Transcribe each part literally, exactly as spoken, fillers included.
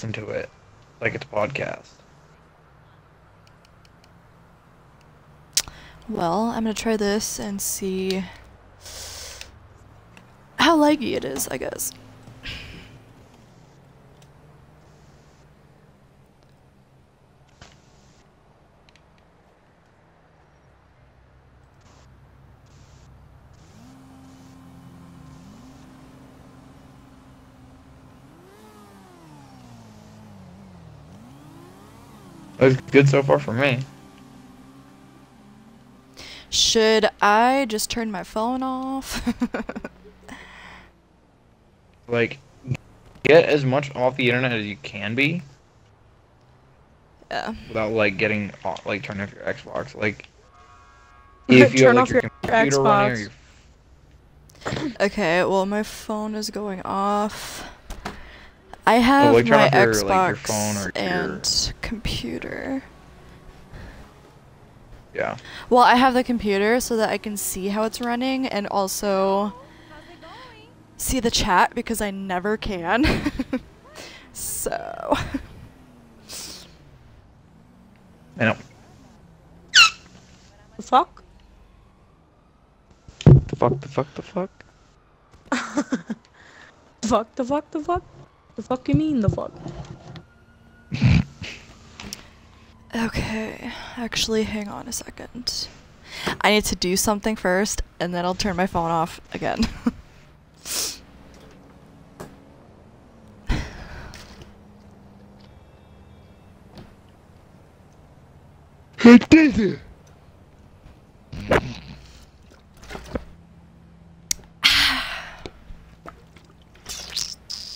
listen to it like it's a podcast. Well, I'm gonna try this and see how laggy it is, I guess. That's good so far for me. Should I just turn my phone off? Like, get as much off the internet as you can be. Yeah. Without like getting off, like turn off your Xbox. Like, if you turn have like, off your, your computer Xbox. Running or your... Okay, well my phone is going off. I have oh, like, my your, Xbox like, your phone or and your... computer. Yeah. Well, I have the computer so that I can see how it's running and also see the chat because I never can. So. I know. The fuck? The fuck, the fuck, the fuck? The fuck, the fuck, the fuck? The fuck you mean, the fuck? Okay, actually, hang on a second. I need to do something first, and then I'll turn my phone off again. Who did it?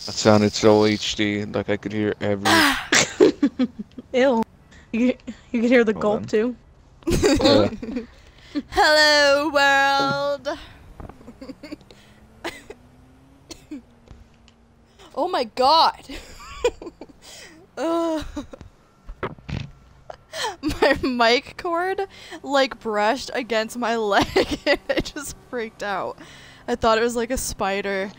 That sounded so H D, like I could hear every... Ew. You, you can hear the Hold gulp on. Too. Yeah. Hello, world! Oh my god! uh, my mic cord, like, brushed against my leg and I just freaked out. I thought it was like a spider.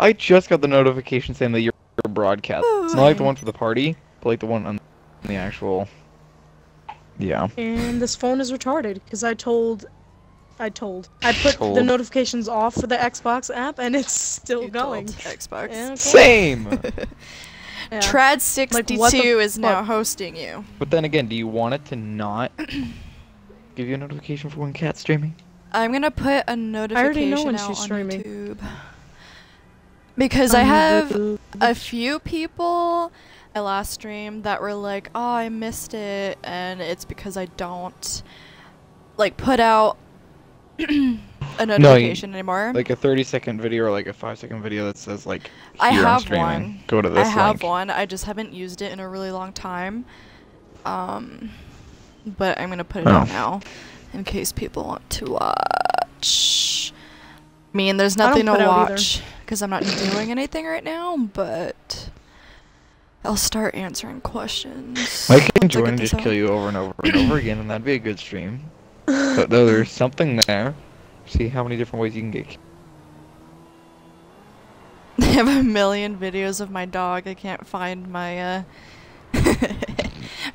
I just got the notification saying that you're broadcast. Oh, it's not like the one for the party, but like the one on the actual. Yeah. And this phone is retarded because I told, I told, I put told. the notifications off for the Xbox app, and it's still you going. Xbox. Yeah, okay. Same. Yeah. Trad sixty-two like, is now hosting you. But then again, do you want it to not give you a notification for when Kat's streaming? I'm gonna put a notification I already know when out she's on streaming. YouTube. Because I have a few people I last streamed that were like, oh, I missed it, and it's because I don't, like, put out a notification no, you, anymore. Like a thirty second video or like a five second video that says, like, I have one. Go to this I have link. one. I just haven't used it in a really long time. Um, but I'm going to put it oh. out now in case people want to watch. I mean, there's nothing to watch because I'm not doing anything right now, but I'll start answering questions. I can join and just out. kill you over and over and over again, and that'd be a good stream. But though there's something there, see how many different ways you can get. I have a million videos of my dog. I can't find my uh,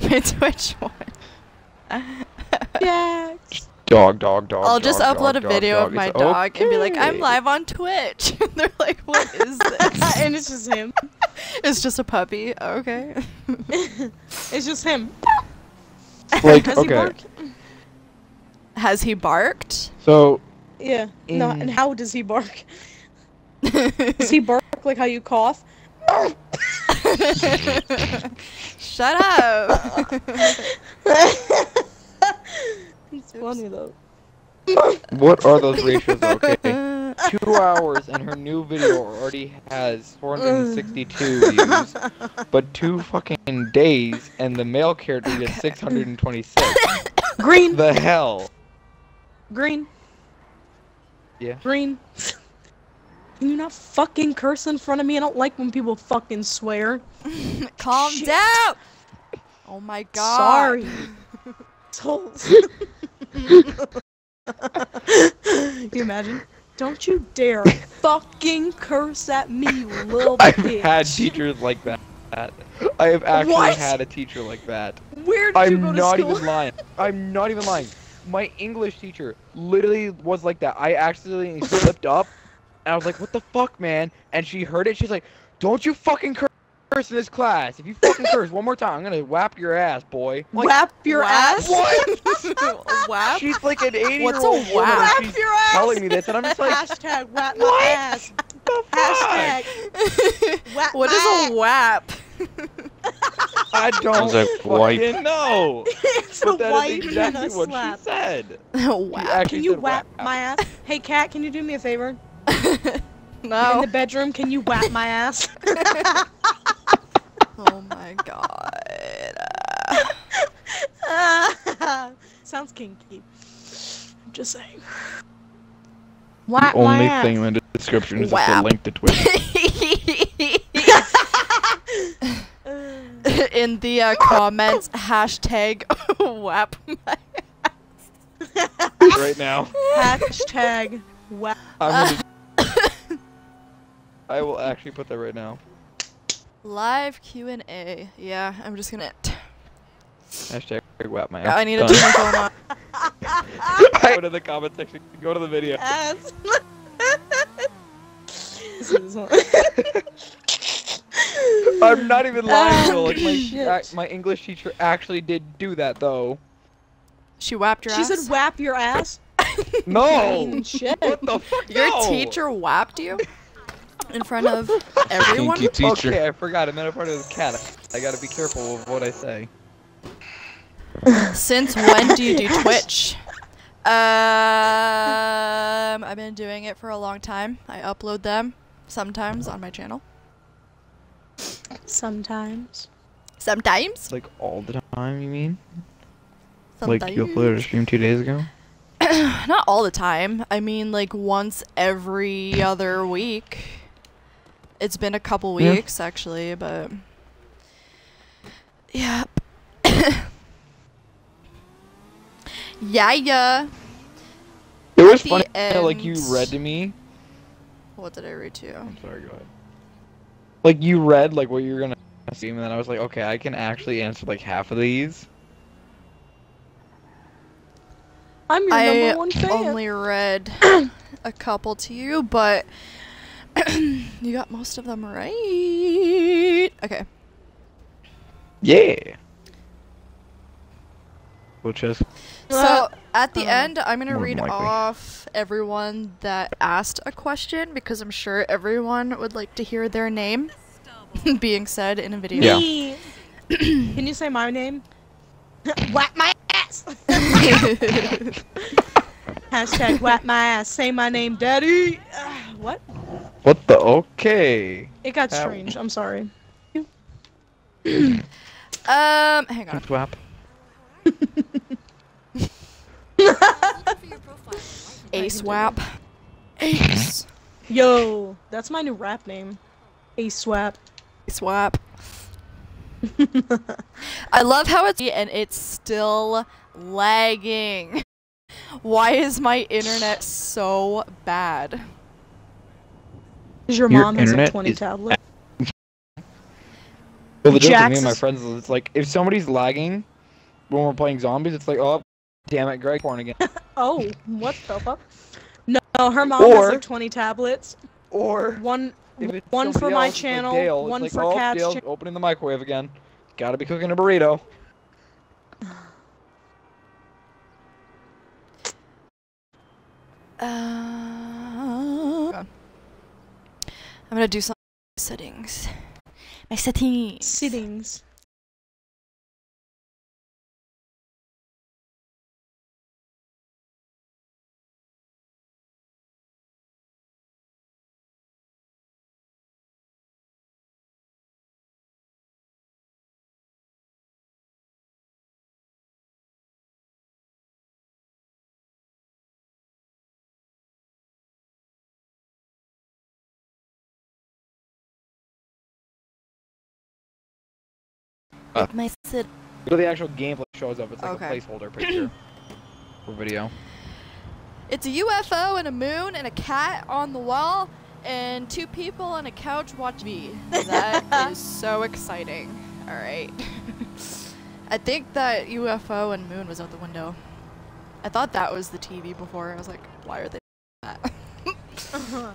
my Twitch one. Yeah. Dog, dog, dog. I'll dog, just dog, upload dog, a video dog, of my dog okay. and be like, I'm live on Twitch. And they're like, what is this? And it's just him. It's just a puppy. Okay. It's just him. Like, Has okay. he barked? Has he barked? So. Yeah. In... No, and how does he bark? Does he bark like how you cough? Shut up. It's funny though. What are those ratios? Okay, two hours and her new video already has four hundred sixty-two views, but two fucking days and the male character okay. gets six hundred twenty-six. Green. The hell. Green. Yeah. Green. Can you not fucking curse in front of me? I don't like when people fucking swear. Calm Shit. down. Oh my god. Sorry. Can you imagine? Don't you dare fucking curse at me, little I've bitch. I've had teachers like that. I have actually what? had a teacher like that. Where did I'm you go to school? I'm not even lying. I'm not even lying. My English teacher literally was like that. I accidentally slipped up, and I was like, what the fuck, man? And she heard it. She's like, don't you fucking curse. Curse in this class. If you fucking curse one more time, I'm gonna whap your ass, boy. Like, whap your whap? ass? What? Whap? She's like an eighty-year-old woman. Whap She's your ass? Telling me this, and I'm just like, hashtag whap my what? ass. The fuck? Hashtag whap What my is a whap? I don't like fucking know. It's but a that wipe is exactly and a what slap. she said. Whap. She actually can you said whap, whap my ass? Hey, Kat, can you do me a favor? No. In the bedroom, can you whap my ass? Oh my god. Uh, sounds kinky. I'm just saying. Whap the only my thing ass. in the description is a link to Twitch. In the uh, comments, hashtag whap my ass. Right now. Hashtag whap. I'm gonna... I will actually put that right now. Live Q and A. Yeah, I'm just gonna. Hashtag whap my ass. Yeah, I need a drink going on. Go to the comment section. Go to the video. Ass. I'm not even lying, though. Like my, my English teacher actually did do that, though. She whapped your she ass? She said whap your ass? No! Shit. What the fuck? Your no. teacher whapped you? In front of everyone? Okay, I forgot. I'm not a part of this cat. I gotta be careful of what I say. Since when do you do Twitch? Um, I've been doing it for a long time. I upload them sometimes on my channel. Sometimes. Sometimes? Like all the time, you mean? Sometimes. Like you uploaded a stream two days ago? Not all the time. I mean, like once every other week. It's been a couple weeks, yeah. actually, but... Yeah. yeah, yeah. It was funny how, like, you read to me. What did I read to you? I'm sorry, go ahead. Like, you read, like, what you were gonna see, and then I was like, okay, I can actually answer, like, half of these. I'm your I number one fan. I only read a couple to you, but... You got most of them right. Okay. Yeah. Which is so at the um, end, I'm gonna read likely. off everyone that asked a question because I'm sure everyone would like to hear their name being said in a video. Yeah. Can you say my name? Whap my ass. Hashtag whap my ass. Say my name, Daddy. Uh, what? What the? Okay. It got Ow. strange. I'm sorry. um, hang on. Whap. Ace Wap. Ace. Yo, that's my new rap name. Ace Wap. Ace Wap. I love how it's and it's still lagging. Why is my internet so bad? Your, your mom has a twenty is... tablet. Well, the joke with me and my friends is it's like if somebody's lagging when we're playing zombies, it's like, oh, damn it, Greg porn again. Oh, what the fuck? No, no her mom or, has like twenty tablets. Or one, one for my else, channel, like Dale, one like, for oh, Cat's channel. Opening the microwave again. Gotta be cooking a burrito. Uh. I'm gonna do some settings. My settings. Settings. Uh, my sit. The actual gameplay shows up. It's like okay. a placeholder picture for video. It's a U F O and a moon and a cat on the wall and two people on a couch watch me. That is so exciting. All right. I think that U F O and moon was out the window. I thought that was the T V before. I was like, why are they doing that? uh-huh.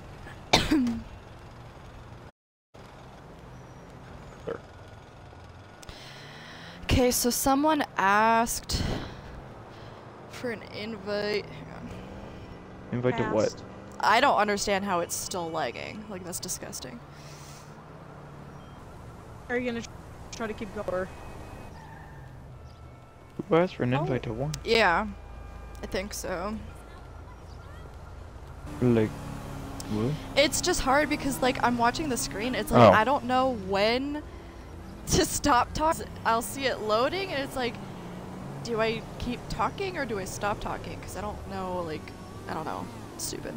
Sure. Okay, so someone asked for an invite. Invite to what? I don't understand how it's still lagging. Like, that's disgusting. Are you gonna try to keep going? Who asked for an oh. invite to one? Yeah, I think so. Like, what? It's just hard because, like, I'm watching the screen. It's like, oh. I don't know when to stop talking. I'll see it loading, and it's like, do I keep talking or do I stop talking? Because I don't know, like, I don't know. It's stupid.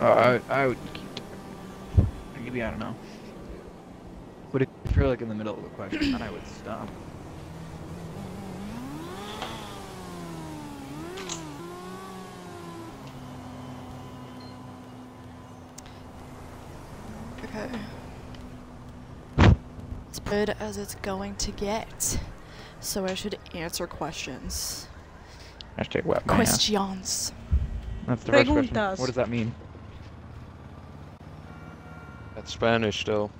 Uh, I, I would keep talking. Maybe, I don't know. But if you're, like, in the middle of a question, then I would stop. Okay. As good as it's going to get, so I should answer questions. Hashtag wet my ass. Questions. That's the first question. What does that mean? That's Spanish, though.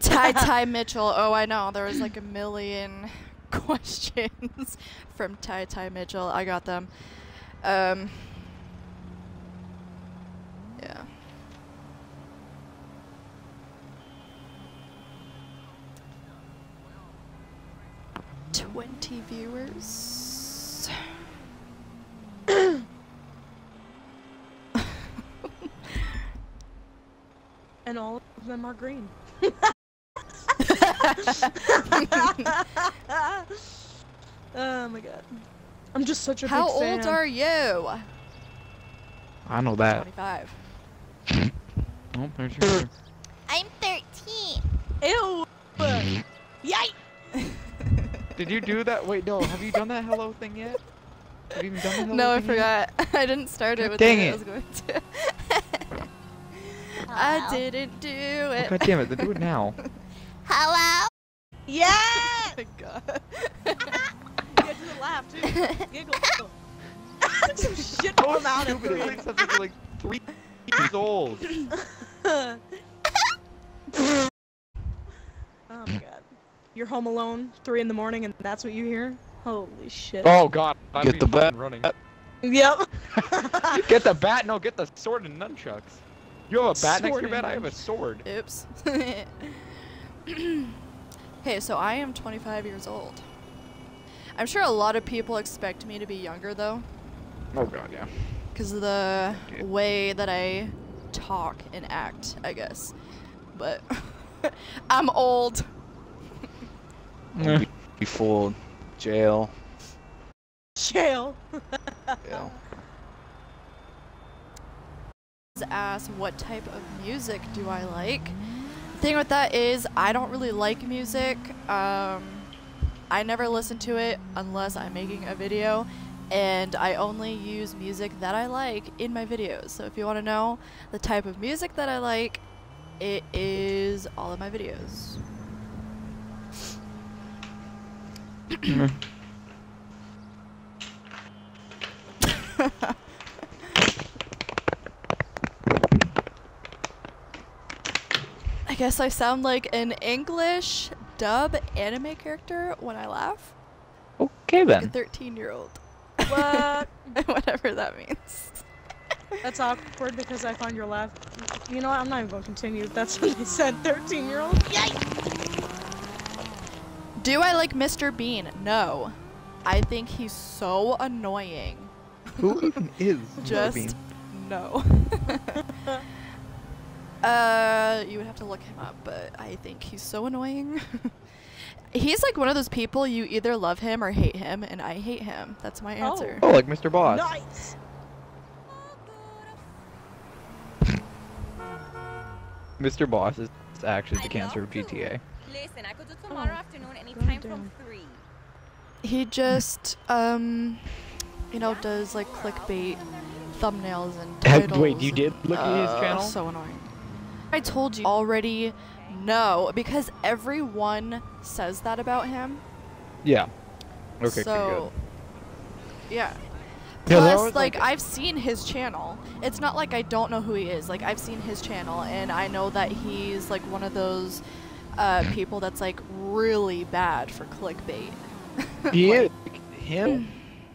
Tai Tai Mitchell. Oh, I know. There was like a million questions from Tai Tai Mitchell. I got them. Um. Yeah. twenty viewers. And all of them are green. Oh my god. I'm just such a How big fan. How old are you? I know that. twenty-five. Oh, there's your answer. I'm thirteen. Ew. Yikes. Did you do that? Wait, no. Have you done that hello thing yet? Have you even done the hello no, thing I forgot. Yet? I didn't start it with Dang the it. I was going to. I didn't do it. Oh, God damn it. Then do it now. Hello? Yeah! Oh my God. You had to laugh, too. Giggle. Some shit come out of me. It sounds like you're like three years old. Oh, my God. You're home alone, three in the morning, and that's what you hear? Holy shit. Oh god, I'm get the bat running. Yep. Get the bat, no, get the sword and nunchucks. You have a bat sword next to your bed? I have a sword. Oops. Hey, so I am twenty-five years old. I'm sure a lot of people expect me to be younger, though. Oh god, yeah. Because of the Dude. way that I talk and act, I guess. But I'm old. Mm. Be fooled. Jail. Jail. Jail. Asked what type of music do I like? The thing with that is I don't really like music. Um, I never listen to it unless I'm making a video, and I only use music that I like in my videos. So if you want to know the type of music that I like, it is all of my videos. I guess I sound like an English dub anime character when I laugh. Okay, then. Like a thirteen year old. What? Whatever that means. That's awkward because I find your laugh. You know what? I'm not even going to continue. That's what they said, thirteen year old. Yikes! Do I like Mister Bean? No. I think he's so annoying. Who even is Just Mister Bean? No. uh, you would have to look him up, but I think he's so annoying. He's like one of those people you either love him or hate him, and I hate him. That's my answer. Oh, oh like Mister Boss. Nice. Mister Boss is actually the cancer of G T A. Listen, I could do tomorrow oh, afternoon anytime from three. He just, um, you know, does like clickbait thumbnails and titles. Wait, you did look uh, at his channel? So annoying. I told you already. No, because everyone says that about him. Yeah. Okay. So. Good. Yeah. Plus, like, I've seen his channel. It's not like I don't know who he is. Like, I've seen his channel, and I know that he's, like, one of those uh, people that's, like, really bad for clickbait. He like, is. Him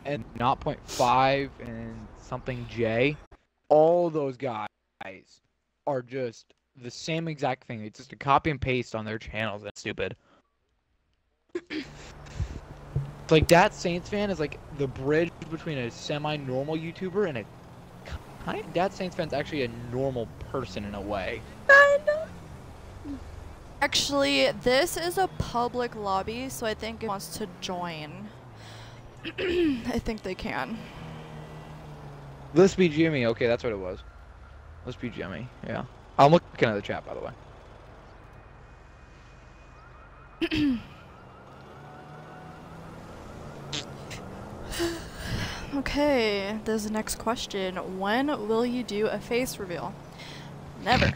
and zero point five and something J, all those guys are just the same exact thing. It's just a copy and paste on their channels. That's stupid. Like, that Saints fan is like the bridge between a semi-normal YouTuber and a kind of, that Saints fan's actually a normal person in a way. I know. Actually, this is a public lobby, so I think it wants to join. I think they can. Let's be Jimmy. Okay, that's what it was. Let's be Jimmy. Yeah. I'm looking at the chat, by the way. Okay, there's the next question. When will you do a face reveal? Never.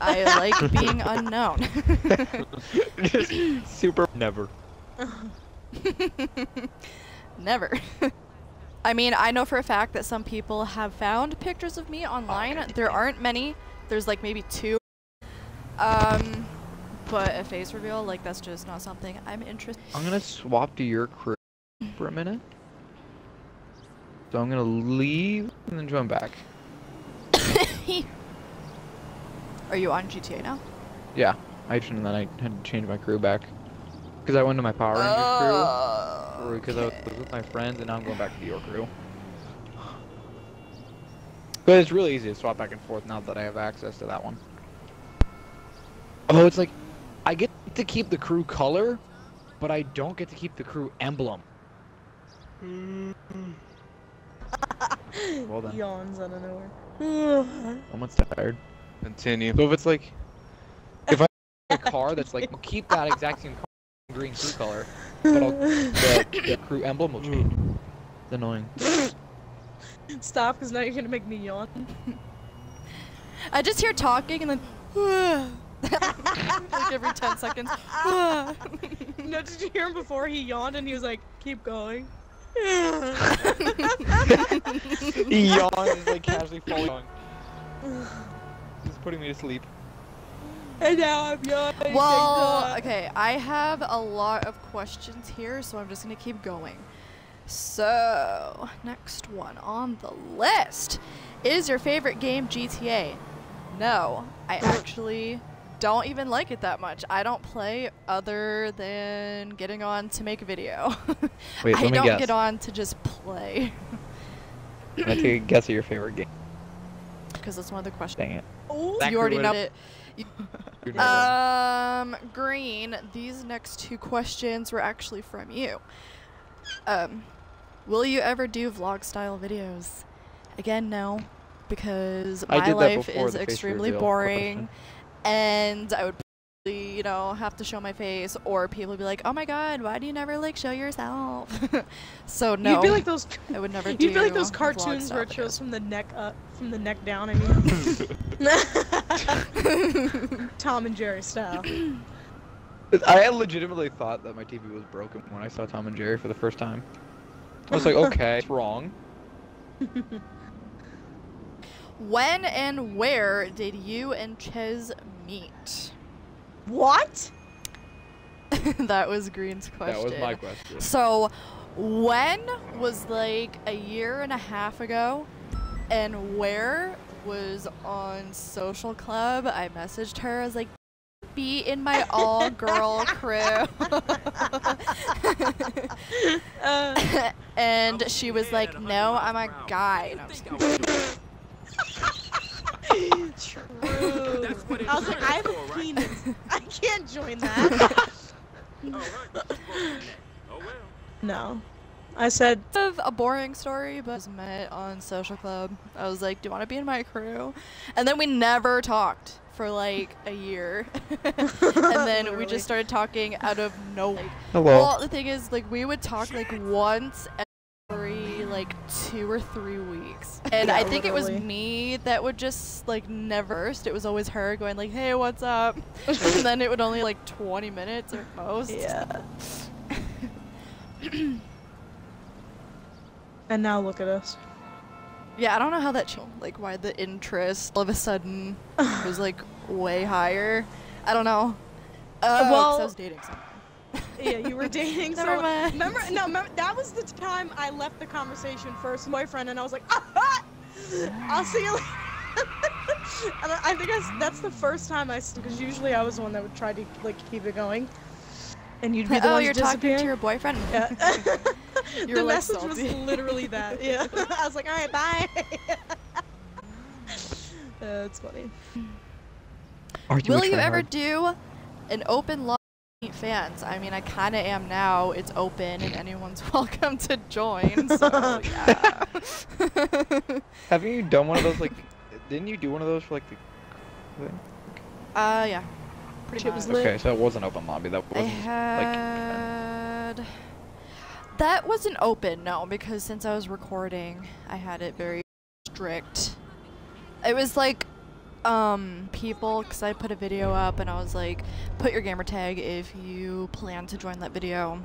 I like being unknown. Just super never. Never. I mean, I know for a fact that some people have found pictures of me online. There aren't many. There's like maybe two. Um, but a face reveal, like, that's just not something I'm interested in. I'm gonna swap to your crew for a minute. So I'm gonna leave and then join back. Are you on G T A now? Yeah, I shouldn't. Then I had to change my crew back because I went to my Power Ranger oh, crew, or because okay. I was with my friends, and now I'm going back to your crew. But it's really easy to swap back and forth now that I have access to that one. Oh, it's like I get to keep the crew color, but I don't get to keep the crew emblem. Mm-hmm. Well done. Yawns out of nowhere. Someone's tired. Continue. So if it's like, if I have a car that's like, I'll keep that exact same car, green crew color, but I'll, the, the crew emblem will change. It's annoying. Stop, because now you're gonna make me yawn. I just hear talking and then like every ten seconds. No, did you hear him before he yawned and he was like, keep going? He yawns, is like casually falling on. He's putting me to sleep. And now I'm yawning. Well, okay, I have a lot of questions here, so I'm just gonna keep going. So, next one on the list. Is your favorite game G T A? No, I actually don't even like it that much. I don't play other than getting on to make a video. Wait, I don't guess. get on to just play. Can I take a guess at your favorite game? Because that's one of the questions. Dang it. Ooh, you already know it. um, Green, these next two questions were actually from you. Um, will you ever do vlog style videos? Again, no, because my life is extremely boring. And I would probably, you know, have to show my face, or people would be like, oh my god, why do you never, like, show yourself? So, no. You'd be like those, I would never do You'd be like those cartoons where it shows from the neck up, from the neck down, I mean. Tom and Jerry style. I legitimately thought that my T V was broken when I saw Tom and Jerry for the first time. I was like, okay, it's wrong. When and where did you and Chiz meet? What? That was Green's question. That was my question. So, when was like a year and a half ago, and where was on Social Club. I messaged her. I was like, be in my all-girl crew. uh, and I'm she was like, no, I'm a round. guy. And I True. That's what it I was like, I have a penis. Right? I can't join that. No. I said a boring story, but I was met on Social Club. I was like, do you want to be in my crew? And then we never talked for like a year. And then we just started talking out of nowhere. Hello. Well, the thing is, like, we would talk like once every like two or three weeks. And yeah, I think literally. It was me that would just like never. It was always her going like, hey, what's up? And then it would only like twenty minutes or most. Yeah. And now look at us. Yeah, I don't know how that changed. Like, why the interest all of a sudden was like way higher. I don't know. Uh, well, I was dating someone. Yeah, you were dating someone. Never mind. Remember, no, remember, that was the time I left the conversation first, my friend, and I was like, ah, I'll see you later. And I think I, that's the first time I, because usually I was the one that would try to like keep it going. And you'd be the oh, one you're talking to your boyfriend. Yeah. The like message salty. Was literally that. Yeah. I was like, all right, bye. That's uh, funny. Are you Will you ever hard? Do an open lobby to meet fans? I mean, I kind of am now. It's open and anyone's welcome to join. So yeah. Haven't you done one of those? Like, didn't you do one of those for like the? Thing? Uh yeah. Pretty much. Okay, so it was an open lobby. That wasn't I had... like. Uh... That wasn't open, no, because since I was recording, I had it very strict. It was like, um, people, because I put a video up and I was like, put your gamer tag if you plan to join that video.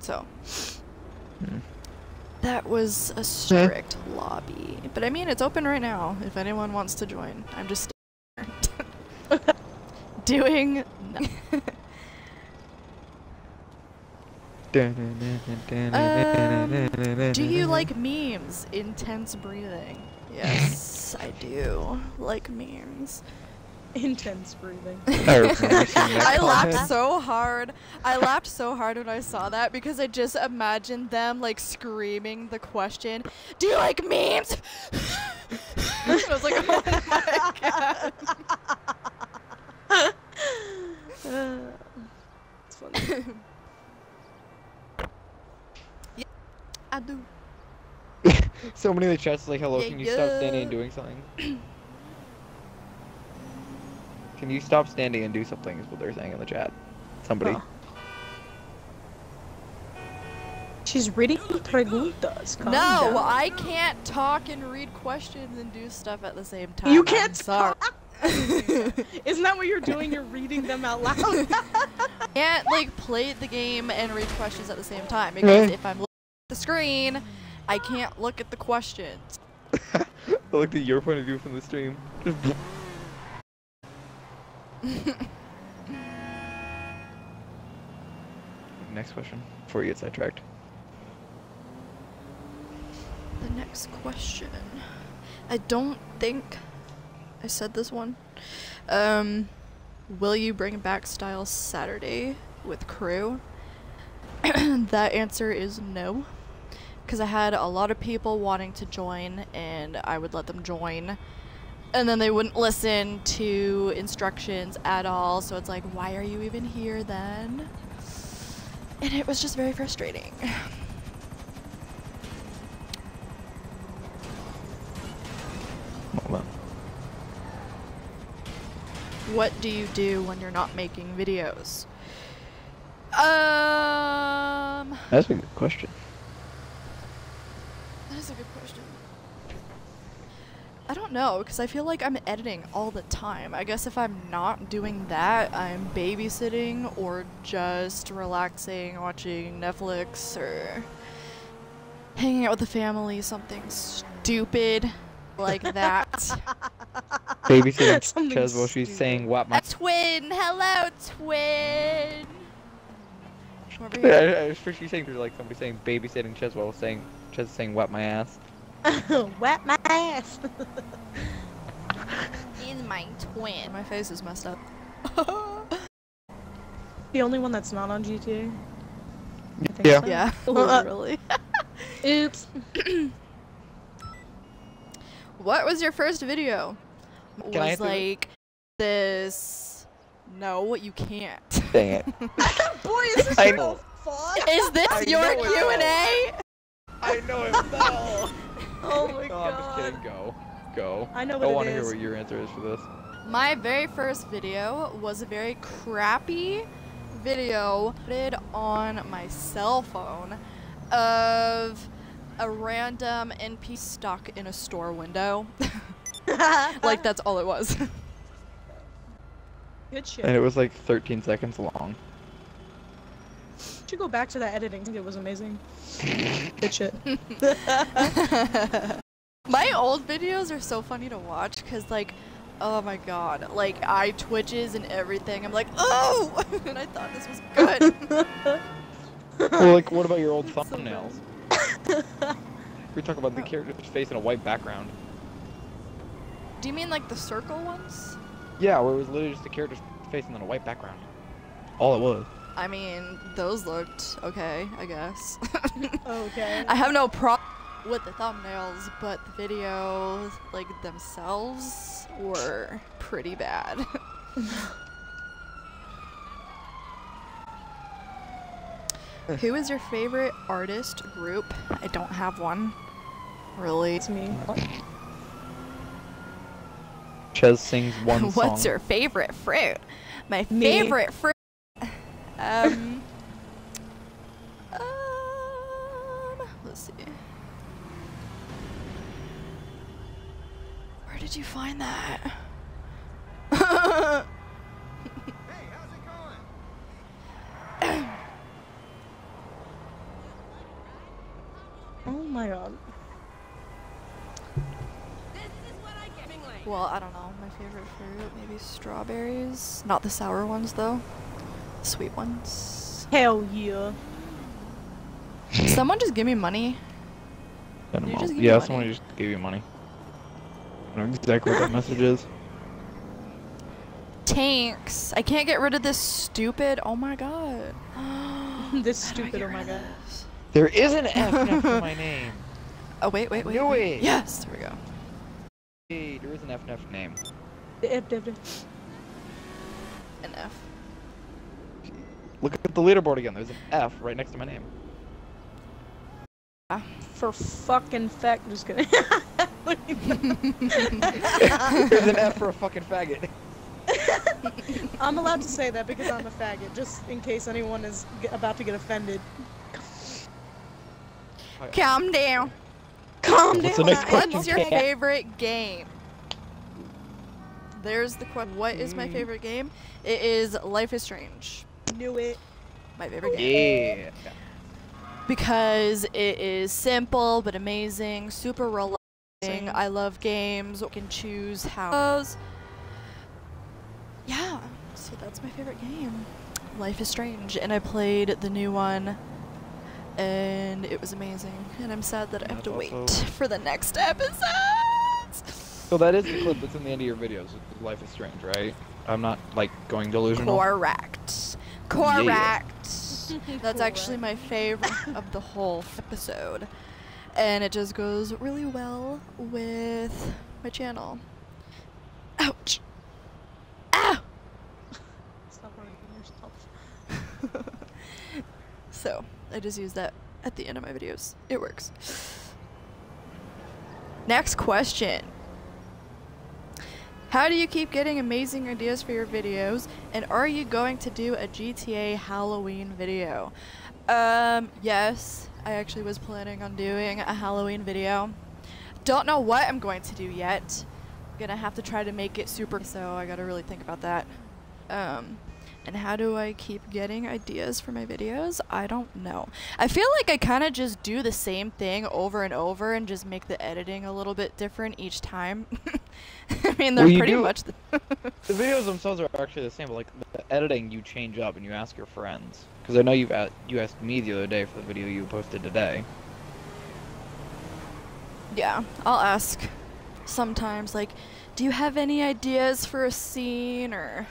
So, hmm. That was a strict yeah. lobby. But I mean, it's open right now if anyone wants to join. I'm just doing nothing. Um, do you like memes? Intense breathing. Yes, I do like memes. Intense breathing. I laughed so hard. I laughed so hard when I saw that because I just imagined them like screaming the question, do you like memes? I was like, oh my god. Uh, it's funny. I do. So many of the chats like, hello, yeah, can you yeah. stop standing and doing something? Can you stop standing and do something is what they're saying in the chat. Somebody. Oh. She's reading preguntas. No, down. I can't talk and read questions and do stuff at the same time. You can't I'm sorry. Talk. Isn't that what you're doing? You're reading them out loud. Can't like play the game and read questions at the same time because if I'm the screen, I can't look at the questions. I looked at your point of view from the stream. Next question before you get sidetracked. The next question. I don't think I said this one. Um, will you bring back Style Saturday with crew? That answer is no. Because I had a lot of people wanting to join and I would let them join and then they wouldn't listen to instructions at all, so it's like, why are you even here then? And it was just very frustrating. Hold on. What do you do when you're not making videos? Um... That's a good question. That is a good question. I don't know, because I feel like I'm editing all the time. I guess if I'm not doing that, I'm babysitting or just relaxing, watching Netflix or hanging out with the family, something stupid like that. Babysitting Chiz while she's saying what my- A twin! Hello, twin! Yeah, I was pretty sure she's saying there's like somebody saying babysitting Chiz while saying Chiz saying wet my ass. Wet my ass. He's my twin. My face is messed up. The only one that's not on G T A. I think yeah. So. Yeah. Literally. Oops. What was your first video? Can was I like this. No, you can't. Dang it. Boy, is this your fault? Is this I your Q and A? I know it fell. Oh my no, god. I'm just kidding. Go. Go. I know what I want to hear what your answer is for this. My very first video was a very crappy video I did on my cell phone of a random N P C stuck in a store window. Like, that's all it was. Good shit. And it was like thirteen seconds long. You should go back to that editing. I think it was amazing. Good shit. My old videos are so funny to watch because, like, oh my god, like, eye twitches and everything. I'm like, oh! And I thought this was good. Well, like, what about your old thumbnails? We talk about the character's face in a white background. Do you mean like the circle ones? Yeah, where it was literally just the character's face and then a white background. All it was. I mean, those looked okay, I guess. Okay. I have no problem with the thumbnails, but the videos, like, themselves were pretty bad. Who is your favorite artist group? I don't have one. Really? It's me. Chiz sings one What's song. What's your favorite fruit? My me. favorite fruit. Um, um, let's see. Where did you find that? Hey, how's it going? Oh my god. This is what I get. Well, I don't know. My favorite fruit, maybe strawberries. Not the sour ones, though. Sweet ones. Hell yeah. Someone just give me money. Send them all. Just give yeah, me someone money. just gave you money. I don't know exactly what that message is. Tanks. I can't get rid of this stupid. Oh my god. This stupid. Oh my god. There is an F next to my name. Oh wait, wait, wait. wait. Yes. There we go. Hey, there is an F next name. The F, F, F. An F. Look at the leaderboard again, there's an F right next to my name. For fucking fag- just kidding. There's an F for a fucking faggot. I'm allowed to say that because I'm a faggot, just in case anyone is g about to get offended. Calm down. Calm What's down. What's your favorite game? There's the question. What is my favorite game? It is Life is Strange. Knew it. My favorite game. Yeah. Because it is simple but amazing, super relaxing. Same. I love games. I can choose how. Yeah. So that's my favorite game. Life is Strange, and I played the new one, and it was amazing. And I'm sad that I have that's to wait also... for the next episodes. So that is the clip that's in the end of your videos. Life is Strange, right? I'm not like going delusional. Correct. Correct. Yeah. That's actually my favorite of the whole episode. And it just goes really well with my channel. Ouch. Ow! Stop hurting yourself. So, I just use that at the end of my videos. It works. Next question. How do you keep getting amazing ideas for your videos, and are you going to do a G T A Halloween video? Um, yes, I actually was planning on doing a Halloween video. Don't know what I'm going to do yet. I'm gonna have to try to make it super, so I gotta really think about that. Um, and how do I keep getting ideas for my videos? I don't know. I feel like I kinda just do the same thing over and over and just make the editing a little bit different each time. I mean, they're well, pretty do, much the, the videos themselves are actually the same, but like the editing you change up and you ask your friends. Because I know you've at, you asked me the other day for the video you posted today. Yeah, I'll ask sometimes, like, do you have any ideas for a scene or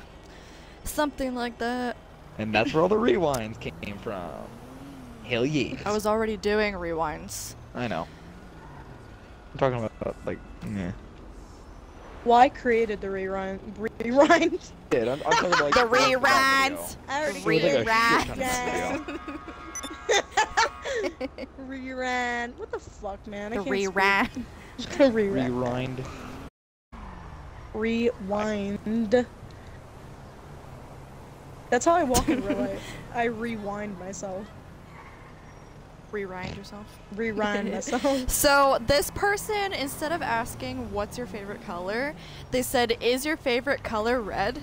something like that? And that's where all the rewinds came from. Hell yeah. I was already doing rewinds. I know. I'm talking about like, yeah. Well, I created the rewind. Rewind. Did I'm, I'm talking about like, the reruns. Reruns. Rerun. What the fuck, man? The rerun. Rewind. Rewind. That's how I walk in real life. I rewind myself. Rewind yourself. Rewind myself. So this person, instead of asking what's your favorite color, they said, is your favorite color red?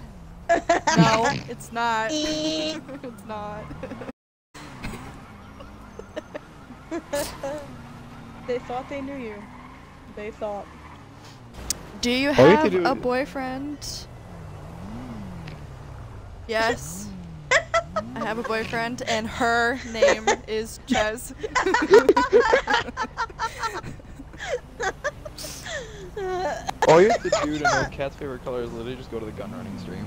No, it's not. It's not. They thought they knew you. They thought. Do you have a boyfriend? Yes. I have a boyfriend, and her name is Chiz. All you have to do to know Cat's favorite color is literally just go to the gun running stream.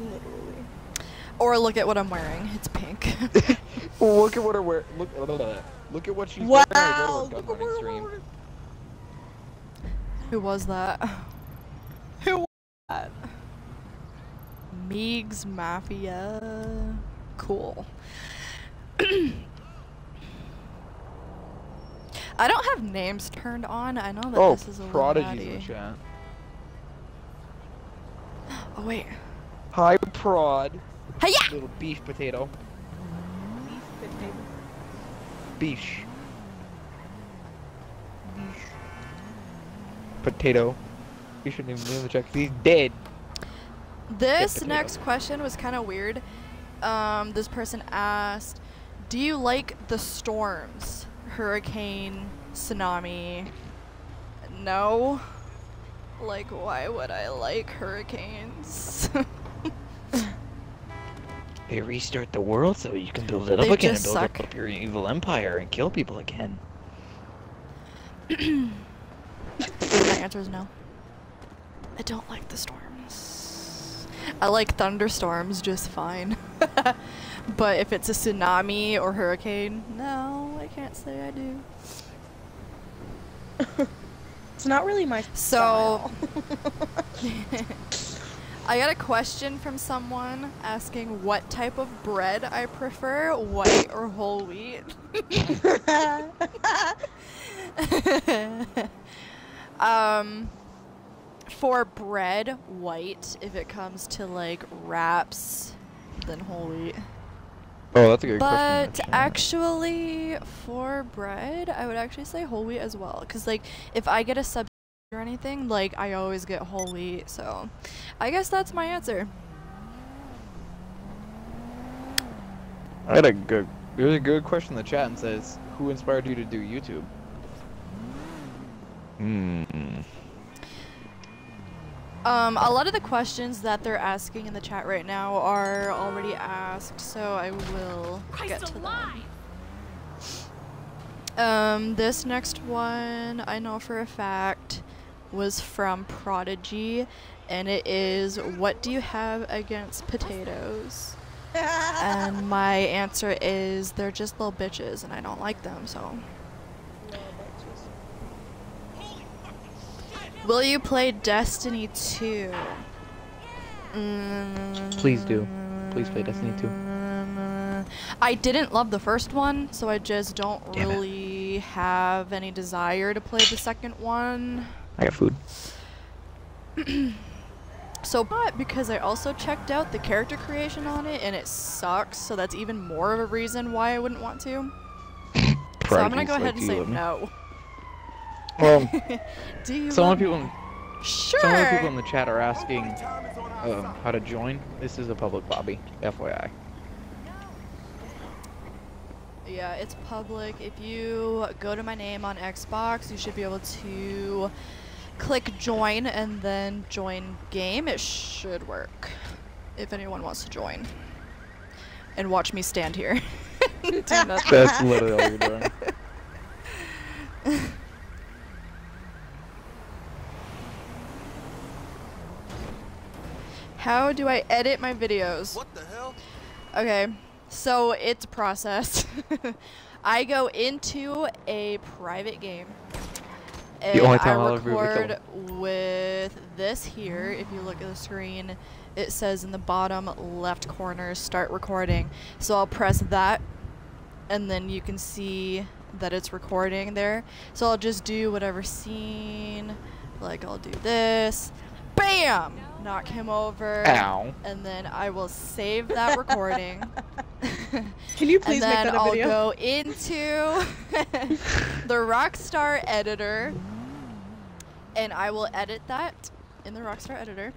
Literally. Or look at what I'm wearing. It's pink. Look at what I'm wearing. Look, look at what she's wow. wearing. Wow! Look at what I'm wearing. Who was that? Who was that? Meegs Mafia. Cool. I don't have names turned on. I know that oh, this is a Prodigy in the chat. Oh wait. Hi Prod. Hiya! Little beef potato. Beef potato. Beesh. Beesh. Potato. You shouldn't even be in the chat. He's dead. This next question was kind of weird. Um, this person asked, do you like the storms? Hurricane, tsunami. No. Like, why would I like hurricanes? They restart the world so you can build it up they again and build suck. up your evil empire and kill people again. My answer is no. I don't like the storms. I like thunderstorms just fine. But if it's a tsunami or hurricane, no, I can't say I do. It's not really my style. So, I got a question from someone asking what type of bread I prefer, white or whole wheat. um... For bread, white. If it comes to like wraps, then whole wheat. Oh, that's a good but question. But actually, for bread, I would actually say whole wheat as well. Cause like, if I get a substitute or anything, like I always get whole wheat. So, I guess that's my answer. I had a good. There's a good question in the chat and says, "Who inspired you to do YouTube?" Hmm. Um, a lot of the questions that they're asking in the chat right now are already asked, so I will Christ get to alive. them. Um, this next one, I know for a fact, was from Prodigy, and it is, what do you have against potatoes? And my answer is, they're just little bitches, and I don't like them, so... Will you play Destiny two? Mm, Please do. Please play Destiny two. I didn't love the first one, so I just don't Damn really it. have any desire to play the second one. I got food. So, but because I also checked out the character creation on it, and it sucks, so that's even more of a reason why I wouldn't want to. So I'm gonna go ahead and say no. Well, Do you some of people, in, sure. some of the people in the chat are asking uh, how to join. This is a public lobby, F Y I. Yeah, it's public. If you go to my name on Xbox, you should be able to click join and then join game. It should work if anyone wants to join. And watch me stand here. Do nothing. That's literally all you're doing. How do I edit my videos? What the hell? Okay, so it's a process. I go into a private game. And the only time I record with this here. If you look at the screen, it says in the bottom left corner, start recording. So I'll press that, and then you can see that it's recording there. So I'll just do whatever scene. Like I'll do this. Bam! No. knock him over. Ow. And then I will save that recording. Can you please make that a video? And then I'll go into the Rockstar Editor, and I will edit that in the Rockstar Editor.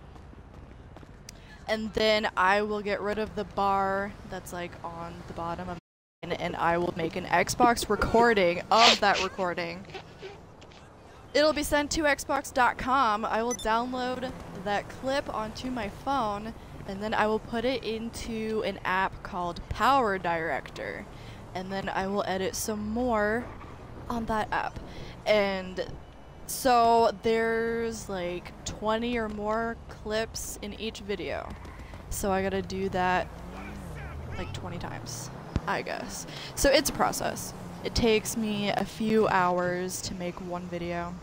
And then I will get rid of the bar that's like on the bottom of my screen, and I will make an Xbox recording of that recording. It'll be sent to Xbox dot com. I will download that clip onto my phone, and then I will put it into an app called PowerDirector, and then I will edit some more on that app. And so there's like twenty or more clips in each video, so I gotta do that like twenty times, I guess. So it's a process. It takes me a few hours to make one video.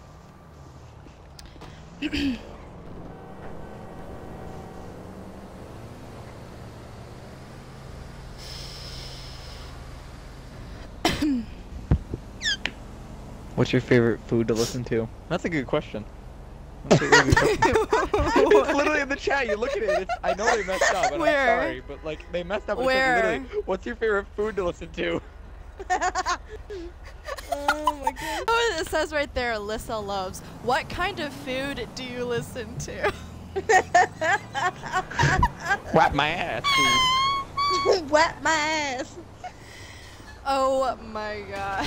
What's your favorite food to listen to? That's a good question. That's a really good question. It's literally in the chat. You look at it. It's, I know they messed up, and Where? I'm sorry, but like they messed up. Where? It's literally, what's your favorite food to listen to? Oh my god. Oh, it says right there, Alyssa loves. What kind of food do you listen to? Whap my ass, dude. Whap my ass. Oh my god.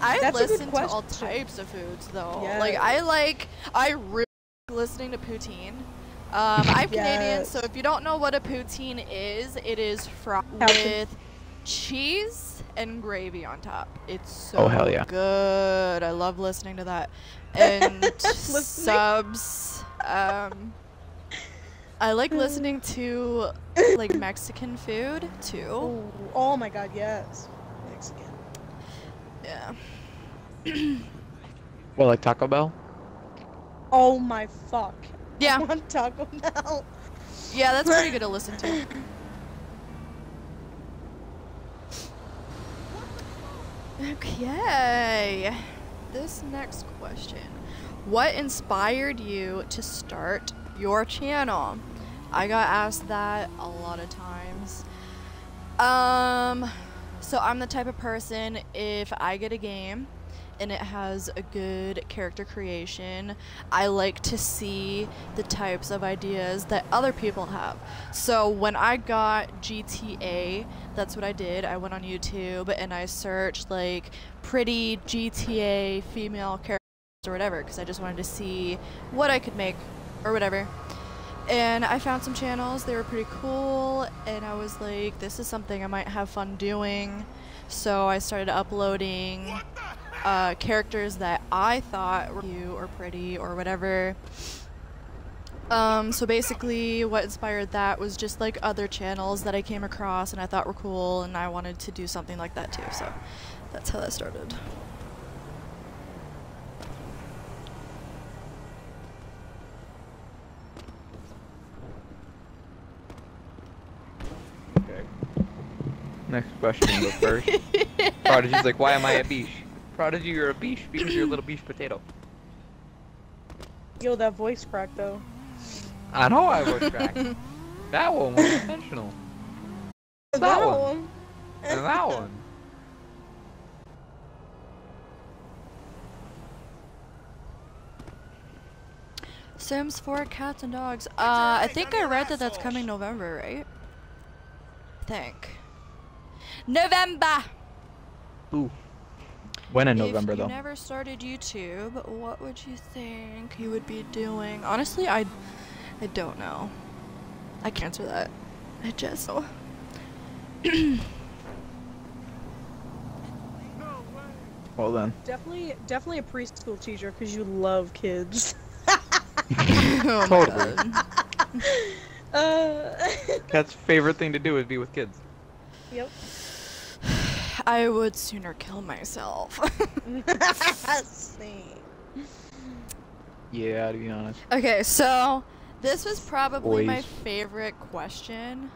I That's listen to all types of foods though. Yes. Like I like, I really like listening to poutine. Um, I'm yes. Canadian, so if you don't know what a poutine is, it is fried with cheese and gravy on top. It's so oh, hell yeah. good. I love listening to that. And subs. Um, I like listening to like Mexican food too. Ooh, oh my god, yes. Mexican. Yeah. Well, like Taco Bell? Oh my fuck. Yeah. I want Taco Bell. Yeah, that's pretty good to listen to. Okay. This next question. What inspired you to start your channel? I got asked that a lot of times. Um, so I'm the type of person, if I get a game and it has a good character creation, I like to see the types of ideas that other people have. So when I got G T A, that's what I did. I went on YouTube and I searched like pretty G T A female characters or whatever, because I just wanted to see what I could make or whatever. And I found some channels, they were pretty cool, and I was like, this is something I might have fun doing. So I started uploading Uh, characters that I thought were cute or pretty or whatever. Um, so basically what inspired that was just like other channels that I came across and I thought were cool, and I wanted to do something like that too. So that's how that started. Okay. Next question, but first. Prodigy's like, why am I a beach? Prodigy, you're a beach because you're a little beach potato. Yo, that voice crack though. I know I voice crack. That one was intentional. That, that one. one. And that one. Sims four Cats and Dogs. Uh, I think I read that that's coming November, right? I think. November! Ooh. When in November though? If you never started YouTube, what would you think you would be doing? Honestly, I, I don't know. I can't answer that. I just. Oh. Well then. Definitely, definitely a preschool teacher because you love kids. Oh totally. uh... Cat's favorite thing to do is be with kids. Yep. I would sooner kill myself. Yeah, to be honest. Okay, so this was probably Boys. my favorite question.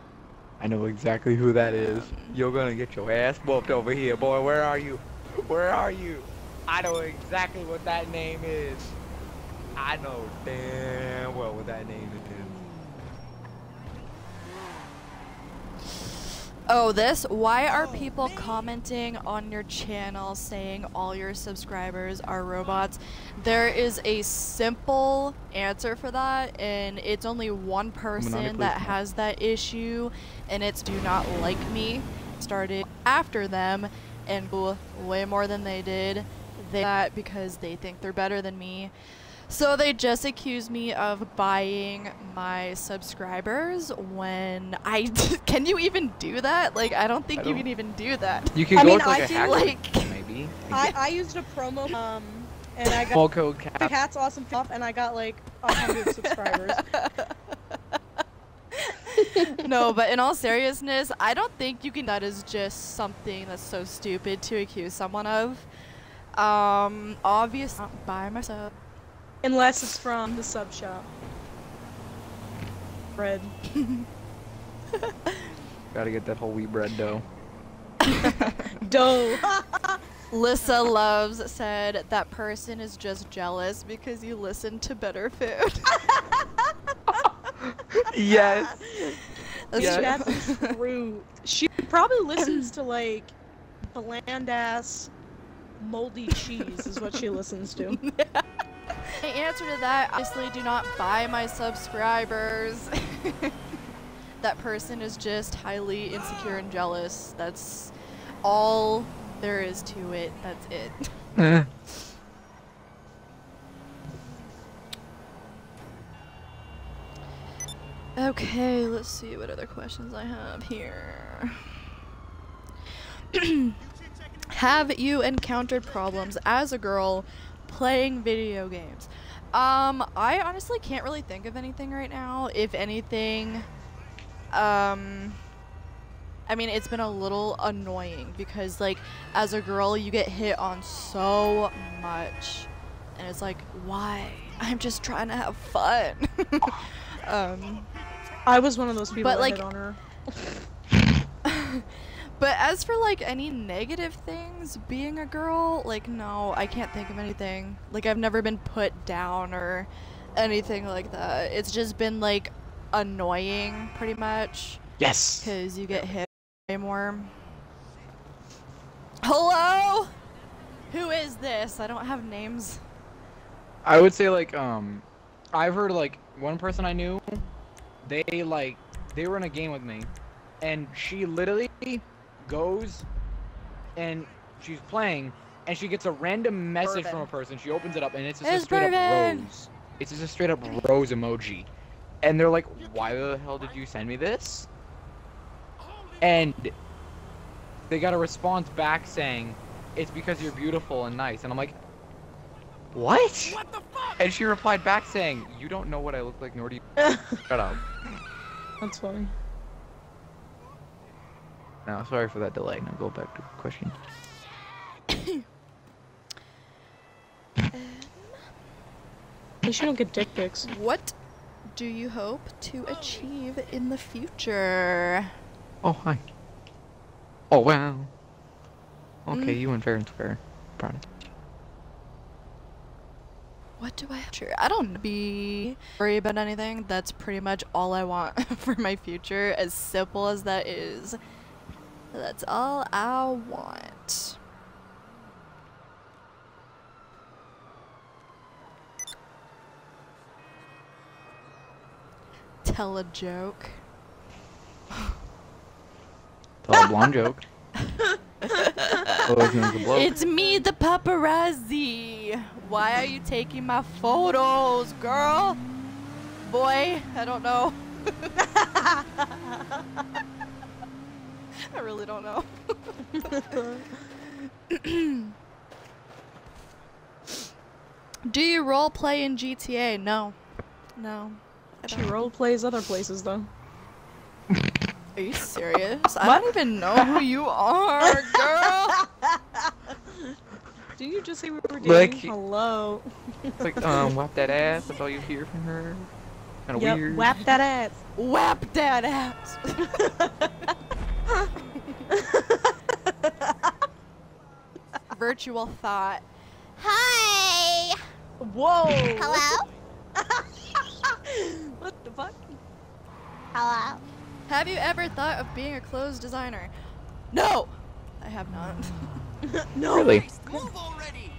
I know exactly who that is. Um, You're gonna get your ass whooped over here, boy. Where are you? Where are you? I know exactly what that name is. I know damn well what that name is. Oh, this? Why are people commenting on your channel saying all your subscribers are robots? There is a simple answer for that, and it's only one person that has that issue, and it's do not like me. Started after them and go way more than they did. They that because they think they're better than me. So they just accuse me of buying my subscribers when I can you even do that? Like I don't think I don't. you can even do that. You can I go mean, with, like I a do hacker, like maybe. I I used a promo um and I got code cat. Cat's awesome pop and I got like a hundred subscribers. No, but in all seriousness, I don't think you can. That is just something that's so stupid to accuse someone of. Um, obviously not by myself. Unless it's from the sub shop. Bread. Gotta get that whole wheat bread dough. Dough. Lissa Loves said that person is just jealous because you listen to better food. Yes. That's, yes. True. That's true. She probably listens to like bland ass moldy cheese is what she listens to. The answer to that, obviously do not buy my subscribers. That person is just highly insecure and jealous. That's all there is to it. That's it. Uh. Okay, let's see what other questions I have here. Have you encountered problems as a girl playing video games? Um, I honestly can't really think of anything right now. If anything, um, I mean, it's been a little annoying because, like, as a girl, you get hit on so much. And it's like, why? I'm just trying to have fun. um, I was one of those people that like, hit on her. But as for like any negative things, being a girl, like no, I can't think of anything. Like I've never been put down or anything like that. It's just been like annoying pretty much. Yes. Because you get hit way more. Hello? Who is this? I don't have names. I would say like, um, I've heard like one person I knew, they like, they were in a game with me and she literally goes and she's playing and she gets a random message Bourbon. from a person. She opens it up and it's just it's a straight Bourbon. up rose. It's just a straight up rose emoji. And they're like, why the hell did you send me this? And they got a response back saying, it's because you're beautiful and nice. And I'm like, what? What the fuck? And she replied back saying, you don't know what I look like, nor do you. Shut up. That's funny. No, sorry for that delay. Now go back to the question. At least you don't get dick pics. What do you hope to achieve in the future? Oh, hi. Oh, wow. Okay, mm. You went fair and square. Proud of you. What do I have to do? I don't be worry about anything. That's pretty much all I want for my future, as simple as that is. That's all I want. Tell a joke. Tell a blonde joke. It's me, the paparazzi. Why are you taking my photos, girl? Boy, I don't know. I really don't know. Do you role play in G T A? No. No. She role plays other places though. Are you serious? I what? don't even know who you are, girl. Didn't you just say we were dating? Like, hello. It's like, um, whap that ass. That's all you hear from her. Kind of yep, weird. Whap that ass. Whap that ass. Virtual thought. Hi. Whoa! Hello? What the fuck? Hello? Have you ever thought of being a clothes designer? No! I have not. No! Really? Move already!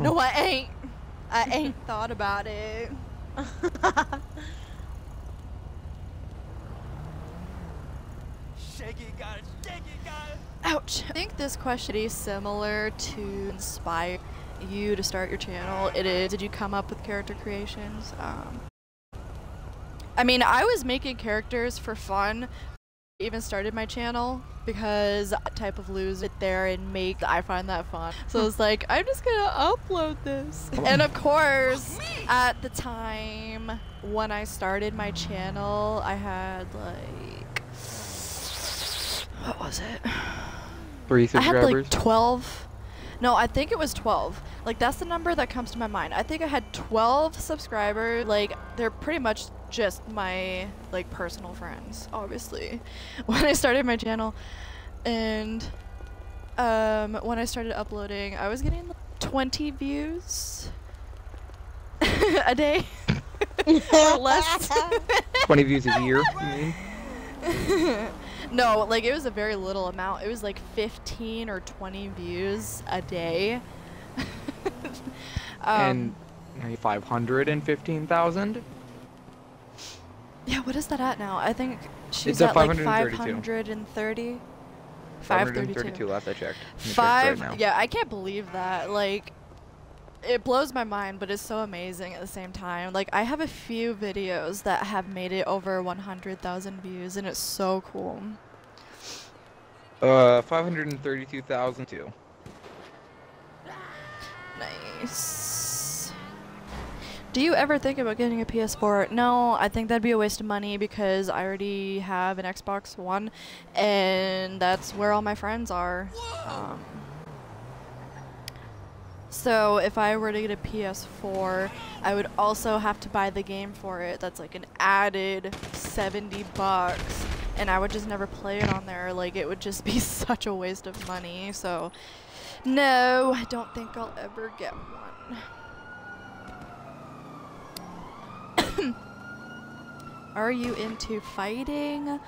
No, I ain't. I ain't thought about it. Shake it, got it. Shake it, got it. Ouch. I think this question is similar to inspire you to start your channel. It is, did you come up with character creations? Um, I mean, I was making characters for fun. I even started my channel because I type of lose it there and make, I find that fun. So I was like, I'm just gonna upload this. And of course, at the time when I started my channel, I had like, what was it? Three subscribers? I had like twelve. No, I think it was twelve. Like, that's the number that comes to my mind. I think I had twelve subscribers. Like, they're pretty much just my, like, personal friends, obviously, when I started my channel. And um, when I started uploading, I was getting like, twenty views a day or less. twenty views a year, you mean? No, like, it was a very little amount. It was like fifteen or twenty views a day. um, and five hundred fifteen thousand? Yeah, what is that at now? I think she's at, at like five hundred thirty. five thirty-two last I checked. Five, right now. Yeah, I can't believe that. Like, it blows my mind, but it's so amazing at the same time. Like, I have a few videos that have made it over one hundred thousand views, and it's so cool. Uh, five hundred thirty-two thousand two. Nice. Do you ever think about getting a P S four? No, I think that'd be a waste of money because I already have an Xbox One, and that's where all my friends are. Um, So if I were to get a P S four, I would also have to buy the game for it. That's like an added seventy bucks, and I would just never play it on there. Like, it would just be such a waste of money. So no, I don't think I'll ever get one. Are you into fighting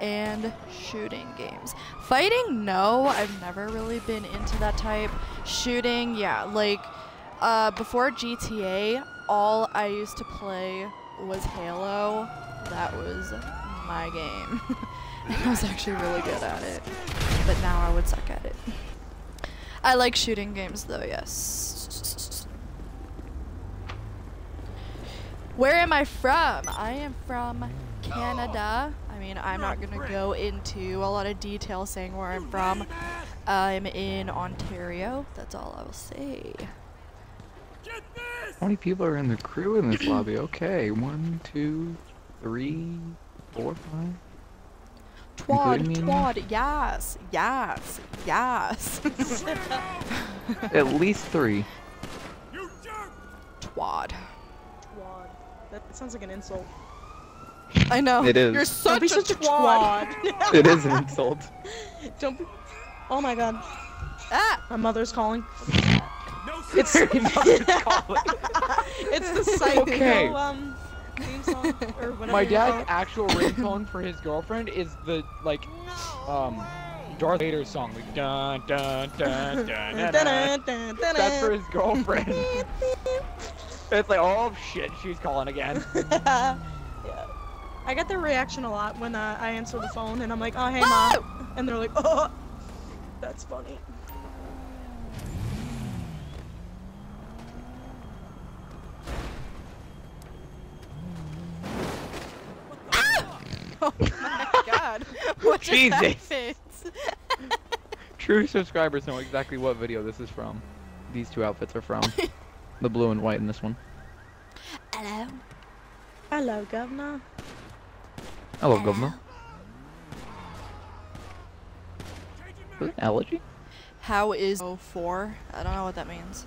and shooting games? Fighting, no, I've never really been into that type. Shooting, yeah, like uh, before G T A, all I used to play was Halo. That was my game. And I was actually really good at it, but now I would suck at it. I like shooting games though, yes. Where am I from? I am from Canada. I mean, I'm not gonna go into a lot of detail saying where I'm from. I'm in Ontario. That's all I will say. How many people are in the crew in this lobby? Okay, one, two, three, four, five. Twad, twad, yes, yes, yes. At least three. Twad. Twad. That sounds like an insult. I know. It is. You're such a, such a twad. twad. It is an insult. Don't be... Oh my god. Ah! My mother's calling. No, it's your mother's calling. It's the psycho okay. um, theme song or whatever. My dad's actual ringtone for his girlfriend is the like no um way. Darth Vader song. Like, dun, dun, dun, dun, dun, dun, dun. That's for his girlfriend. It's like, oh shit, she's calling again. I get their reaction a lot when uh, I answer the phone and I'm like, oh, hey, mom. And they're like, oh, that's funny. Ah! Oh my god. What Jesus. True subscribers know exactly what video this is from. These two outfits are from. The blue and white in this one. Hello. Hello, governor. Hello, governor. An allergy? How is oh four? I don't know what that means.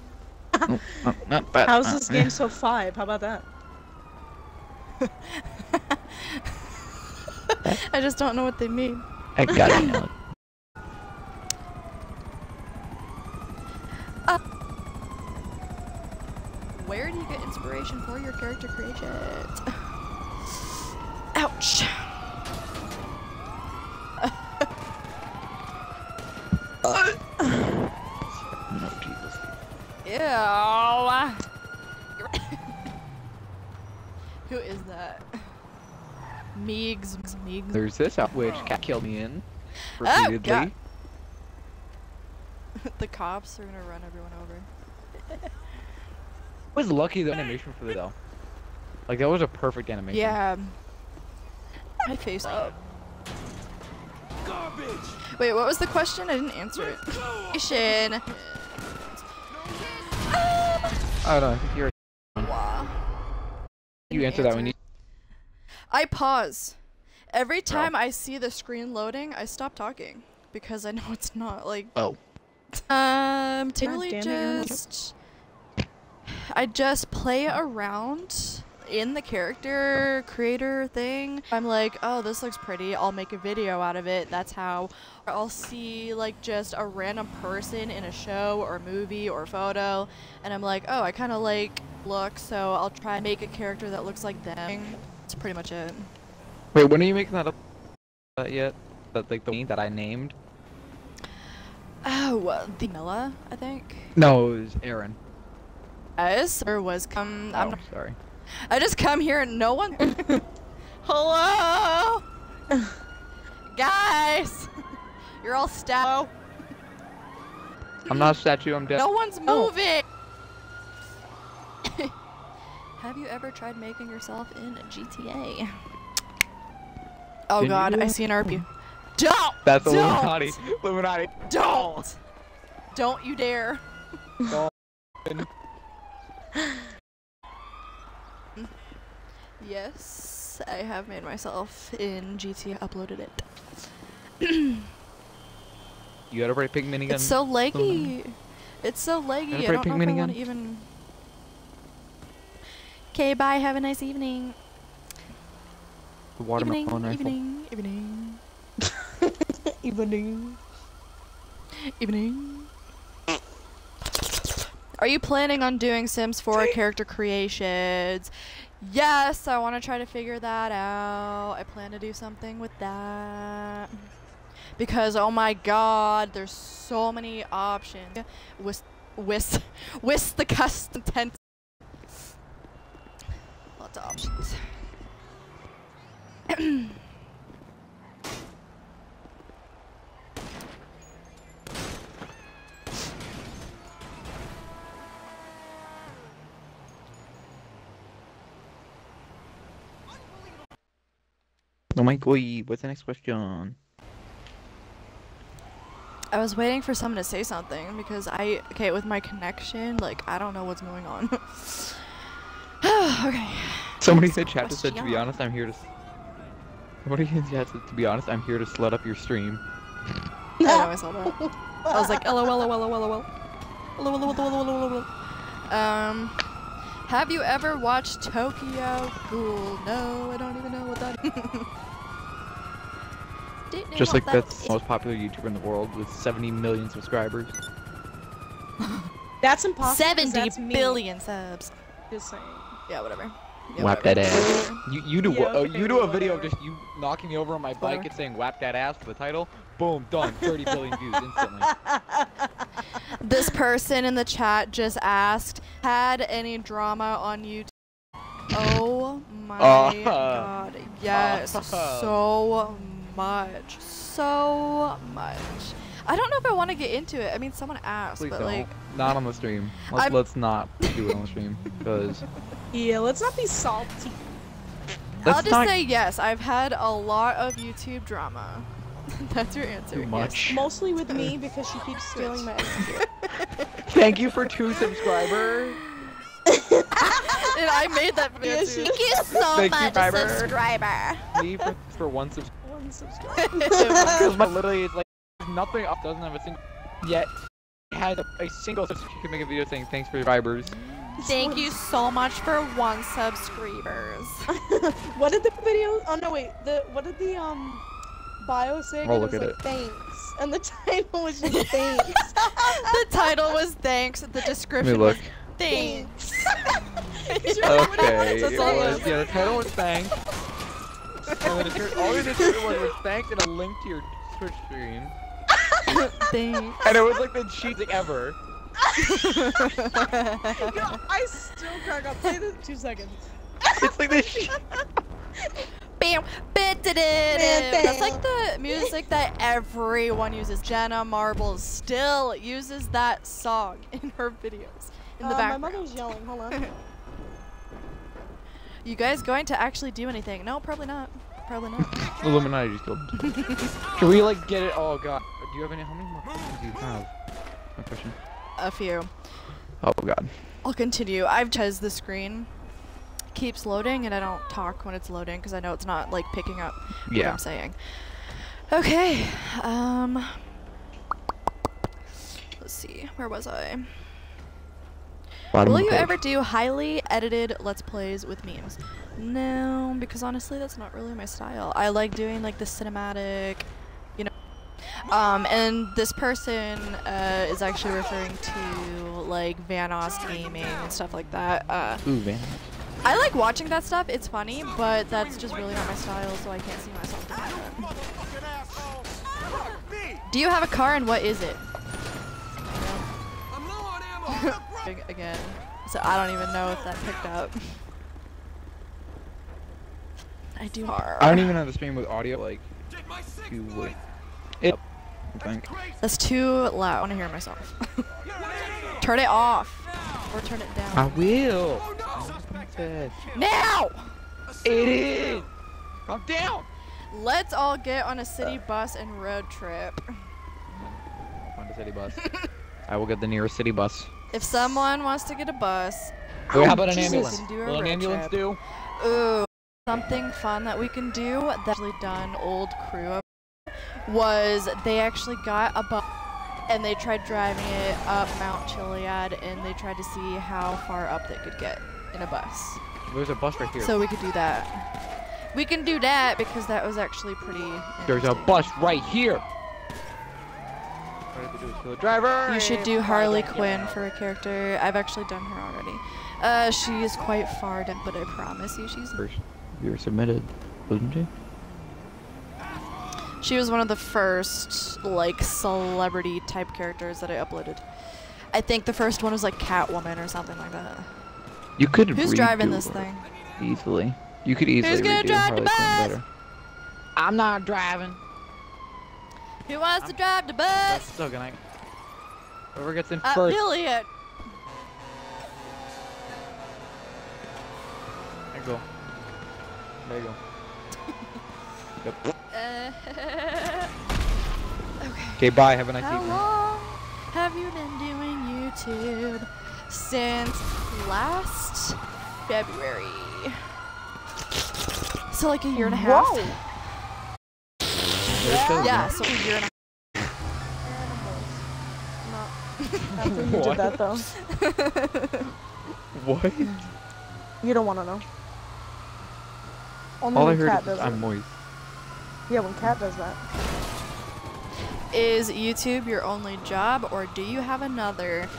Oh, oh, not bad. How's this uh, game yeah. so five? How about that? I just don't know what they mean. I got it. Uh, where do you get inspiration for your character creation? Ouch. Uh. No Jesus. Ew. Who is that? Meegs. Meegs. There's this out which cat killed me in repeatedly. Oh, the cops are gonna run everyone over. I was lucky the animation for the though. Like that was a perfect animation. Yeah. My face up. Garbage. Wait, what was the question? I didn't answer it. Question. I don't know. I think you're. Wow. You answer that when you. I pause. Every time oh. I see the screen loading, I stop talking because I know it's not like. Oh. Um, typically just, I just play around in the character creator thing. I'm like, oh, this looks pretty. I'll make a video out of it. That's how I'll see like just a random person in a show or movie or photo. And I'm like, oh, I kind of like look. So I'll try and make a character that looks like them. That's pretty much it. Wait, when are you making that up uh, yet? That like the one that I named? Oh, uh, the Mila, I think. No, it was Aaron. Yes, or was come. Oh, I'm not, sorry. I just come here and no one. Hello, guys. You're all statue. I'm not a statue. I'm dead. No one's moving. Oh. Have you ever tried making yourself in a G T A? Oh Didn't God, I see an R P. Don't! That's don't. Illuminati. Illuminati. Don't! Don't you dare. Don't. Yes, I have made myself in G T A, uploaded it. You gotta break pig minigun. It's so laggy. It's so laggy. I don't know if I want to even. Okay, bye. Have a nice evening. The watermelon rifle. Evening, evening. Evening. Evening. Are you planning on doing Sims four character creations? Yes, I want to try to figure that out. I plan to do something with that. Because, oh my god, there's so many options. Whisk, whisk, whisk the custom tent. Lots of options. Oh my god, what's the next question? I was waiting for someone to say something because I, okay, with my connection, like, I don't know what's going on. Okay. Somebody said chat to said, to be honest, I'm here to. Somebody in chat said, to be honest, I'm here to slut up your stream. I know, I saw that. I was like, lol, lol, lol, lol. Lol, lol, lol, lol, lol. Um. Have you ever watched Tokyo Ghoul? No, I don't even know what that is. Just like that's the most popular YouTuber in the world with seventy million subscribers. That's impossible. seventy billion subs. Just saying. Yeah, whatever. Yeah, whap whatever. That ass. You you do yeah, okay, uh, you do a video whatever. Of just you knocking me over on my bike and saying "whap that ass" for the title. Boom, done. thirty billion views instantly. This person in the chat just asked, had any drama on YouTube? Oh my uh, god. Yes. Uh, so much. So much. I don't know if I want to get into it. I mean, someone asked, please but don't. Like. Not on the stream. Let's, let's not do it on the stream. Because. Yeah, let's not be salty. Let's I'll just not... say yes. I've had a lot of YouTube drama. That's your answer. Too much. Yes. Mostly with me because she keeps stealing my idea. Thank you for two subscribers. And I made that video too. Thank you so Thank much, you, subscriber. Me for, for one, sub one subscriber. Because my literally it's like nothing up doesn't have a single yet had a, a single subscriber. You can make a video saying thanks for your subscribers. Thank you so much for one subscribers. What did the video? Oh no, wait. The what did the um. bio saying it was like it. Thanks, and the title was just thanks. The title was thanks, the description was thanks. Okay. That's all it is. Yeah, the title was thanked. And then your, all your Twitter was thanked and a link to your Twitch stream. And it was like the cheating ever. No, I still crack up. Play this in two seconds. It's like the cheat. Bam, bam, da, da, da. That's like the music that everyone uses. Jenna Marbles still uses that song in her videos in uh, the background. My mother's yelling. Hold on. You guys going to actually do anything? No, probably not. Probably not. Illuminati just killed. Can we like get it? Oh god. Do you have any? How many more questions do you have? My question. A few. Oh god. I'll continue. I've Chiz the screen. Keeps loading and I don't talk when it's loading because I know it's not like picking up yeah. what I'm saying. Okay. Um let's see, where was I? Bottom Will you page. ever do highly edited let's plays with memes? No, because honestly that's not really my style. I like doing like the cinematic, you know. Um and this person uh is actually referring to like Vanoss gaming and stuff like that. Uh Ooh, Vanoss. I like watching that stuff, it's funny, but that's just really not my style, so I can't see myself doing that. Do you have a car and what is it? I'm low on ammo. Again, so I don't even know if that picked up. I do. I don't even have the stream with audio, like, you would. It, I think. That's too loud. I want to hear myself. Turn it off, or turn it down. I will. Now! It is! Calm down! Let's all get on a city bus and road trip. On a city bus. I will get the nearest city bus. If someone wants to get a bus... Wait, how about an ambulance? Will an ambulance do? Ooh. Something fun that we can do that actually done old crew up was they actually got a bus and they tried driving it up Mount Chiliad and they tried to see how far up they could get. In a bus. There's a bus right here. So we could do that. We can do that because that was actually pretty. There's a bus right here. Driver. You should do Harley Quinn for a character. I've actually done her already. Uh, she is quite far down, but I promise you, she's. First, you were submitted, wasn't you? She was one of the first like celebrity type characters that I uploaded. I think the first one was like Catwoman or something like that. You could Who's driving this thing? Easily. You could easily Who's gonna drive the bus? I'm not driving. Who wants I'm, to drive the bus? That's still gonna... Whoever gets in uh, first. Billion. There you go. There you go. Yep. Uh, okay. Okay, bye. Have a nice How evening. How long have you been doing YouTube? Since last February. So like a year and a half. Whoa. Yeah, yeah so a year and a half. Animals. No. After you did that though. What? You don't want to know. Only All when I heard Cat is does I'm it. moist. Yeah, when Cat does that. Is YouTube your only job or do you have another?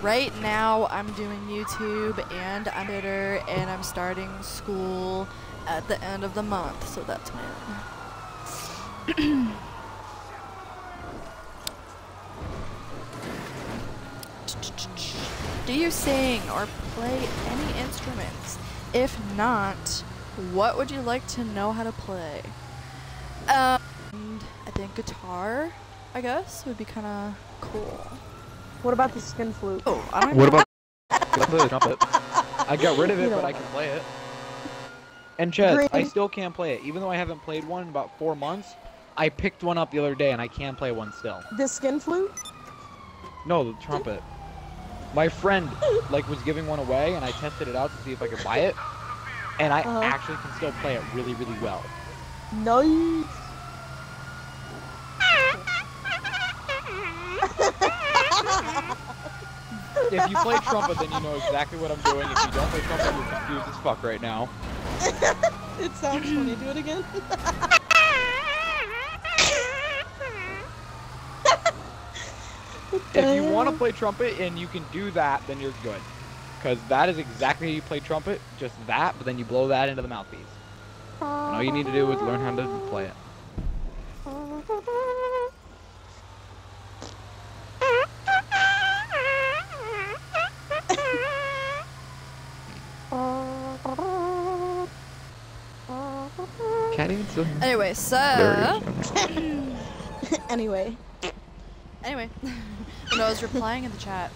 Right now, I'm doing YouTube and I'm editor and I'm starting school at the end of the month, so that's it. Do you sing or play any instruments? If not, what would you like to know how to play? Um, I think guitar, I guess, would be kind of cool. What about the skin flute? Oh, I don't What about the trumpet? I got rid of it, but I can play it. And Chiz, Green. I still can't play it. Even though I haven't played one in about four months, I picked one up the other day and I can play one still. The skin flute? No, the trumpet. My friend like was giving one away and I tested it out to see if I could buy it. And I uh-huh. actually can still play it really, really well. Nice. If you play trumpet, then you know exactly what I'm doing. If you don't play trumpet, you're confused as fuck right now. It sounds funny. Do it again. If you want to play trumpet and you can do that, then you're good. Because that is exactly how you play trumpet, just that, but then you blow that into the mouthpiece. And all you need to do is learn how to play it. Can't even still hear. Anyway, so... anyway. Anyway. No, I was replying in the chat.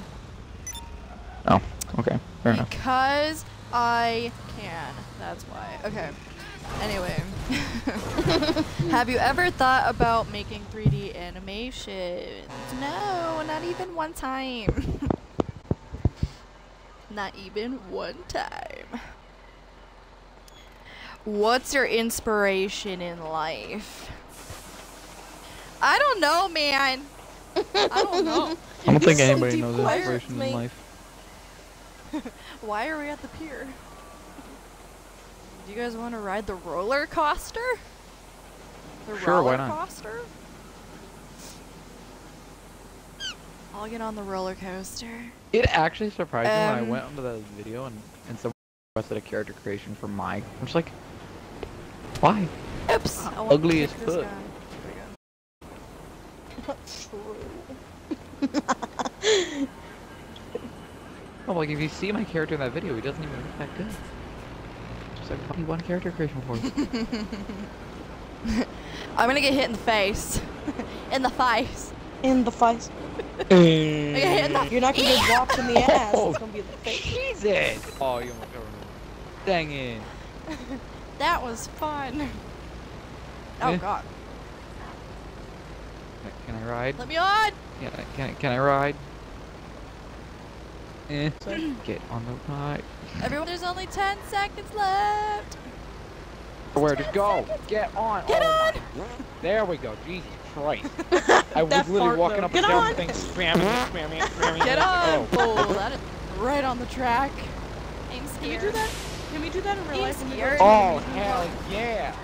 Oh, okay. Fair enough. Because I can. That's why. Okay. Anyway. Have you ever thought about making three D animations? No, not even one time. Not even one time. What's your inspiration in life? I don't know, man. I don't know. I don't think anybody knows their inspiration in life. Why are we at the pier? Do you guys want to ride the roller coaster? The sure, roller why not? Coaster? I'll get on the roller coaster. It actually surprised um, me when I went onto the video and, and someone requested a character creation for Mike. I'm just like, why? Oops! Oh, ugly as fuck. That's true. Oh, like if you see my character in that video, he doesn't even look that good. Just like probably one character creation for him. I'm gonna get hit in the face. In the face. In the face. In the You're not gonna get dropped in the ass. Oh, it's gonna be in the face. Jesus! Oh, you almost got removed. Dang it. That was fun. Oh yeah. God. Can I ride? Let me on! Can I, can I, can I ride? Eh. Get on the ride. Everyone, there's only ten seconds left! Where to go? Seconds. Get on! Get oh, on! My. There we go, Jesus Christ. I was literally fart, walking though. Up and down the thing, spamming, spamming, spamming. Get on! Oh, that is right on the track. I'm scared. Can we do that, Can we do that in real life? In oh, hell yeah!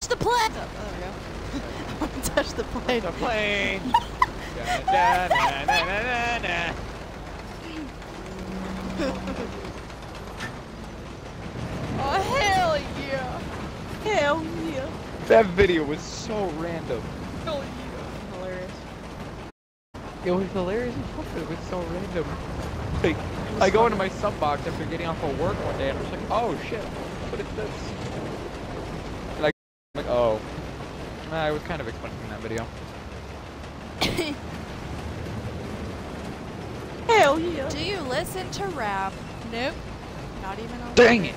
Touch the plane! Oh, there we go. Touch the plane. The plane. Da, da, da, da, da, da, da. Oh hell yeah! Hell yeah! That video was so random. Hell yeah! Hilarious. It was hilarious. It was so random. Like, I go into my sub box after getting off of work one day, and I'm just like, oh shit, what is this? And I, I'm like, oh. I was kind of expecting that video. Hell yeah! Do you listen to rap? Nope. Not even on. Dang it!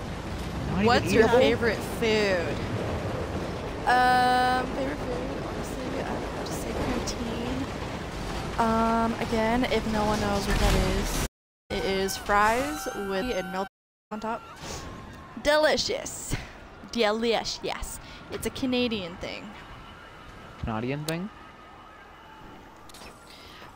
Not What's your either. favorite food? Um, favorite food? Honestly, I would have to say poutine. Um, again, if no one knows what that is, it is fries with and melted on top. Delicious. Delish. Yes. It's a Canadian thing. Canadian thing?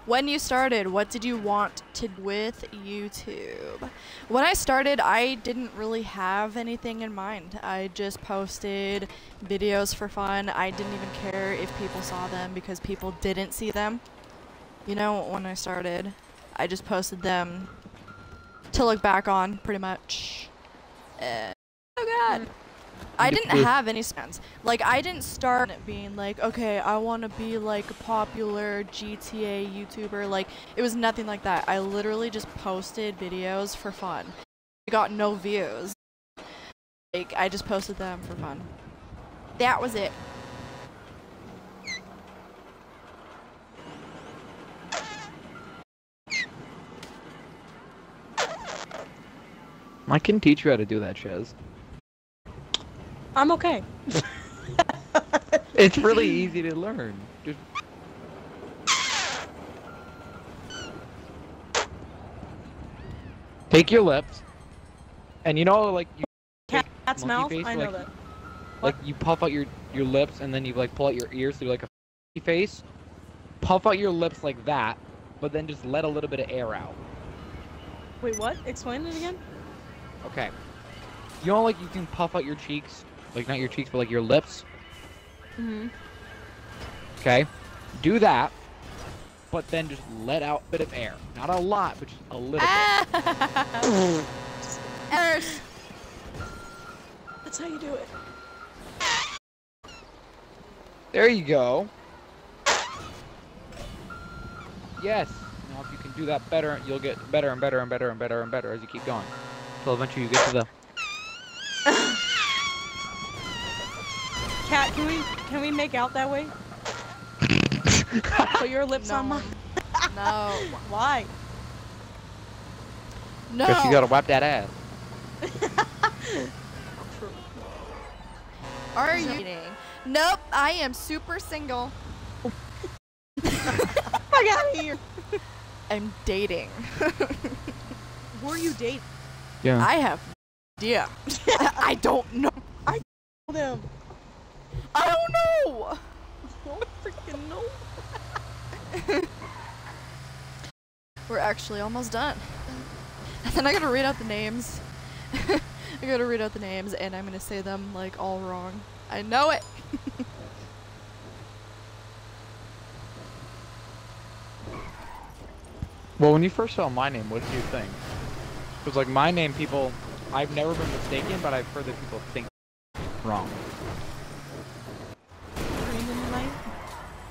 When you started, what did you want to do with YouTube? When I started, I didn't really have anything in mind. I just posted videos for fun. I didn't even care if people saw them because people didn't see them. You know, when I started, I just posted them to look back on, pretty much. Uh, oh God. Mm. I didn't have any plans. Like, I didn't start being like, okay, I want to be like a popular G T A YouTuber. Like, it was nothing like that. I literally just posted videos for fun. I got no views. Like, I just posted them for fun. That was it. I can teach you how to do that, Chiz. I'm okay. It's really easy to learn. Just... Take your lips, and you know, like you cat, cat's mouth. Face, I know like, that. Like what? You puff out your your lips, and then you like pull out your ears through like a monkey face. Puff out your lips like that, but then just let a little bit of air out. Wait, what? Explain it again. Okay. You know, like you can puff out your cheeks. Like, not your cheeks, but like your lips. Mm-hmm. Okay. Do that. but then just let out a bit of air. Not a lot, but just a little ah. bit. Errors. That's how you do it. There you go. Yes. Now if you can do that better, you'll get better and better and better and better and better as you keep going. Until eventually you get to the... Cat, can we can we make out that way? Put your lips no. on mine. No. Why? No. Because you gotta wipe that ass. Are you? Eating? Nope. I am super single. I got here. I'm dating. Who are you dating? Yeah. I have no idea. I don't know. I don't know them. I don't know. Don't freaking know. We're actually almost done. And then I gotta read out the names. I gotta read out the names, and I'm gonna say them like all wrong. I know it. Well, when you first saw my name, what did you think? Because like my name, people, I've never been mistaken, but I've heard that people think wrong.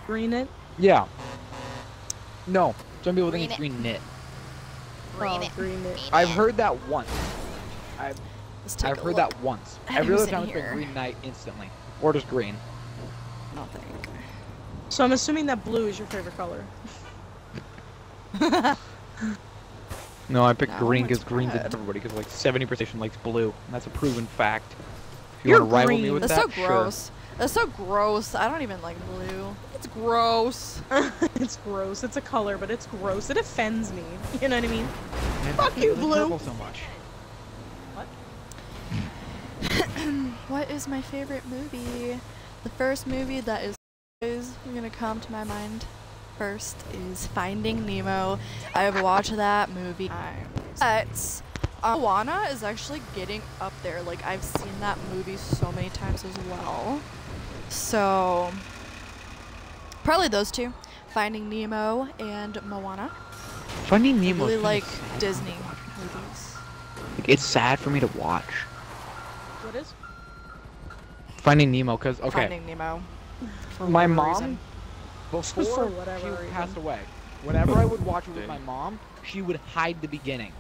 Green It? Yeah. No. Some people green think it's Green Knit. Green It. Green It. I've heard that once. I've, I've heard look. that once. Every other time it's been Green Knight instantly. Or just green. Nothing. So I'm assuming that blue is your favorite color. No, I picked no, green because green's in everybody because like seventy percent likes blue. And that's a proven fact. If you You're want to rival green. me with that's that, so gross. Sure. That's so gross. I don't even like blue. It's gross. It's gross. It's a color, but it's gross. It offends me. You know what I mean? And Fuck you, blue. So much. What? What is my favorite movie? The first movie that is always gonna come to my mind first is Finding Nemo. I have watched that movie. But Moana is actually getting up there. Like I've seen that movie so many times as well. So. Probably those two, Finding Nemo and Moana. Finding Nemo. I really like Disney movies. Like, it's sad for me to watch. What is? Finding Nemo, cause okay. Finding Nemo. For my mom, reason. before for she reason. passed away, whenever I would watch it with my mom, she would hide the beginning,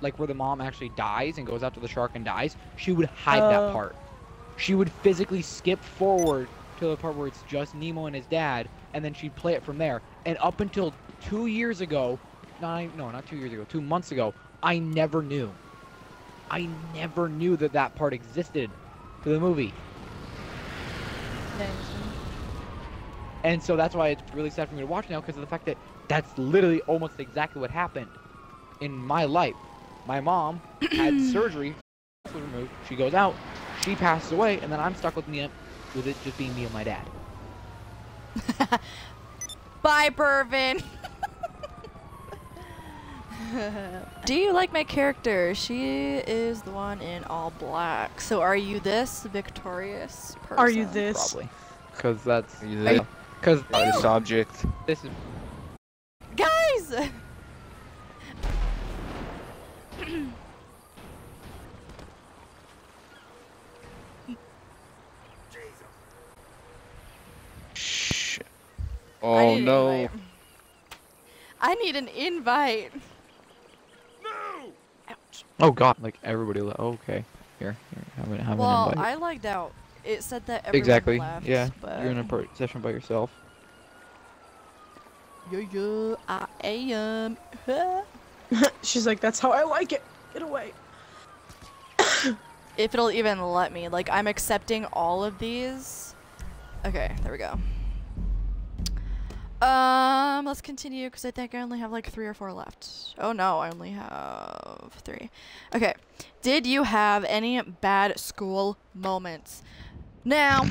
like where the mom actually dies and goes after the shark and dies. She would hide uh... that part. She would physically skip forward to the part where it's just Nemo and his dad, and then she'd play it from there. And up until two years ago, not, no, not two years ago, two months ago, I never knew. I never knew that that part existed to the movie. And so that's why it's really sad for me to watch now, because of the fact that that's literally almost exactly what happened in my life. My mom had surgery, was removed, she goes out, she passes away, and then I'm stuck with Nemo. With it just being me and my dad. Bye, Bervin. Do you like my character? She is the one in all black. So are you this victorious person? Are you this? Probably. Cause that's because this object. This is. Guys. Oh I no! I need an invite. No! Ouch. Oh god! Like everybody left. Oh, okay, here, here. Have an, have well, an invite. I lagged out. It said that everyone exactly. left. Exactly. Yeah. But... You're in a session by yourself. Yeah, yeah. I am. She's like, that's how I like it. Get away. If it'll even let me. Like, I'm accepting all of these. Okay, there we go. Um, let's continue because I think I only have like three or four left. Oh no, I only have three. Okay. Did you have any bad school moments? Now,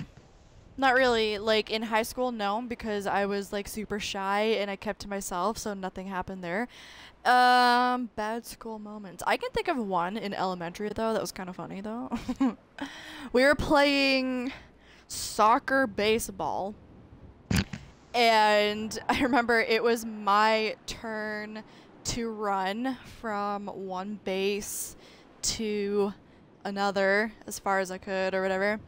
not really. Like in high school, no, because I was like super shy and I kept to myself, so nothing happened there. Um, bad school moments. I can think of one in elementary though. That was kind of funny though. We were playing soccer baseball. And I remember it was my turn to run from one base to another as far as I could or whatever.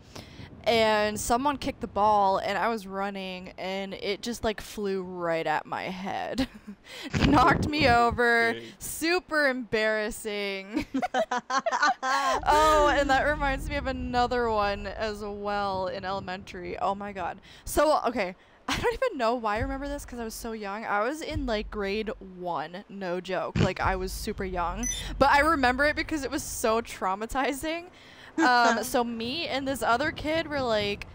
And someone kicked the ball and I was running and it just like flew right at my head. Knocked me over. Dang. Super embarrassing. Oh, and that reminds me of another one as well in elementary. Oh my god. So, okay. I don't even know why I remember this because I was so young. I was in like grade one, no joke. Like I was super young, but I remember it because it was so traumatizing. Um, so me and this other kid were like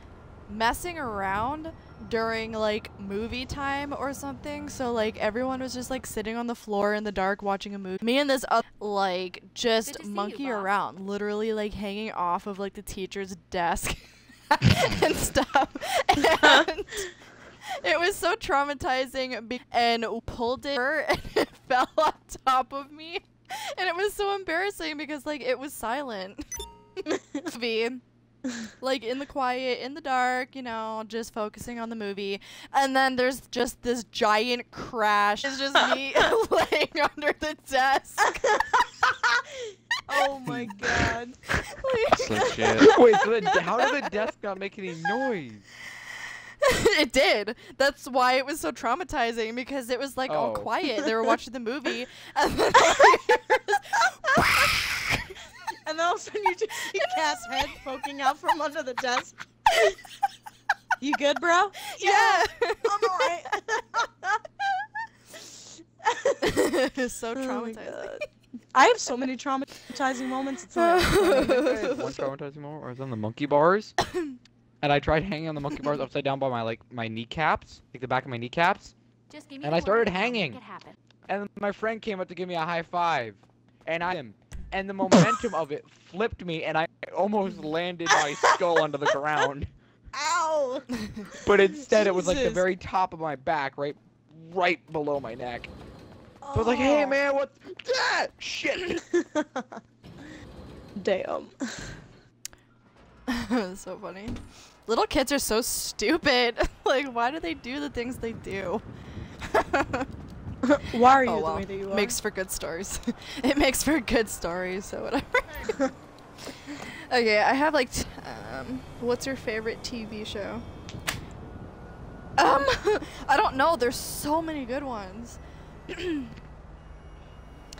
messing around during like movie time or something. So like everyone was just like sitting on the floor in the dark watching a movie. Me and this other like just monkey around, literally like hanging off of like the teacher's desk and stuff. And it was so traumatizing and pulled it and it fell on top of me. And it was so embarrassing because like it was silent. Like in the quiet, in the dark, you know, just focusing on the movie. And then there's just this giant crash. It's just me laying under the desk. Oh my god. Like, wait, so the, how did the desk not make any noise? It did. That's why it was so traumatizing, because it was like oh. all quiet. They were watching the movie and then and all of a sudden you just see Cass' head poking out from under the desk. You good, bro? Yeah. yeah. I'm alright. It's so traumatizing. Oh, I have so many traumatizing moments. It's like, one traumatizing moment I was on the monkey bars. And I tried hanging on the monkey bars upside down by my like my kneecaps, like the back of my kneecaps. Just give me and I started hanging. And my friend came up to give me a high five. And I am. And the momentum of it flipped me, and I almost landed my skull onto the ground. Ow! But instead, Jesus. It was like the very top of my back, right, right below my neck. Oh. So I was like, "Hey, man, what? Ah, shit!" Damn. That's so funny. Little kids are so stupid. Like, why do they do the things they do? Why are you oh, well. the way that you are? Makes for good stories. It makes for good stories, so whatever. Okay, I have like, t um, what's your favorite T V show? Um, I don't know. There's so many good ones.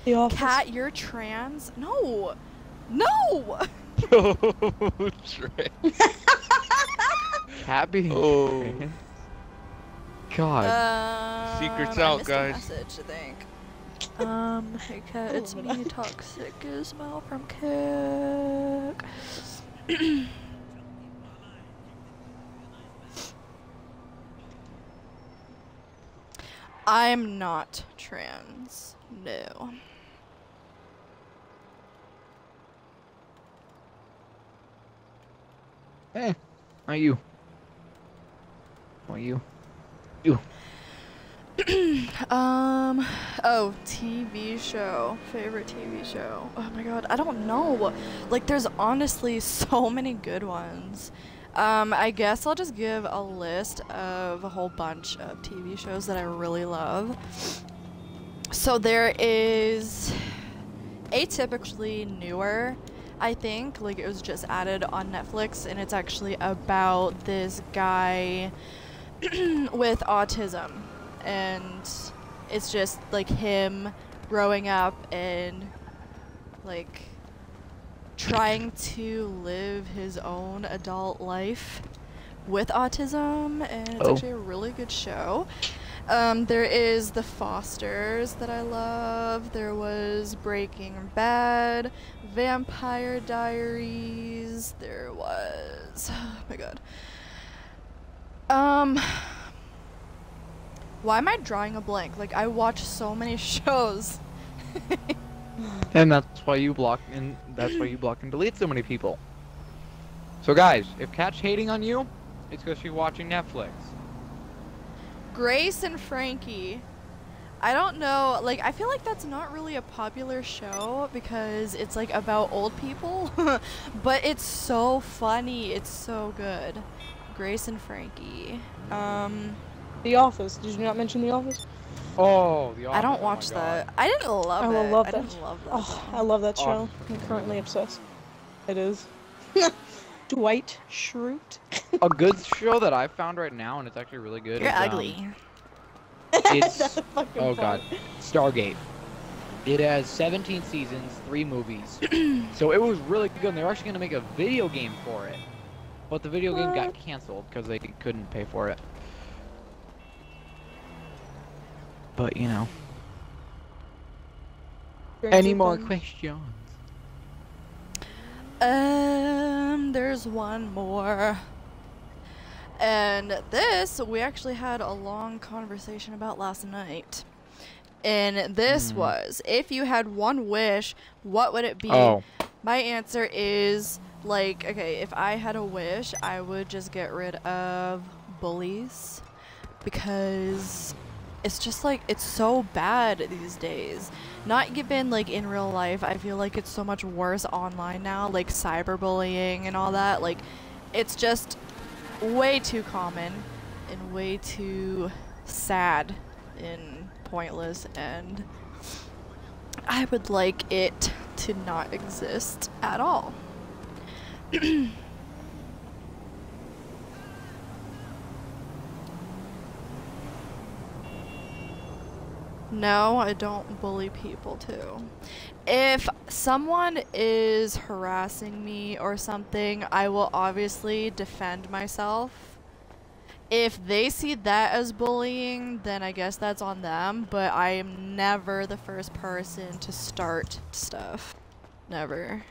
The Office. Cat, you're trans? No, no. No, trans. Cat being oh. trans. God. Um, Secret's out, guys. Message, I think. Um, hey Kat, it's me, Toxic Gizmo from Kick. I'm not trans. No. Hey, how are you? How are you? You. um. Oh, T V show. Favorite T V show. Oh my god, I don't know. Like, there's honestly so many good ones. Um, I guess I'll just give a list of a whole bunch of T V shows that I really love. So there is Atypically newer, I think. Like, it was just added on Netflix, and it's actually about this guy with autism, and it's just like him growing up and like trying to live his own adult life with autism, and it's oh. actually a really good show. Um, there is The Fosters that I love. There was Breaking Bad, Vampire Diaries. There was oh my god. Um, why am I drawing a blank? Like, I watch so many shows. And that's why you block and that's why you block and delete so many people. So guys, if Kat's hating on you, it's because she's watching Netflix. Grace and Frankie. I don't know, like, I feel like that's not really a popular show because it's like about old people, but it's so funny, it's so good. Grace and Frankie. Um, The Office. Did you not mention The Office? Oh, The Office. I don't oh watch that. I didn't love I it. Love I that. didn't love that. Oh, I love that show. Awesome. I'm currently obsessed. It is. Dwight Schrute. A good show that I found right now, and it's actually really good. You're is, ugly. Um, it's That's a fucking oh god, point. Stargate. It has seventeen seasons, three movies. So it was really good, and they were actually gonna make a video game for it, but the video game got canceled because they couldn't pay for it. But you know. Any more questions? Um, there's one more. And this, we actually had a long conversation about last night. And this mm. was, if you had one wish, what would it be? Oh. My answer is, like, okay, if I had a wish, I would just get rid of bullies. Because it's just, like, it's so bad these days. Not even, like, in real life. I feel like it's so much worse online now. Like, cyberbullying and all that. Like, it's just way too common and way too sad and pointless, and I would like it to not exist at all. No, I don't bully people too. If someone is harassing me or something, I will obviously defend myself. If they see that as bullying, then I guess that's on them, but I am never the first person to start stuff. Never.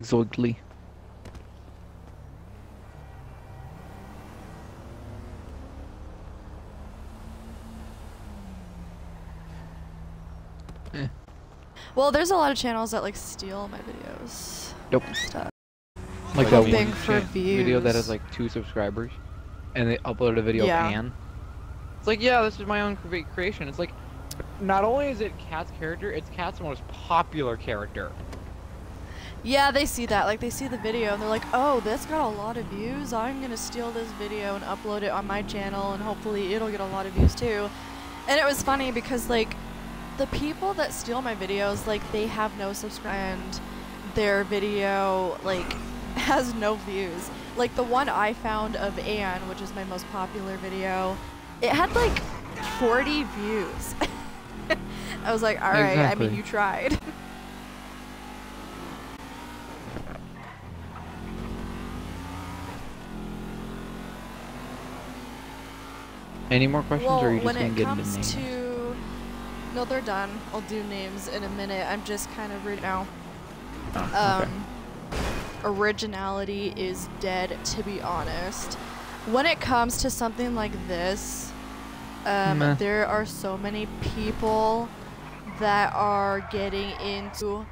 Exactly. Eh. Well, there's a lot of channels that like steal my videos. Nope. Stuff. Like that one for video that has like two subscribers, and they upload a video yeah. pan. It's like, yeah, this is my own cre creation. It's like, not only is it Kat's character, it's Kat's most popular character. Yeah, they see that. Like, they see the video and they're like, oh, this got a lot of views. I'm gonna steal this video and upload it on my channel, and hopefully it'll get a lot of views too. And it was funny because like, the people that steal my videos, like, they have no subscribe, and their video, like, has no views. Like, the one I found of Anne, which is my most popular video, it had, like, forty views. I was like, alright, exactly. I mean, you tried. Any more questions, well, or are you just going to get into names? To No, they're done. I'll do names in a minute. I'm just kind of right now. Oh, okay. Um, originality is dead, to be honest. When it comes to something like this, um, mm-hmm. there are so many people that are getting into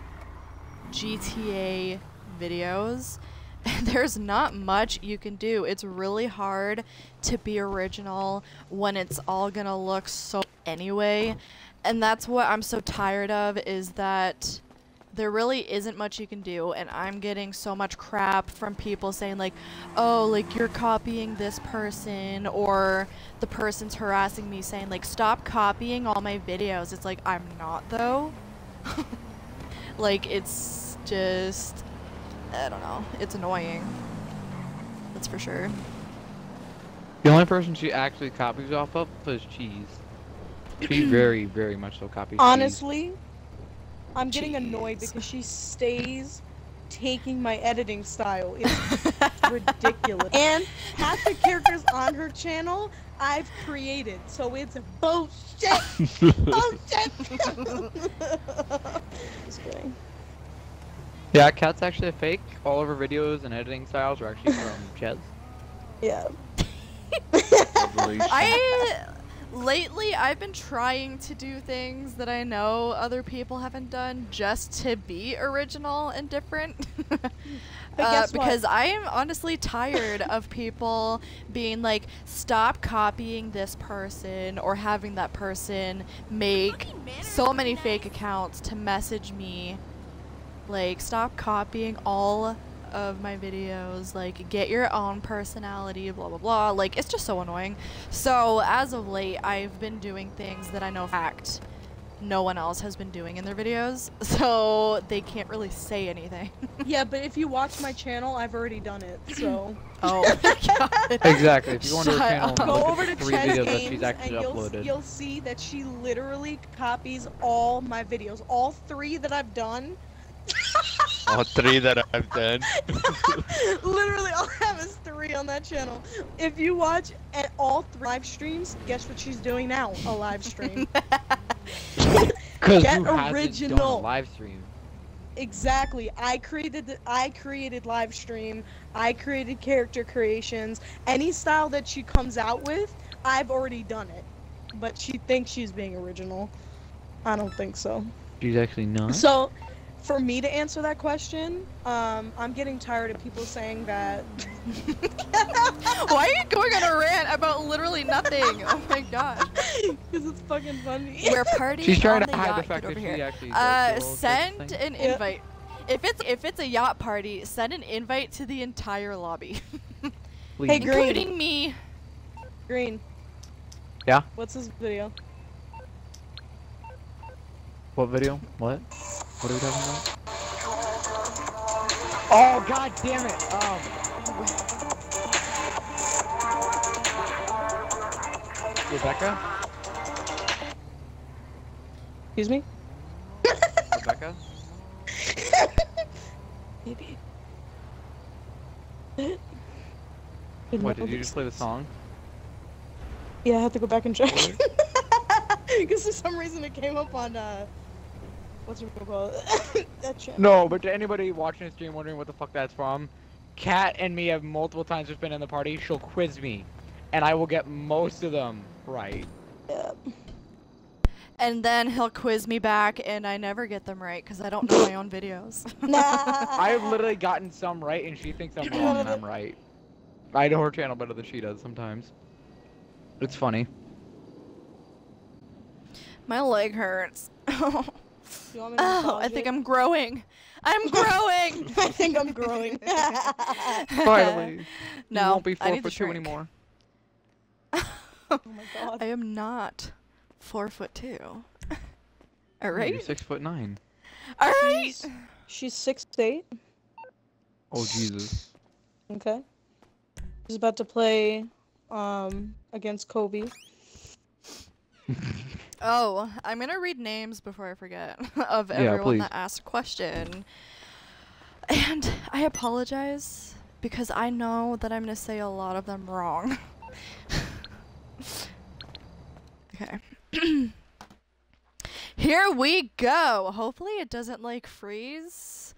G T A videos. There's not much you can do. It's really hard to be original when it's all gonna look so anyway. And that's what I'm so tired of, is that there really isn't much you can do, and I'm getting so much crap from people saying like, oh, like you're copying this person, or the person's harassing me saying like, stop copying all my videos. It's like, I'm not though. Like, it's just, I don't know, it's annoying. That's for sure. The only person she actually copies off of is Chiz. She very, very much so copies. Honestly, Chiz. I'm getting Jeez. annoyed because she stays taking my editing style. It's ridiculous. And half the characters on her channel I've created, so it's bullshit. Bullshit. Just kidding. Yeah, Kat's actually a fake. All of her videos and editing styles are actually from Chiz. Yeah. I... Lately, I've been trying to do things that I know other people haven't done just to be original and different. uh, because I am honestly tired of people being like, stop copying this person, or having that person make so many fake accounts to message me. Like, stop copying all of my videos, like, get your own personality, blah, blah, blah. Like, it's just so annoying. So as of late, I've been doing things that I know fact no one else has been doing in their videos, so they can't really say anything. Yeah, but if you watch my channel, I've already done it, so. Oh my God. Exactly. If you want to her channel, go over to three videos that she's actually and you'll, uploaded. You'll see that she literally copies all my videos, all three that I've done. All three that I've done. Literally, all I have is three on that channel. If you watch at all three live streams, guess what she's doing now? A live stream. Get original. Done a live stream. Exactly. I created the, I created live stream. I created character creations. Any style that she comes out with, I've already done it. But she thinks she's being original. I don't think so. She's actually not. So, for me to answer that question, um, I'm getting tired of people saying that. Why are you going on a rant about literally nothing? Oh my God. Because it's fucking funny. We're partying. She's trying on to the hide the fact that she actually uh, send an yeah. invite. If it's if it's a yacht party, send an invite to the entire lobby. Hey, Green. Including me. Green. Yeah. What's this video? What video? What? What are we talking about? Oh, God damn it! Um, Rebecca? Excuse me? Rebecca? Maybe. What, did you just play the song? Yeah, I have to go back and check. Because for some reason it came up on, uh... what's it called? That shit. No, but to anybody watching this stream wondering what the fuck that's from, Kat and me have multiple times just been in the party. She'll quiz me, and I will get most of them right. Yep. And then he'll quiz me back, and I never get them right because I don't know my own videos. Nah. I have literally gotten some right, and she thinks I'm wrong, and I'm right. I know her channel better than she does sometimes. It's funny. My leg hurts. Oh, I think it? I'm growing. I'm growing. I think I'm growing. Finally. No, you won't be four foot two anymore. Oh my God. I am not four foot two. All right. You're six foot nine. All right. She's, she's six eight. Oh Jesus. Okay. She's about to play, um, against Kobe. Oh, I'm going to read names before I forget of everyone yeah, that asked a question. And I apologize because I know that I'm going to say a lot of them wrong. Okay. Here we go. Hopefully it doesn't like freeze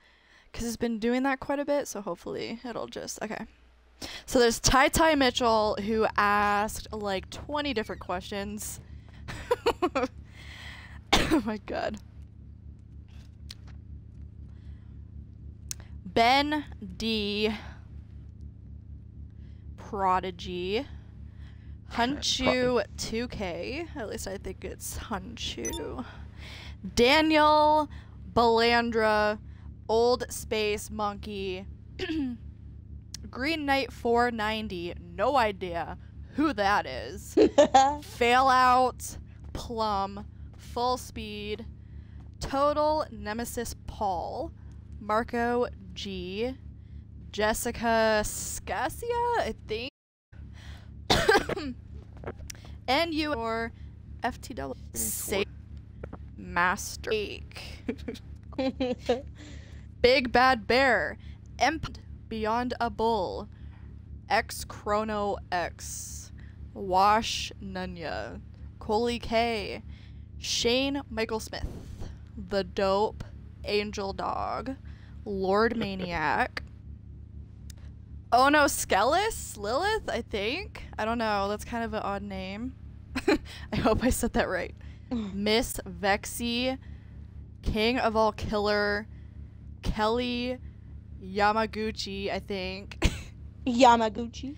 because it's been doing that quite a bit. So hopefully it'll just, okay. So there's Tai Tai Mitchell who asked like twenty different questions. Oh my God. Ben D. Prodigy. Hunchu two K. At least I think it's Hunchu. Daniel Belandra. Old Space Monkey. Green Knight four ninety. No idea who that is. Failout. Plum, Full Speed, Total Nemesis Paul, Marco G, Jessica Scassia, I think, and you or F T W, Save Master, Big Bad Bear, Emp Beyond a Bull, X Chrono X, Wash Nunya. Coley K, Shane Michael Smith, The Dope, Angel Dog, Lord Maniac, Oh No Skellis, Lilith, I think. I don't know, that's kind of an odd name. I hope I said that right. Miss Vexy, King of All Killer, Kelly Yamaguchi, I think. Yamaguchi.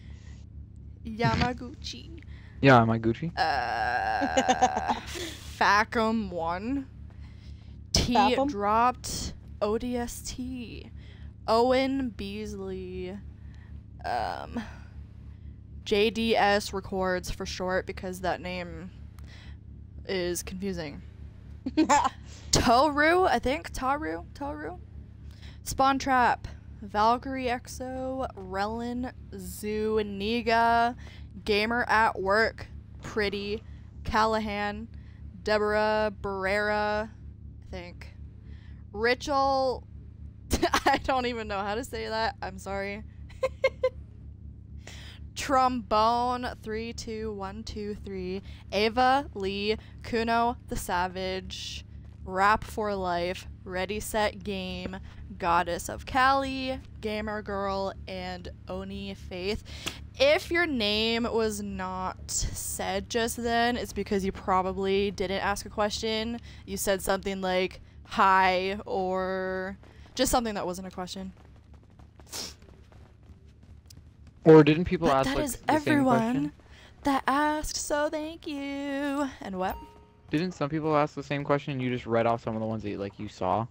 Yamaguchi. Yeah, am I Gucci? Uh, Facum one. T Dropped O D S T. Owen Beasley. Um, J D S Records for short, because that name is confusing. Toru, I think. Toru? Toru? Spawn Trap. Valkyrie X O. Relin. Zuniga. Gamer at Work. Pretty. Callahan. Deborah Barrera, I think. Rachel. I don't even know how to say that. I'm sorry. Trombone three two one two three. Ava Lee. Kuno the Savage. Rap for Life. Ready Set Game. Goddess of Cali. Gamer Girl. And Oni Faith. If your name was not said just then, it's because you probably didn't ask a question. You said something like hi, or just something that wasn't a question. Or didn't people but ask that like, is the everyone same question? That asked, so thank you. And what? Didn't some people ask the same question and you just read off some of the ones that like you saw?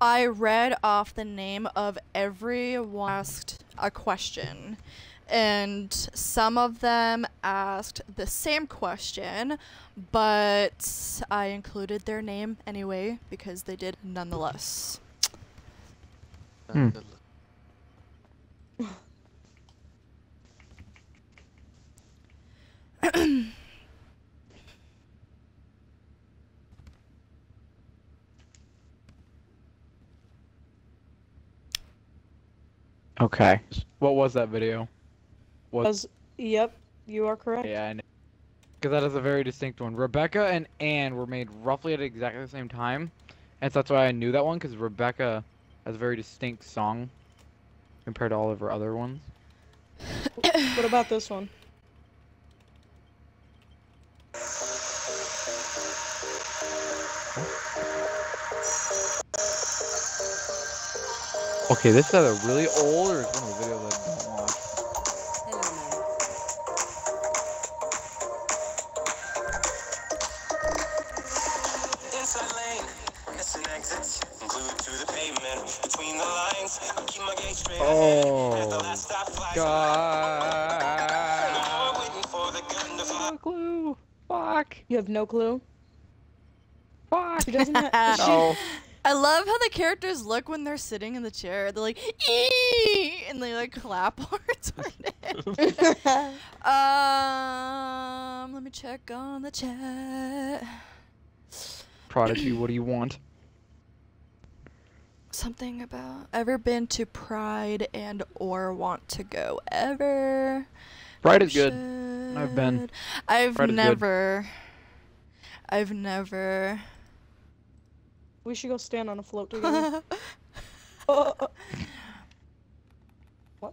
I read off the name of everyone asked a question, and some of them asked the same question, but I included their name anyway because they did nonetheless. Hmm. Okay. What was that video? What was, yep, you are correct. Yeah, I know. Because that is a very distinct one. Rebecca and Anne were made roughly at exactly the same time, and so that's why I knew that one, because Rebecca has a very distinct song compared to all of her other ones. What about this one? Okay, this is either really old or it's one of the videos that I don't watch. I don't know. It's a lane. It's an exit. Glued to the pavement. Between the lines. I keep my gate straight. Oh, God. Waiting for the gun to fly. No clue. Fuck. You have no clue? Fuck. She doesn't have... No. I love how the characters look when they're sitting in the chair. They're like, eee! And they like clap or turn it. Um, let me check on the chat. Prodigy, what do you want? Something about ever been to Pride and or want to go ever. Pride is good. I've been. I've never. I've never. We should go stand on a float together. Oh, oh. What?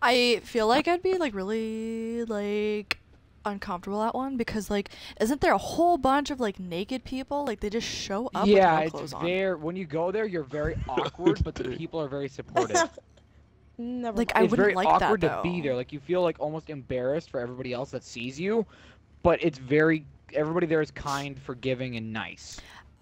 I feel like I'd be like really like uncomfortable at one, because like isn't there a whole bunch of like naked people? Like they just show up. Yeah, with no clothes it's there. On. When you go there, you're very awkward, but the people are very supportive. Never. Like I it's wouldn't very like awkward that, to though. Be there. Like you feel like almost embarrassed for everybody else that sees you, but it's very everybody there is kind, forgiving, and nice.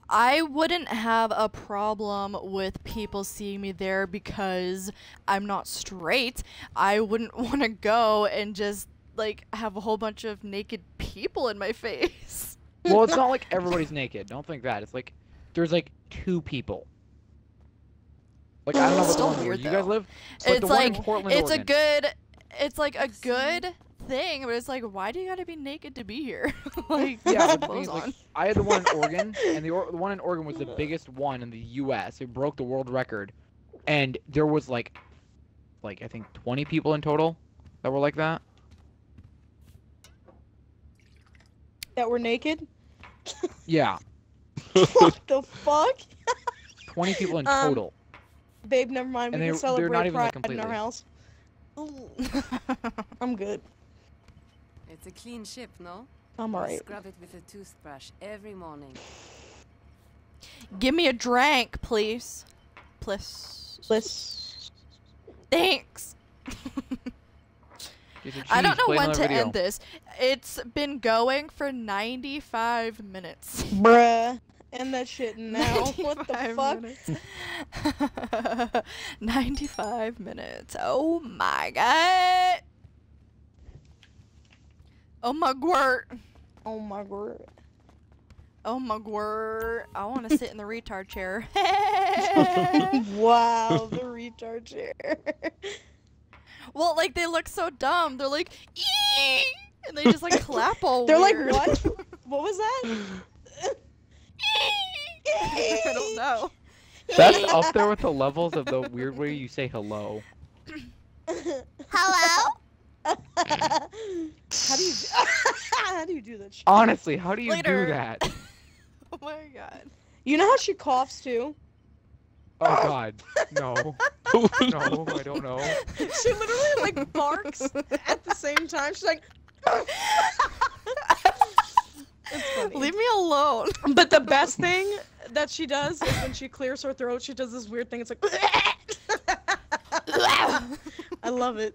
I wouldn't have a problem with people seeing me there because I'm not straight. I wouldn't want to go and just, like, have a whole bunch of naked people in my face. Well, it's not like everybody's naked. Don't think that. It's like, there's, like, two people. Like, I don't know what the one where you guys live. It's, it's like, like Portland, it's Oregon. A good, it's like a good... thing, but it's like, why do you gotta be naked to be here? Like, yeah, the thing is, like, I had the one in Oregon, and the, or the one in Oregon was the biggest one in the U S It broke the world record, and there was like, like I think twenty people in total that were like that. That were naked. Yeah. What the fuck? twenty people in um, total. Babe, never mind. We and can they, celebrate not even, Pride like, in our house. I'm good. It's a clean ship, no? I'm alright. Scrub it with a toothbrush every morning. Give me a drink, please. Please. Please. Thanks. I don't know when to video. End this. It's been going for ninety-five minutes. Bruh. End that shit now. What the fuck? ninety-five minutes. Oh my god. Oh my gwert. Oh my gwert. Oh my gwert. I want to sit in the retard chair. Wow, the retard chair. Well, like, they look so dumb. They're like, eee! And they just, like, clap all They're weird. Like, what? What was that? I don't know. That's up there with the levels of the weird way you say hello. Hello? How do you do, how do you do that shit? Honestly, how do you Later. do that? Oh my god. You know how she coughs too? Oh, oh god. No. No, I don't know. She literally like barks at the same time. She's like leave me alone. But the best thing that she does is when she clears her throat, she does this weird thing. It's like I love it.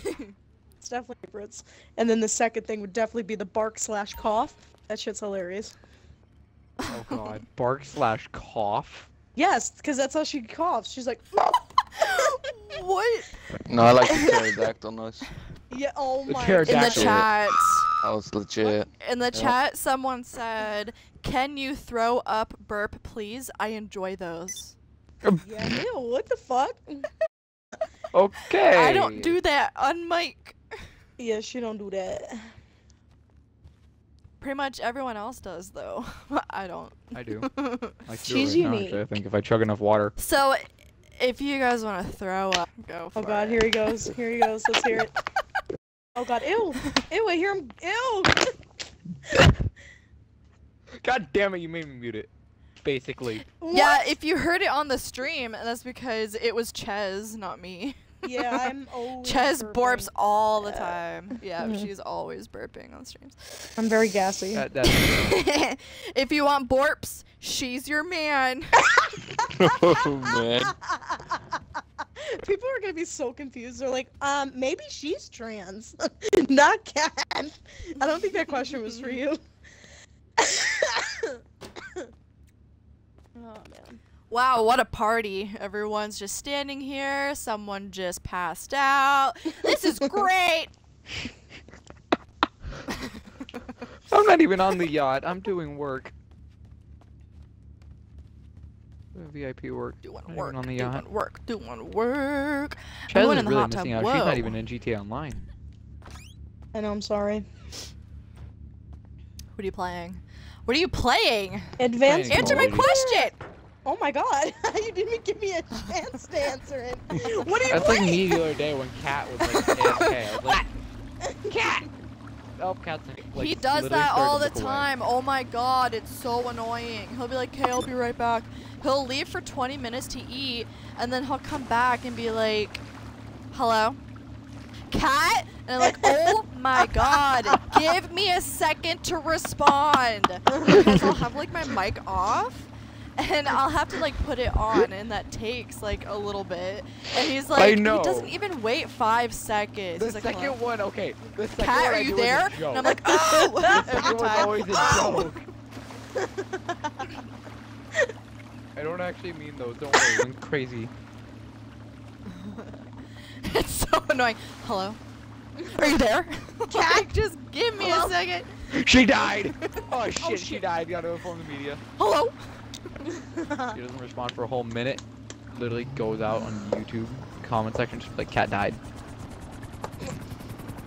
It's definitely Brits. And then the second thing would definitely be the bark slash cough. That shit's hilarious. Oh god, bark slash cough? Yes, because that's how she coughs. She's like, what? No, I like the pterodactyl noise. Yeah, oh my god. In the chat. That was legit. In the chat, someone said, can you throw up burp, please? I enjoy those. Yeah, ew, what the fuck? Okay. I don't do that on mic. Yeah, she don't do that. Pretty much everyone else does, though. I don't. I do. I She's right unique. Now, I think if I chug enough water. So, if you guys want to throw up, go for it. Oh god, it. Here he goes. Here he goes. Let's hear it. Oh god, ew. Ew, I hear him. Ew. God damn it, you made me mute it. Basically. What? Yeah, if you heard it on the stream, that's because it was Chiz, not me. Yeah, I'm always Chiz burping. Borps all the time. Yeah, mm-hmm. She's always burping on streams. I'm very gassy. That, that's if you want borps, she's your man. Oh, man. People are going to be so confused. They're like, um, maybe she's trans. Not cat. I don't think that question was for you. Oh, man. Wow, what a party. Everyone's just standing here. Someone just passed out. This is great. I'm not even on the yacht. I'm doing work. V I P work. Doing work. On the doing yacht. work. Doing work. Chiz is really missing out. Whoa. She's not even in G T A Online. I know, I'm sorry. What are you playing? What are you playing? Advanced. Answer my question! Oh my god, you didn't even give me a chance to answer it. What are you That's playing? That's like me the other day when Cat was like, A F K. I was like, what? Cat! Oh, Cat's like, he does that all the time. Away. Oh my god, it's so annoying. He'll be like, okay, I'll be right back. He'll leave for twenty minutes to eat, and then he'll come back and be like, hello? Cat? And I'm like, oh my god, give me a second to respond. Because I'll have like my mic off and I'll have to like put it on and that takes like a little bit. And he's like, I know. He doesn't even wait five seconds. The he's like, second one, okay. The second Cat, one are you there? And I'm like, oh! Every time. Always a oh! Joke. I don't actually mean those, don't worry, I'm crazy. It's so annoying. Hello? Are you there? Cat? Like, just give me Hello? a second. She died. Oh shit, oh, shit. She died. You gotta inform the media. Hello? She doesn't respond for a whole minute. Literally goes out on YouTube comment section just like, Cat died.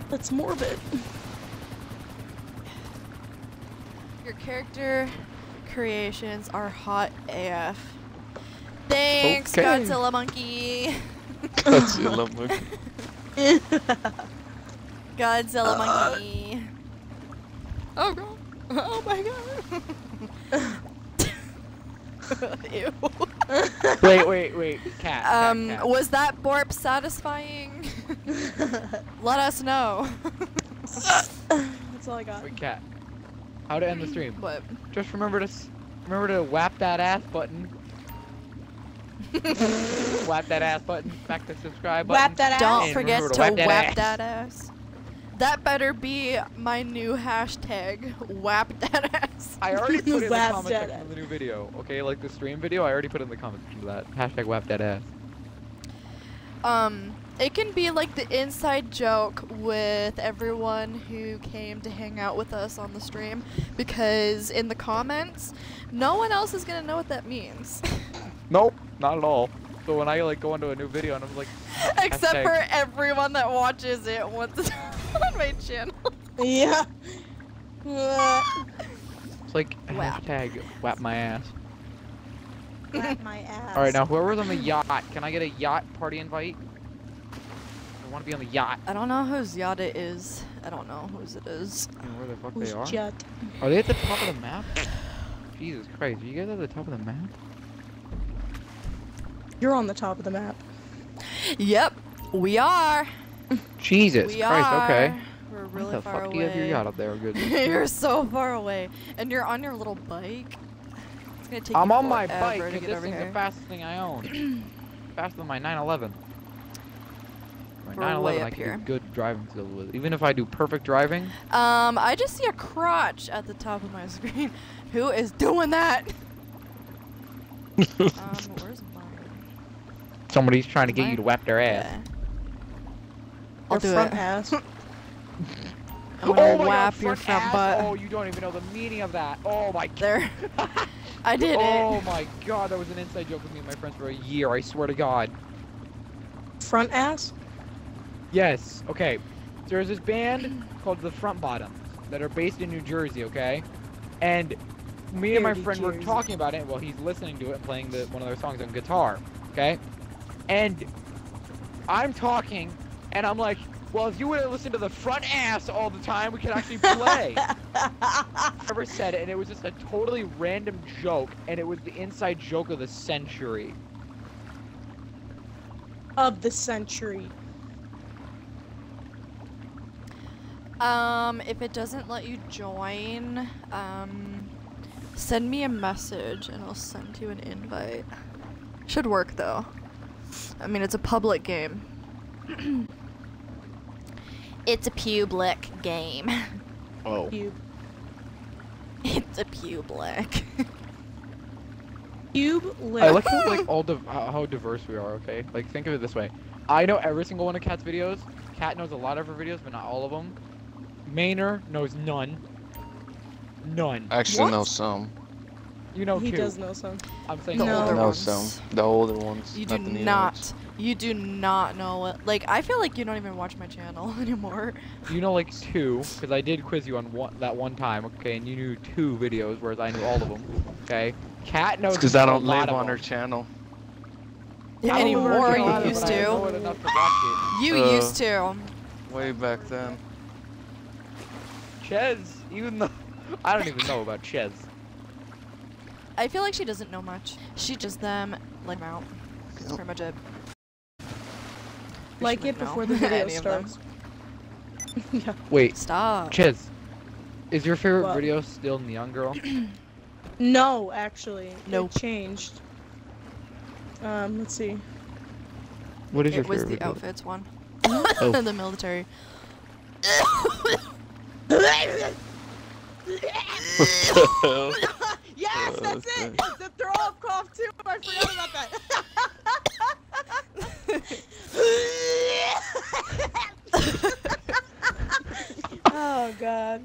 That's morbid. Your character creations are hot A F. Thanks, okay. Godzilla Monkey. Godzilla Monkey. Godzilla uh, Monkey. Oh god. Oh my god. Ew. Wait, wait, wait. Cat. Um, cat, cat. Was that borp satisfying? Let us know. That's all I got. Wait, Cat. How to end the stream? What? Just remember to remember to whap that ass button. Whap that ass button. Back to subscribe button. Whap that ass. Don't forget to whap that ass. That better be my new hashtag, WAPDeadass. I already put it in the comment section of the new video, okay? Like the stream video, I already put in the comment section of that. Hashtag WAPDeadass. Um, it can be like the inside joke with everyone who came to hang out with us on the stream, because in the comments, no one else is going to know what that means. Nope, not at all. So when I like go into a new video and I'm like, except hashtag. For everyone that watches it once on my channel. Yeah. It's like whap. Hashtag whap my ass. Whap my ass. All right, now whoever's on the yacht, can I get a yacht party invite? I want to be on the yacht. I don't know whose yacht it is. I don't know whose it is. And where the fuck who's they are? Jet? Are they at the top of the map? Jesus Christ! Are you guys at the top of the map? You're on the top of the map. Yep, we are. Jesus we Christ, are. Okay. We're really the far fuck away. Do you have your yacht up there? Good. You're so far away. And you're on your little bike. It's gonna take I'm you on my bike, and this thing's here. The fastest thing I own. Faster than my nine eleven. My nine eleven, I can do good driving skills with. Even if I do perfect driving. Um, I just see a crotch at the top of my screen. Who is doing that? um, where's Somebody's trying to get you to whap their ass. Yeah. I'll your do front it. Ass. I'm gonna oh whap God, your front ass. Butt. Oh, you don't even know the meaning of that. Oh my God. There. I did oh it. Oh my God, that was an inside joke with me and my friends for a year. I swear to God. Front ass? Yes. Okay. There's this band called the Front Bottoms that are based in New Jersey. Okay, and me Here and my friend Jersey. Were talking about it. Well, he's listening to it and playing the, one of their songs on guitar. Okay. And I'm talking, and I'm like, well, if you would have listened to the front ass all the time, we could actually play. I never said it, and it was just a totally random joke, and it was the inside joke of the century. Of the century. Um, if it doesn't let you join, um, send me a message, and I'll send you an invite. Should work, though. I mean, it's a public game. It's a public game. Oh. Pub it's a public. Public. I like how like all div how diverse we are. Okay, like think of it this way. I know every single one of Kat's videos. Kat knows a lot of her videos, but not all of them. Maynor knows none. None. I actually what? Know some. You know he two. Does know some. I'm saying the no. older know some. The older ones. You do not. not you do not know what. Like I feel like you don't even watch my channel anymore. You know like two, because I did quiz you on one that one time, okay, and you knew two videos, whereas I knew all of them, okay. Kat knows. Because I don't live on her channel. Yeah, anymore. You used to. You uh, used to. Way back then. Chiz, even though I don't even know about Chiz. I feel like she doesn't know much. She just them like out. That's pretty much it. Like it before the video starts. Yeah. Wait. Stop. Chiz, is your favorite what? Video still Neon Girl? No, actually. No. It changed. Um, let's see. What is it your favorite? It was the video? Outfits one. Oh. The military. Yes, uh, that's okay. It! The throw up cough too, I forgot about that. Oh God.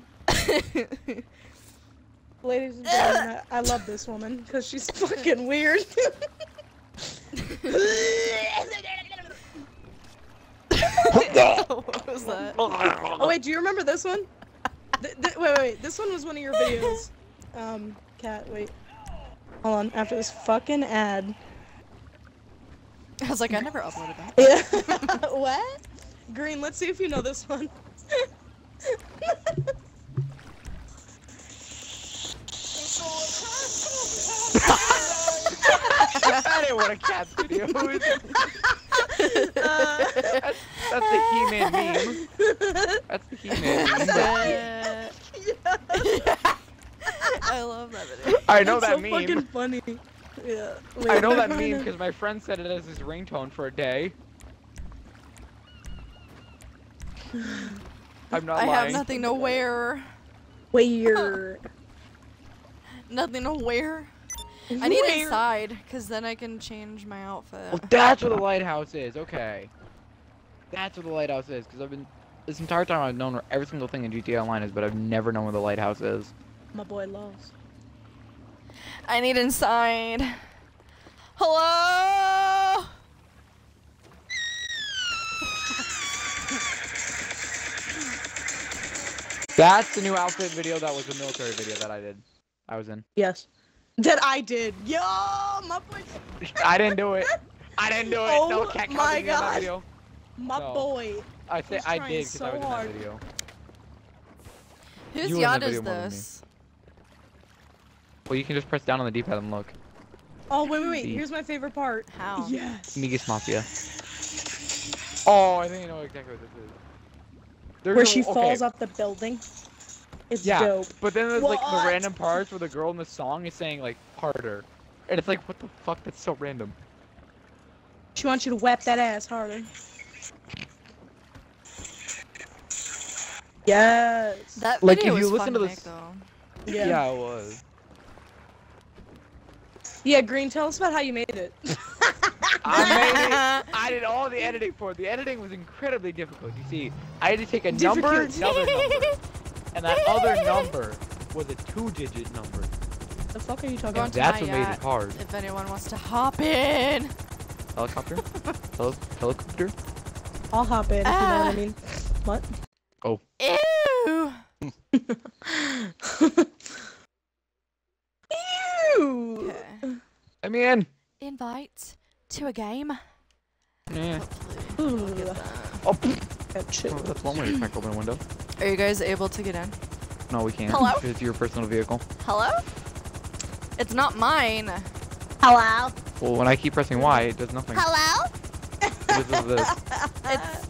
Ladies and gentlemen, I love this woman because she's fucking weird. What was that? Oh wait, do you remember this one? Th th wait, wait, wait, this one was one of your videos. Um, Kat, wait. Hold on, after this fucking ad. I was like, I never uploaded that. Yeah. What? Green, let's see if you know this one. That ain't what a Cat's video is. Uh, that's, that's the He-Man meme. That's the He-Man meme. Yeah. Yeah. I love that video. I know it's that so meme. Fucking funny. Yeah. Wait, I know that meme because my friend said it as his ringtone for a day. I'm not I lying. I have nothing to wear. Wear. Nothing to wear. I need wear. Inside, because then I can change my outfit. Well, that's where the lighthouse is. Okay. That's where the lighthouse is, because I've been... This entire time I've known where every single thing in G T A Online is, but I've never known where the lighthouse is. My boy loves. I need inside. Hello? That's the new outfit video that was a military video that I did. I was in. Yes. That I did. Yo, my boy. I didn't do it. I didn't do it. Oh no, can't my in that video. My no. boy. I say I did because so I was hard. in that video. Whose yacht is this? Well, you can just press down on the D-pad and look. Oh, wait, wait, wait. D. Here's my favorite part. How? Yes. Meegs Mafia. Oh, I think I know exactly what this is. There's where no, she falls okay. off the building. It's yeah, dope. But then there's like what? the random parts where the girl in the song is saying like harder. And it's like, what the fuck? That's so random. She wants you to whap that ass harder. Yes. That like video if you was listen fun to this. Make, yeah. yeah, it was. Yeah, Green, tell us about how you made it. I made it. I did all the editing for it. The editing was incredibly difficult. You see, I had to take a number, another number, and that other number was a two-digit number. The fuck are you talking about? That's what made it hard. If anyone wants to hop in. Helicopter? Hel helicopter? I'll hop in, uh, if you know what I mean. What? Oh. Ew! Ew! Okay. I mean... Invite to a game. Yeah. Oh, that shit. Oh, that's one way to crack open a window. Are you guys able to get in? No, we can't. Hello? It's your personal vehicle. Hello? It's not mine. Hello? Well, when I keep pressing Y, it does nothing. Hello? This is this. It's,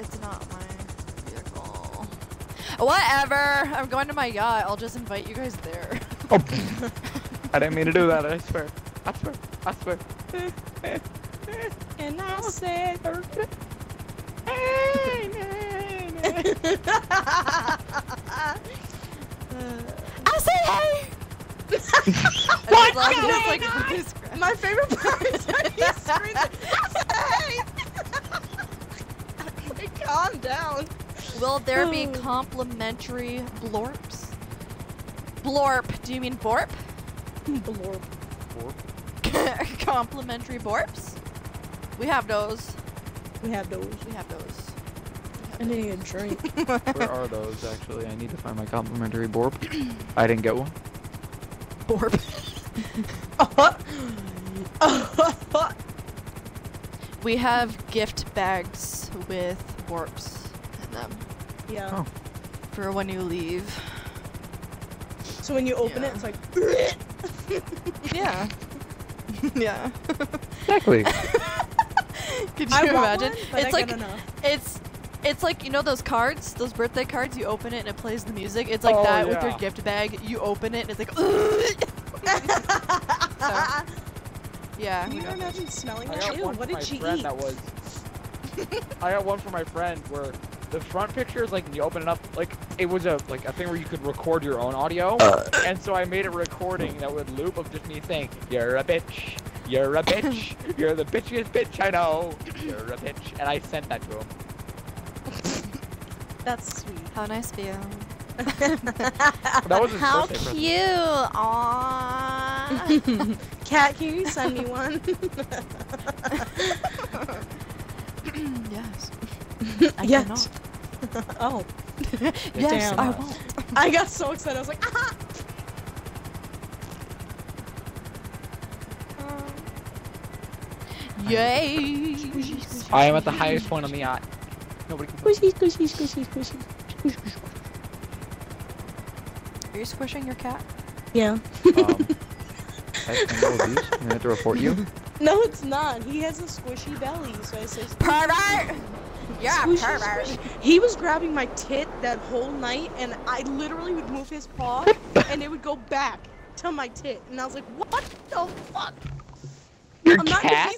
it's not my vehicle. Whatever. I'm going to my yacht. I'll just invite you guys there. Oh. I didn't mean to do that, I swear. I swear. I swear. And I said... I said hey! What? Like, like, my favorite part is when he screams, I said hey! Like, calm down. Will there be complimentary blorps? Blorp. Do you mean borp? Blorp. Borp. Complimentary borps? We have those. We have those. We have those. I need a drink. Where are those, actually? I need to find my complimentary borp. I didn't get one. Borp. We have gift bags with borps in them. Yeah. Oh. For when you leave. So when you open yeah. it, it's like... Yeah. Yeah. Exactly. Could you I imagine? One, it's I like it's it's like you know those cards, those birthday cards. You open it and it plays the music. It's like oh, that yeah. with your gift bag. You open it and it's like. So, yeah. Can you imagine smelling that? Ew, what did she eat? That was. I got one for my friend where the front picture is like you open it up like it was a like a thing where you could record your own audio, uh, and so I made a recording that would loop of just me saying, "You're a bitch, you're a bitch, you're the bitchiest bitch I know, you're a bitch," and I sent that to him. That's sweet. How nice of you. That was his How cute. Aww. Cat, can you send me one? Yes. I yes. cannot. Oh. Yes, damn. I won't. I got so excited. I was like, aha! Uh, Yay! I am at the highest point on the yacht. Nobody can. Squishy, squishy, squishy, squishy, squishy, squishy. Are you squishing your cat? Yeah. um, that's an obese. I'm gonna have to report you. No, it's not. He has a squishy belly, so I say. Pervert! Yeah, squishy, pervert. Squishy. He was grabbing my tit that whole night, and I literally would move his paw, and it would go back to my tit, and I was like, "What the fuck?" Your I'm cat?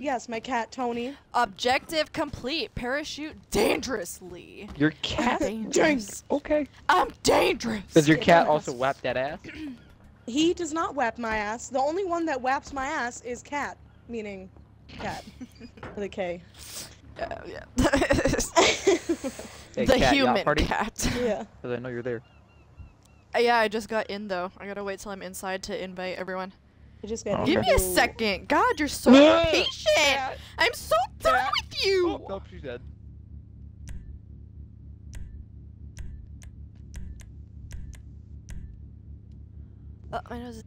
Yes, my cat, Tony. Objective complete. Parachute dangerously. Your cat? Dangerous. Okay. I'm dangerous. Does your cat also whap that ass? He does not whap my ass. The only one that whaps my ass is cat, meaning cat with a K. Uh, yeah. Hey, the cat, human cat. Yeah. Because I know you're there. Uh, yeah, I just got in though. I gotta wait till I'm inside to invite everyone. I just got oh, Give okay. me a second. God, you're so impatient. Cat. I'm so done cat. with you. Oh, nope, she's dead. Oh, my nose is...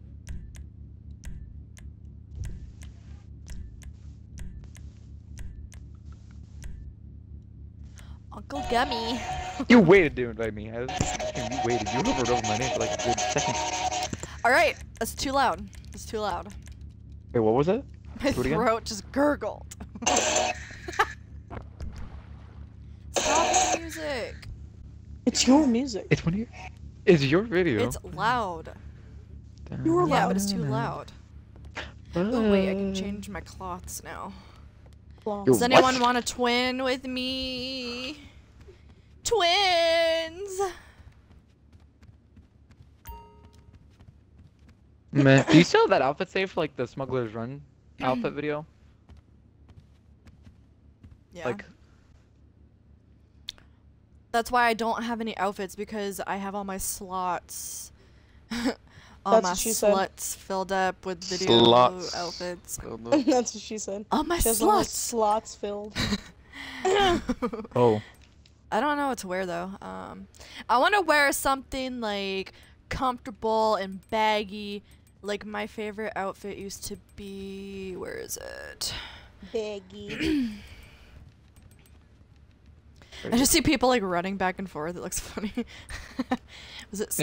Uncle Gummy. You waited to invite me. I was... You waited. You hovered over my name for like a good second. Alright, that's too loud. That's too loud. Wait, what was it? My Do throat it just gurgled. Stop the music. It's your music. It's one of your... It's your video. It's loud. You were loud. Yeah, but it's too loud. Oh wait, I can change my cloths now. Yo, Does anyone what? want a twin with me? Twins! Man, do you still have that outfit saved for like the Smuggler's Run outfit video? Yeah. Like... That's why I don't have any outfits, because I have all my slots. All That's my sluts said. filled up with video slots. outfits. That's what she said. All my There's sluts. All slots filled. Oh. I don't know what to wear though. Um, I want to wear something like comfortable and baggy. Like my favorite outfit used to be. Where is it? Baggy. I just see people like running back and forth. It looks funny. Was it?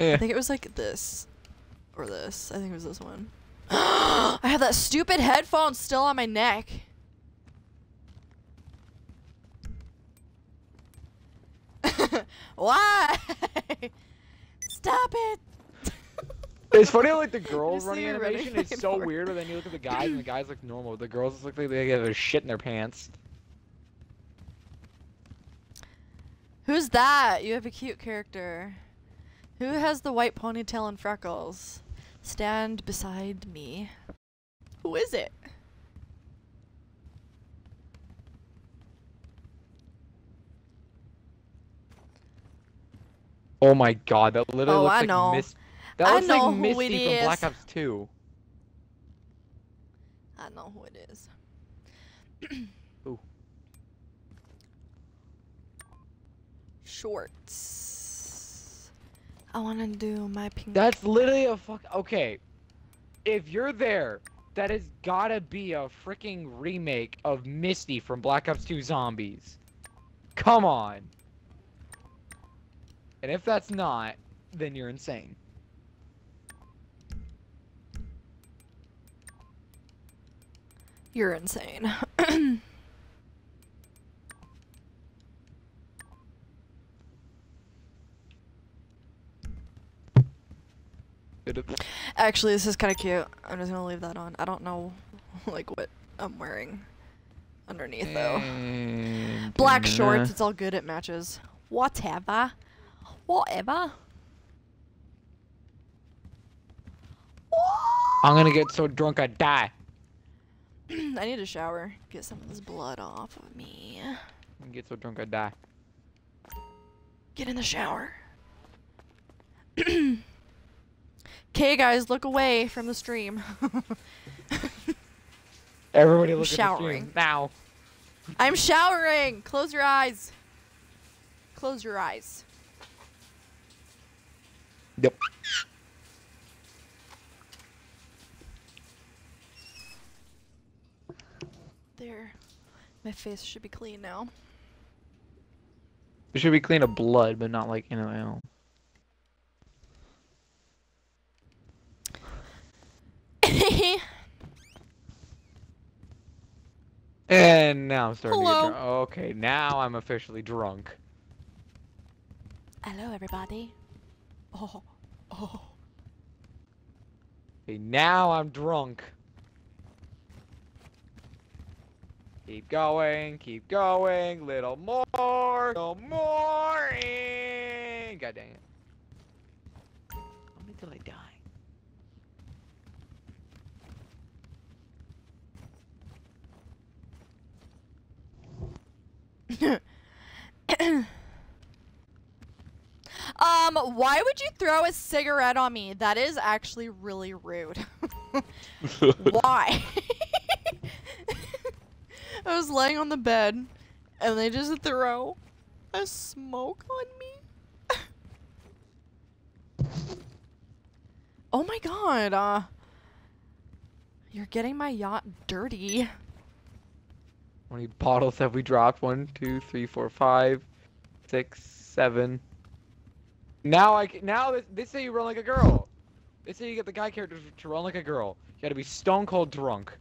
Yeah. I think it was like this, or this. I think it was this one. I have that stupid headphone still on my neck. Why? Stop it! It's funny how like the girls running animation is so weird, but then you look at the guys and the guys look normal. The girls just look like they have their shit in their pants. Who's that? You have a cute character. Who has the white ponytail and freckles? Stand beside me. Who is it? Oh my god, that literally oh, looks I like know. Mis that I looks know like Misty from is. Black Ops two. I know who it is. Ooh. Shorts. I want to do my pink. That's literally a fuck. Okay. If you're there, that has gotta be a freaking remake of Misty from Black Ops two Zombies. Come on. And if that's not, then you're insane. You're insane. Actually, this is kind of cute. I'm just gonna leave that on. I don't know, like, what I'm wearing underneath, though. Mm, Black shorts, it's all good, it matches. Whatever. Whatever. I'm gonna get so drunk I die. I need a shower. Get some of this blood off of me. I'm gonna get so drunk I die. Get in the shower. Okay, guys, look away from the stream. Everybody look at the stream now. I'm showering. Close your eyes. Close your eyes. Yep. There. My face should be clean now. It should be clean of blood, but not like, you know, I don't. And now I'm starting Hello. to get drunk. Okay, now I'm officially drunk. Hello, everybody. Oh, oh. Okay, now I'm drunk. Keep going, keep going, little more, no more, and... God dang it. How many did I die? um, why would you throw a cigarette on me? That is actually really rude. Why? I was laying on the bed and they just throw a smoke on me. Oh my god, uh you're getting my yacht dirty. How many bottles have we dropped? One, two, three, four, five, six, seven. Now I can, now this, they say you run like a girl. They say you get the guy character to run like a girl. You gotta be stone cold drunk.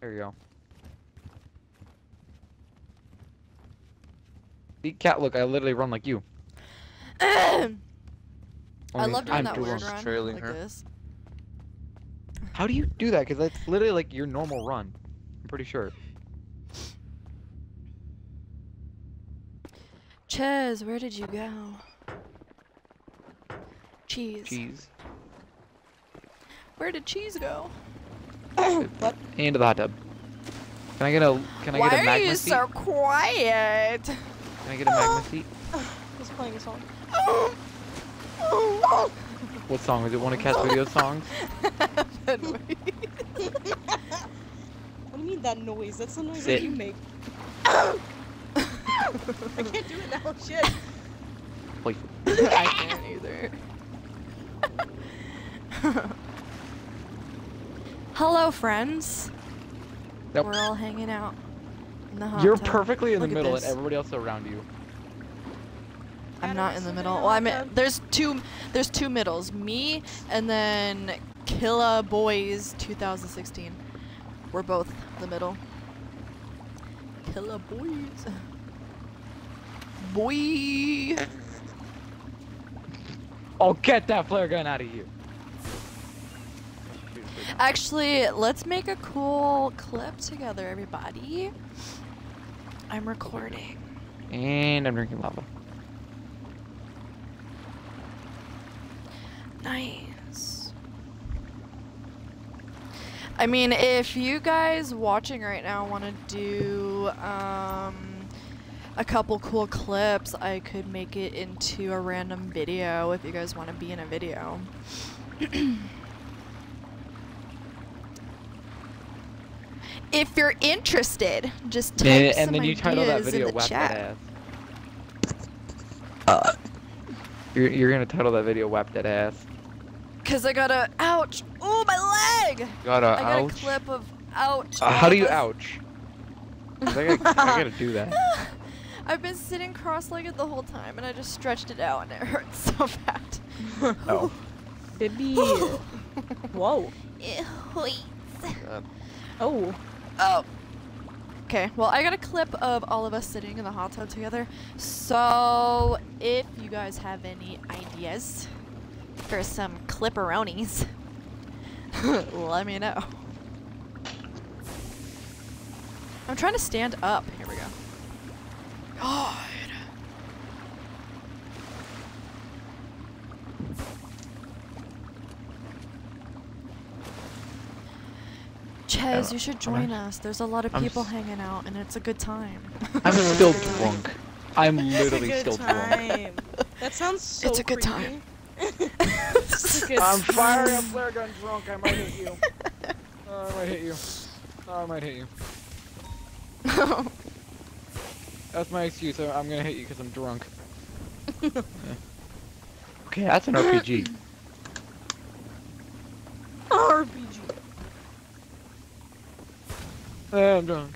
There you go. See, Cat, look, I literally run like you. I love doing I'm that weird run trailing like her. This. How do you do that? Because that's literally like your normal run. I'm pretty sure. Chiz, where did you go? Cheese. Cheese. Where did Cheese go? Oh, what? Into the hot tub. Can I get a? Can I Why get a magma seat? Why are you seat? so quiet? Can I get a magma seat? He's playing a song. What song is it? One of Cat's video songs? That noise. What do you mean that noise? That's the noise Sit. that you make. I can't do it now. Shit. Wait. I can't either. Hello, friends. Nope. We're all hanging out in the hot You're tub. perfectly in Look the middle, and everybody else around you. I'm not in the middle. Well, I'm in, there's two. There's two middles. Me and then Killa Boys two thousand sixteen. We're both the middle. Killa Boys. Boy. Oh, get that flare gun out of here. Actually, let's make a cool clip together, everybody. I'm recording. And I'm drinking lava. Nice. I mean, if you guys watching right now want to do um, a couple cool clips, I could make it into a random video if you guys want to be in a video. If you're interested, just type and, and some then you title that video "Whap That Ass." Uh. You're, you're gonna title that video "Whap That Ass." Cause I got a ouch. Ooh, my leg. Got a I got ouch. a clip of ouch. Uh, how do you ouch? I gotta, I gotta do that. I've been sitting cross-legged the whole time, and I just stretched it out, and it hurts so bad. Oh. Baby. Whoa. It hurts. God. Oh. Oh. Okay. Well, I got a clip of all of us sitting in the hot tub together. So, if you guys have any ideas for some clipperonies, let me know. I'm trying to stand up. Here we go. God. Chiz, you should join us. There's a lot of people hanging out, and it's a good time. I'm still drunk. I'm literally still drunk. That sounds so It's a good time. I'm firing a flare gun drunk. I might hit you. Oh, I might hit you. Oh, I might hit you. That's my excuse. I'm gonna hit you because I'm drunk. Yeah. Okay, that's an R P G. R P G. Uh, I'm drunk.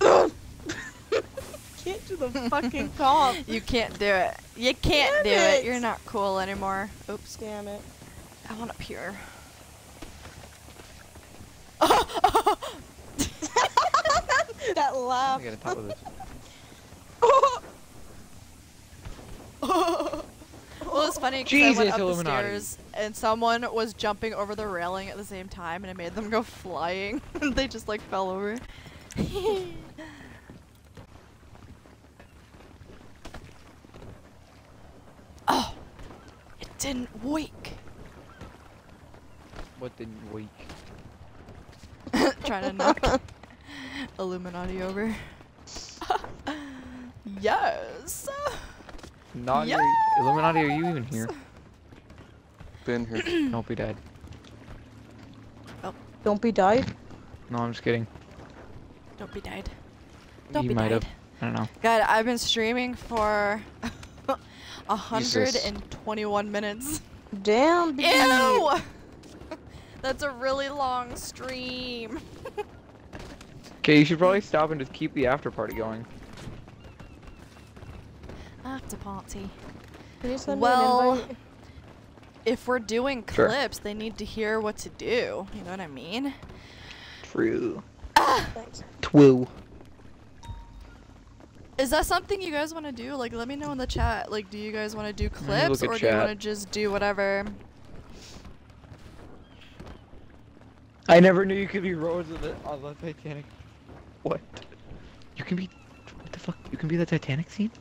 Can't do the fucking cough. You can't do it. You can't Damn do it. it. You're not cool anymore. Oops. Damn it. I want up here. That laugh. I gotta top of this. Well, it's funny because I went up Illuminati. the stairs and someone was jumping over the railing at the same time and I made them go flying and they just like fell over. Oh! It didn't wake! What didn't wake? Trying to knock Illuminati over. Yes! Not yes! Your, Illuminati, are you even here? Been here. Don't be dead. Oh. Don't be died? No, I'm just kidding. Don't be died. Don't you be might died. Have. I don't know. God, I've been streaming for one hundred twenty-one Jesus. Minutes. Damn. Ew! That's a really long stream. Okay, you should probably stop and just keep the after party going. After party. Well, if we're doing clips, sure. They need to hear what to do. You know what I mean? True. Ah! Twoo. Is that something you guys want to do? Like, let me know in the chat. Like, do you guys want to do clips or chat. do you want to just do whatever? I never knew you could be Rose of the, of the Titanic. What? You can be. What the fuck? You can be the Titanic scene?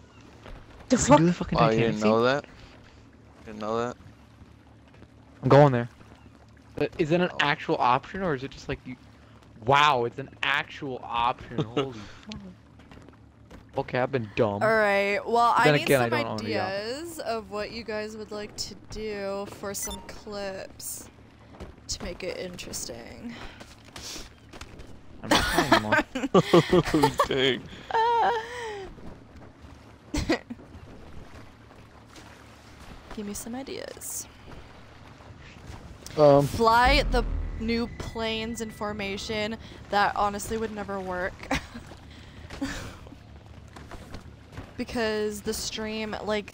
The fuck? You can do the fucking Titanic scene? Oh, you didn't know that? Didn't know that? I'm going there. But is it an oh. actual option or is it just like you. Wow, it's an actual option. Holy fuck. Okay, I've been dumb. Alright, well, I need again, some I ideas of what you guys would like to do for some clips to make it interesting. I'm not finding one. Dang. Uh, give me some ideas. Um. Fly the new planes in formation. That honestly would never work. Because the stream, like,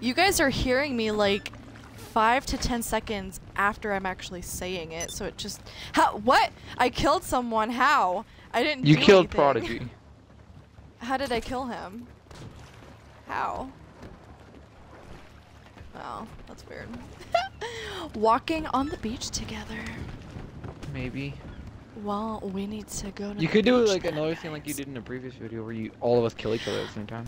you guys are hearing me like five to ten seconds after I'm actually saying it, so it just how what I killed someone. How I didn't. You do killed anything. Prodigy. How did I kill him? How? Wow, that's weird. Walking on the beach together. Maybe. Well, we need to go to You could do like another thing like you did in a previous video where you all of us kill each other at the same time.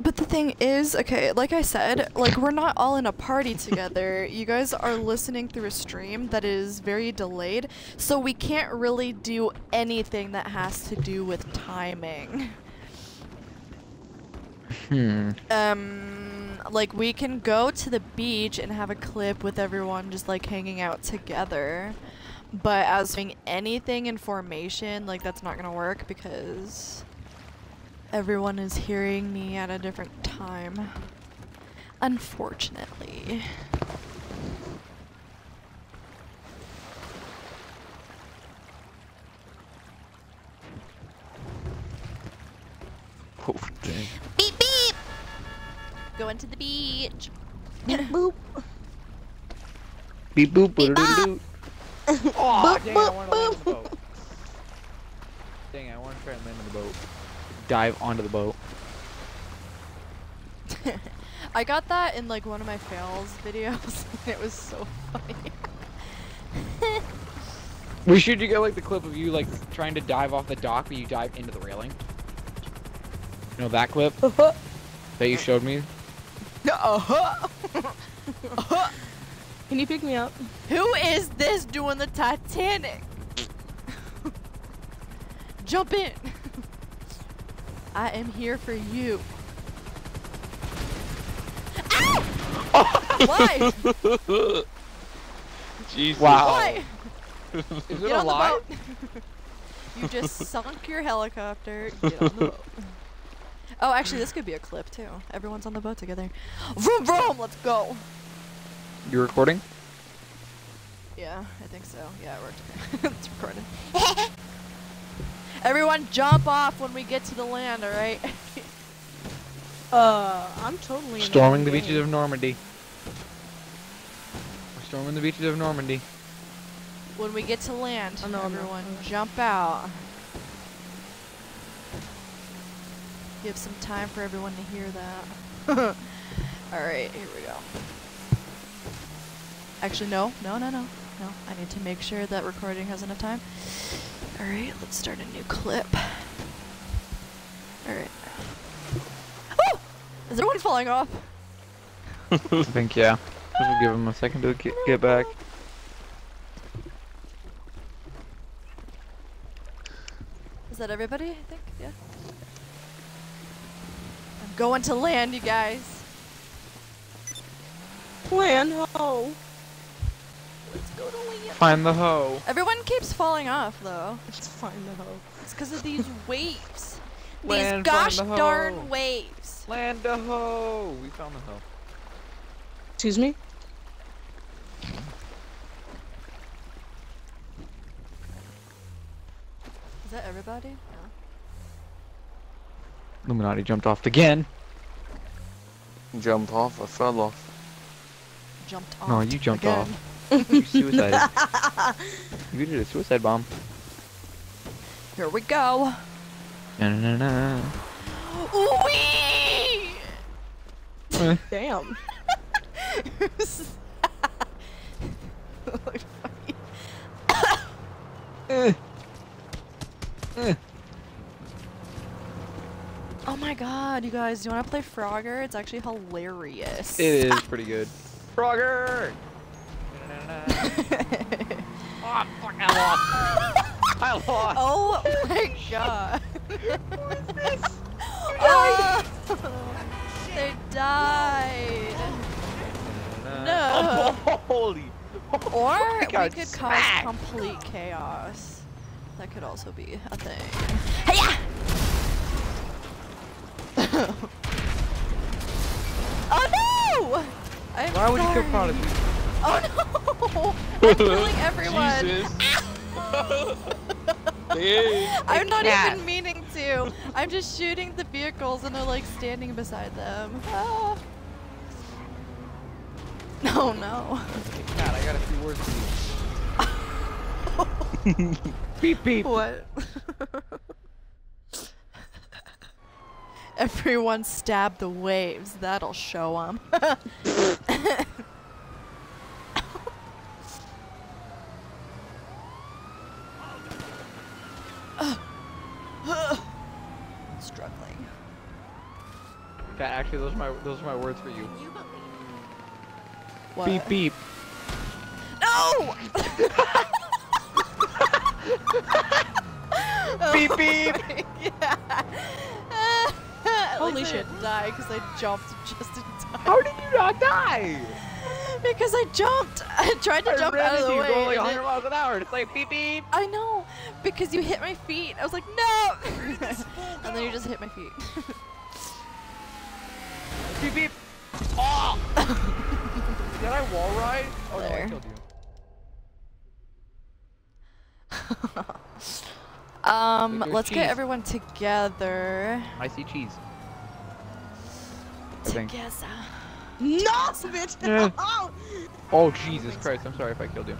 But the thing is, okay, like I said, like we're not all in a party together. You guys are listening through a stream that is very delayed, so we can't really do anything that has to do with timing. Hmm. Um, like we can go to the beach and have a clip with everyone just like hanging out together. But as doing anything in formation, like that's not gonna work because everyone is hearing me at a different time. Unfortunately. Oh, dang. Beep beep! Going to the beach. Beep boop. Beep boop. Beep, boop. Oh, boop, dang, boop, I want to land the boat. Dang, I want to try and land in the boat. Dive onto the boat. I got that in like one of my fails videos, and it was so funny. We should you get like the clip of you like trying to dive off the dock, but you dive into the railing. You know that clip that you showed me? Uh-huh. Uh-huh. Can you pick me up? Who is this doing the Titanic? Jump in. I am here for you. Ow! Oh. Why? Jesus. Wow. Why? Is it a lie? You just sunk your helicopter. Get on the boat. Oh, actually, this could be a clip too. Everyone's on the boat together. Vroom vroom. Let's go. You recording? Yeah, I think so. Yeah, it worked. It's recorded. Everyone jump off when we get to the land, alright? uh, I'm totally Storming the game. beaches of Normandy. We're storming the beaches of Normandy. When we get to land, oh, no, everyone no. jump out. Give some time for everyone to hear that. Alright, here we go. Actually, no, no, no, no, no. I need to make sure that recording has enough time. Alright, let's start a new clip. Alright. Oh! Is everyone falling off? I think, yeah. We'll give him a second to get, get back. Is that everybody, I think? Yeah. I'm going to land, you guys. Land ho. Let's go to land. Find the hoe. Everyone keeps falling off, though. Let's find the hoe. It's because of these waves. Land, these gosh the darn waves. Land the hoe. We found the hoe. Excuse me? Is that everybody? No. Illuminati jumped off again. Jumped off? I fell off. Jumped off. No, you jumped again. Off. You suicided. You did a suicide bomb. Here we go. Na na na. Ooh-wee! Damn. Oh my god, you guys, do you want to play Frogger? It's actually hilarious. It is pretty good. Frogger! Oh, I fucking lost. I lost. Oh my god. What is this? Oh, they died. No. Oh, holy. Or oh we God, could smack. Cause complete chaos. That could also be a thing. Hiya! Oh no! I'm Why would sorry. you kill Prodigy? Oh no! I'm killing everyone. Jesus. I'm not cat. even meaning to. I'm just shooting the vehicles and they're like standing beside them. Ah. Oh no. God, I got a few words for you. Beep beep. What? Everyone stab the waves. That'll show them. Struggling. God, actually, those are my those are my words for you. What? Beep beep. No! Beep oh beep! Yeah. Holy least shit. I didn't die because I jumped just in time. How did you not die? Because I jumped. I tried to I jump out of the you way. Going like one hundred miles an hour. It's like beep beep. I know. Because you hit my feet. I was like, no! And then you just hit my feet. Beep beep. Oh! Did I wall ride? Oh there. No, I killed you. um, like, let's Chiz. get everyone together. I see Chiz. Together. No, bitch! Yeah. Oh! Oh, Jesus Christ, I'm sorry if I killed you.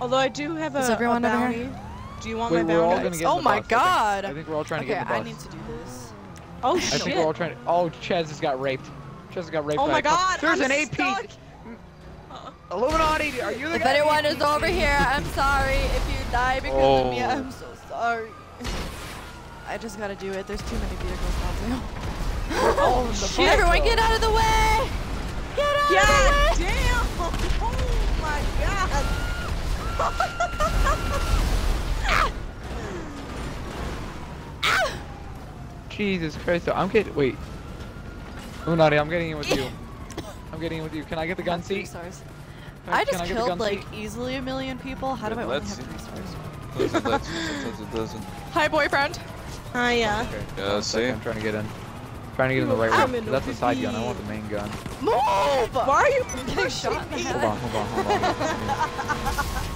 Although I do have a, Is everyone a bounty. Over here? Do you want Wait, my bounty? Oh my bus. God! I think, I think we're all trying okay, to get in the bus. I need to do this. Oh shit! I think we're all trying to- Oh, Chiz has got raped. Just got raped oh by my god! There's I'm an stuck. A P! Uh, Illuminati, are you the if guy? If anyone is over here, I'm sorry. If you die because oh. of me, I'm so sorry. I just gotta do it. There's too many vehicles now. Oh, shit! Everyone, get out of the way! Get out god of the way! Damn! Oh my god! Ah. Ah. Jesus Christ! So I'm getting wait. Illuminati, I'm getting in with you. I'm getting in with you. Can I get the gun seat? Three stars. Can, I just can I killed like seat? easily a million people. How do yeah, I only have three stars? Listen, listen, listen, listen. Hi, boyfriend. Hi, yeah. Okay. Yeah, let's see. I'm trying to get in. I'm trying to get in the right I'm way. That's a side gun. I want the main gun. Move! Why are you getting shot in the head? Hold on, hold on, hold on.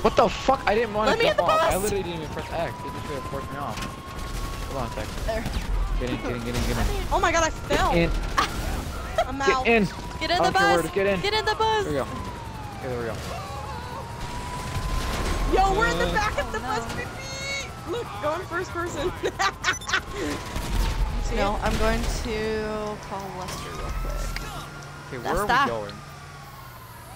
What the fuck? I didn't want Let to jump off. I literally didn't even press X. It just really forced me off. Hold on a sec. There. Get in, get in, get in, get in. Oh my god, I fell. I'm Get out. in! Get in oh, the bus! Get in. Get in the bus! There we go. Okay, there we go. Yo, we're in the back of the oh, no. bus! Look, going first person. see no, it? No, I'm going to call Lester real quick. Okay, where Lasta. are we going?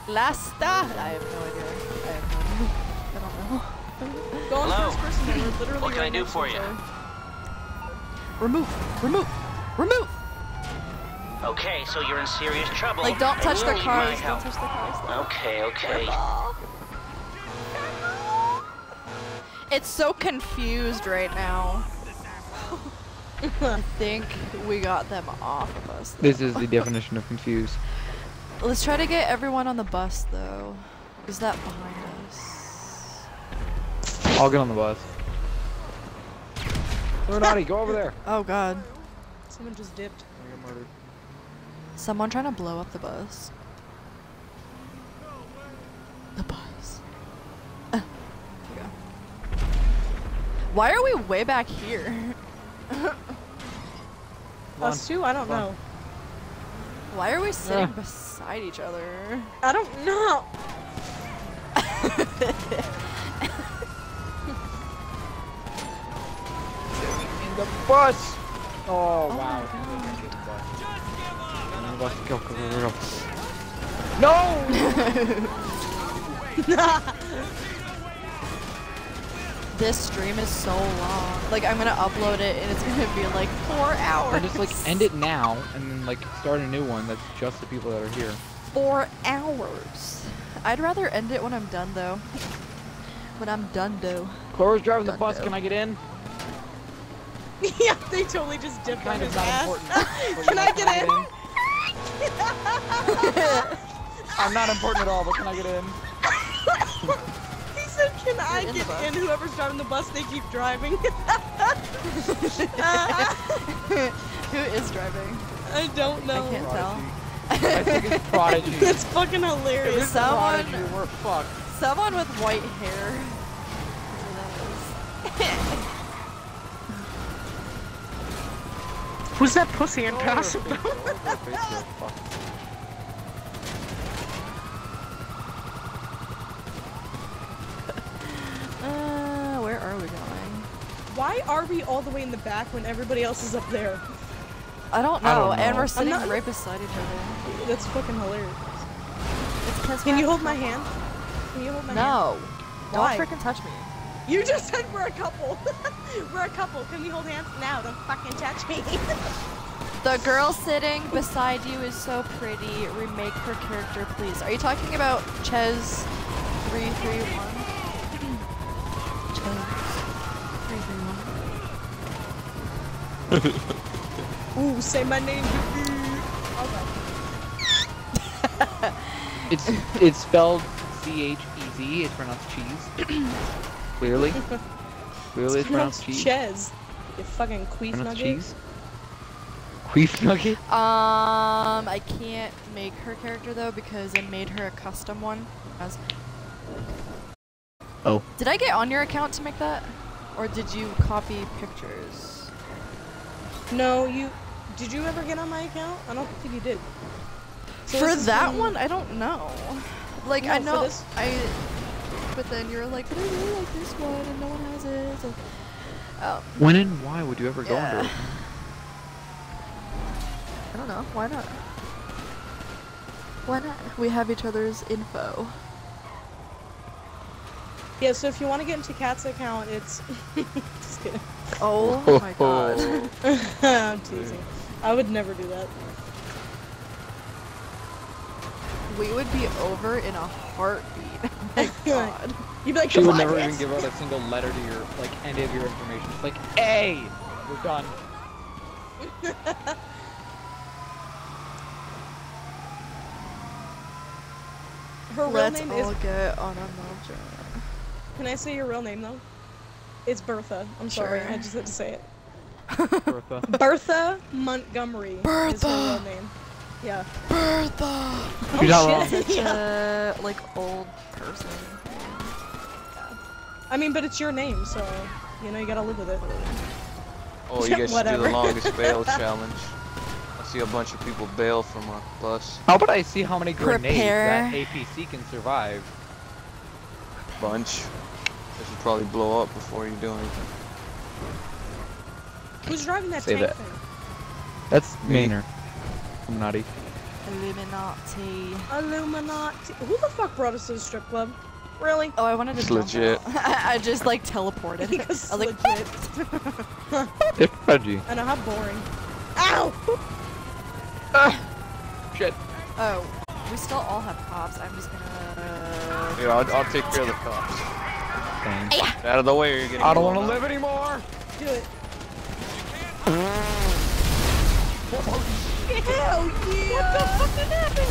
Lasta! I have no idea. I have no idea. I don't know. Go on first person, and we're literally what can right I do for you? Remove! Remove! Remove! Okay, so you're in serious trouble. Like, don't touch the cars. Don't touch the cars. Though. Okay, okay. It's so confused right now. I think we got them off of us. Though. This is the definition of confused. Let's try to get everyone on the bus, though. Is that behind us? I'll get on the bus. Lunati, go over there. Oh, God. Someone just dipped. I got murdered. Someone trying to blow up the bus. The bus. Uh, here we go. Why are we way back here? Us two? I don't know. Why are we sitting uh. beside each other? I don't know. In the bus. Oh, oh wow. Go, go, go, go. No! This stream is so long. Like, I'm gonna upload it and it's gonna be like four hours. Or just like end it now and then like start a new one that's just the people that are here. Four hours. I'd rather end it when I'm done though. When I'm done though. Cora's driving the bus. Can I get in? Yeah, they totally just dipped kind on his ass. Can I get in? I'm not important at all, but can I get in? He said, can I get in? Whoever's driving the bus, they keep driving. Who is driving? I don't know. I can't tell. I think it's Prodigy. It's fucking hilarious. It's someone, Prodigy, we're fucked. Someone with white hair. Who's that pussy in pass? Uh, where are we going? Why are we all the way in the back when everybody else is up there? I don't know, I don't know. And we're sitting not... right beside each other. That's fucking hilarious. It's Can you hold my hand? Can you hold my no. hand? No. Don't freaking touch me. You just said we're a couple. We're a couple. Can we hold hands? Now don't fucking touch me. The girl sitting beside you is so pretty. Remake her character, please. Are you talking about Chiz three three one? Chiz three three one. Ooh, say my name. Okay. It's it's spelled C H E Z. It's pronounced cheese. Clearly. Clearly it's pronounced cheese. Chiz. You fucking queef nugget. Cheese? Queef nugget? Um, I can't make her character though because I made her a custom one. As... Oh. Did I get on your account to make that? Or did you copy pictures? No, you... Did you ever get on my account? I don't think you did. So for that one, you... I don't know. Like, no, I know... This... I. But then you're like, but I really like this one and no one has it. So, um, when and why would you ever go yeah. under it? I don't know. Why not? Why not? We have each other's info. Yeah, so if you want to get into Kat's account, it's... Just kidding. Oh, oh my god. I'm teasing. I would never do that. We would be over in a heartbeat. My god. You'd be like, she would never even give out a single letter to your, like, any of your information. It's like, A! We're done. Her real Let's name all is- get on a Can I say your real name, though? It's Bertha. I'm sure. sorry, I just had to say it. Bertha. Bertha Montgomery Bertha. is her real name. Yeah. Bertha! Oh, You're not shit. Such yeah. a, like, old person. Yeah. I mean, but it's your name, so, you know, you gotta live with it. Oh, you guys should do the longest bail challenge. I see a bunch of people bail from a bus. How about I see how many grenades Prepare. that A P C can survive? Bunch. They should probably blow up before you do anything. Who's driving that Save tank that. thing? That's me. Meaner. Illuminati. Illuminati. Illuminati. Who the fuck brought us to the strip club? Really? Oh, I wanted to. It's legit. I just like teleported. Because I was legit. Like, it's Prodigy. I know how boring. Ow! Ah, shit. Oh, we still all have cops. I'm just gonna. Yeah, I'll, I'll take care of the cops. Thanks. Yeah. Out of the way, or you're getting. I don't want to live anymore. Do it. Hell yeah! What the fuck did that happen?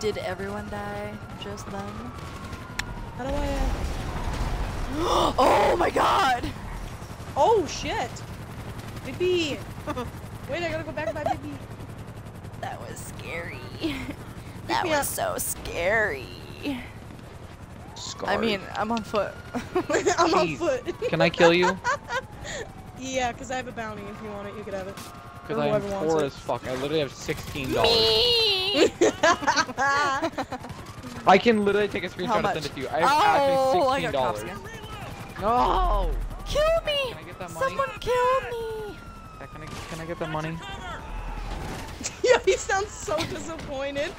Did everyone die? Just them? How do I? Uh... oh my god! Oh shit! Baby! Wait, I gotta go back to my baby. That was scary. That was up. So scary. Scarred. I mean, I'm on foot. I'm Jeez. On foot. Can I kill you? Yeah, because I have a bounty. If you want it, you could have it. Because I'm poor as fuck. I literally have sixteen dollars. I can literally take a screenshot and send it to you. I have oh, actually sixteen dollars. No! Kill me! Can I get that money? Someone kill me! Can I, can I get that money? Yeah, he sounds so disappointed.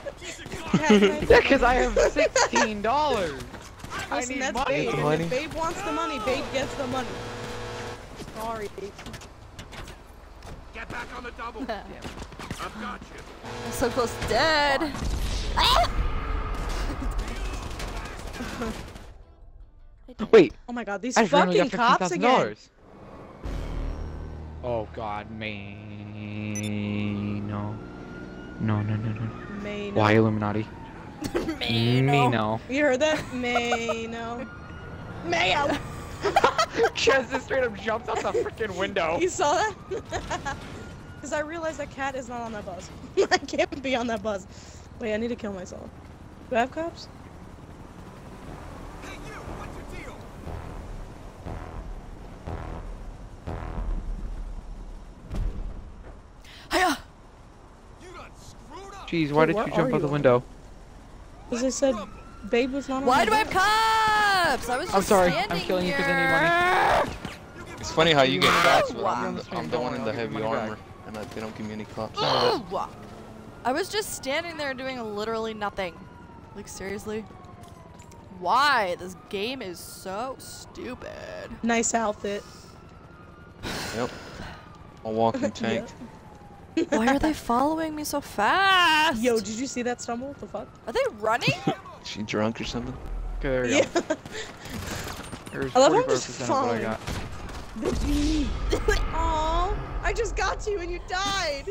Yeah, because I have sixteen dollars. I Listen, need that's money. Babe. Money. If Babe wants the money, Babe gets the money. Sorry, Babe. Get back on the double. I've got you. I'm so close to dead. Ah! Wait. Oh my god, these I fucking cops again. Oh god, me no. No, no, no, no. May no. Why Illuminati? May no. No. You heard that? May no. Mayo. Chiz just straight up jumps out the freaking window. You saw that? Because I realized that cat is not on that bus. I can't be on that bus. Wait, I need to kill myself. Do I have cops? Hey, you, what's your deal? Hiya! You got screwed up. Jeez, why did you jump out the window? Because I said Babe was not on Why do I have cops? I was just I'm sorry, I'm killing here. You because I need money. It's funny how you get cops, but I'm, the, I'm the one in the heavy armor, and I, they don't give me any cops. I was just standing there doing literally nothing. Like, seriously? Why? This game is so stupid. Nice outfit. Yep. A walking tank. Yep. Why are they following me so fast? Yo, did you see that stumble? What the fuck? Are they running? Is she drunk or something? Okay, there we yeah. go. Here's I love how I'm just falling. Aww, I just got you and you died.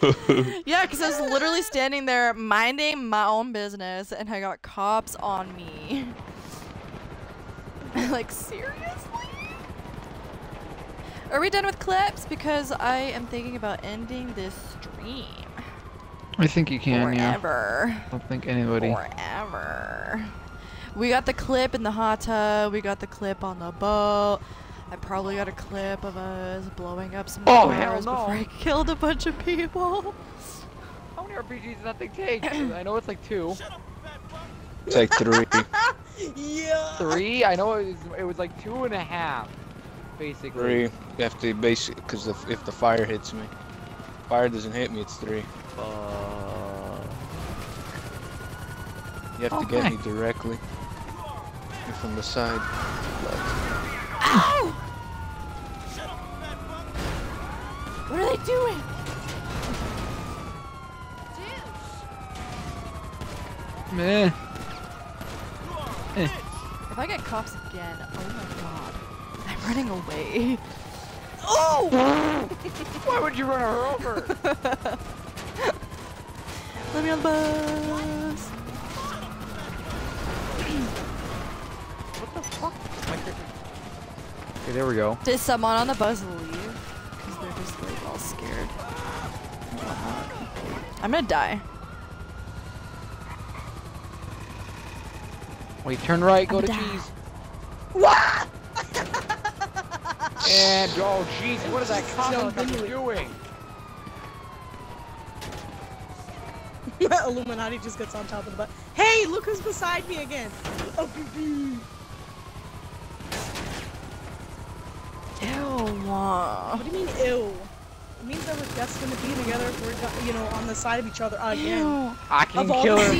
No. Yeah, because I was literally standing there minding my own business and I got cops on me. Like, seriously? Are we done with clips? Because I am thinking about ending this stream. I think you can, Forever. Yeah. Forever. I don't think anybody. Forever. We got the clip in the hot tub. We got the clip on the boat. I probably got a clip of us blowing up some oh, cars no. before I killed a bunch of people. How many R P Gs does that thing take? I know it's like two. Shut up, it's like three. Yeah. Three? I know it was, it was like two and a half, basically. Three. You have to basic because if, if the fire hits me, fire doesn't hit me. It's three. Uh... You have okay. to get me directly. You're from the side. Ow! What are they doing? Dude. Meh. Eh. If I get cops again, oh my god. I'm running away. Oh! Why would you run her over? Let me on the bus. What the fuck? Okay, there we go. Did someone on the bus leave? Because they're just like all scared. I'm gonna die. Wait, turn right, go I'm to down. Chiz. What? And oh jeez, what is that combo doing? Illuminati just gets on top of the butt. Hey, look who's beside me again. Oh, boo-boo. Ew. What do you mean ew? It means that we're just gonna be together if we're, you know, on the side of each other again. Ew. I can of kill her.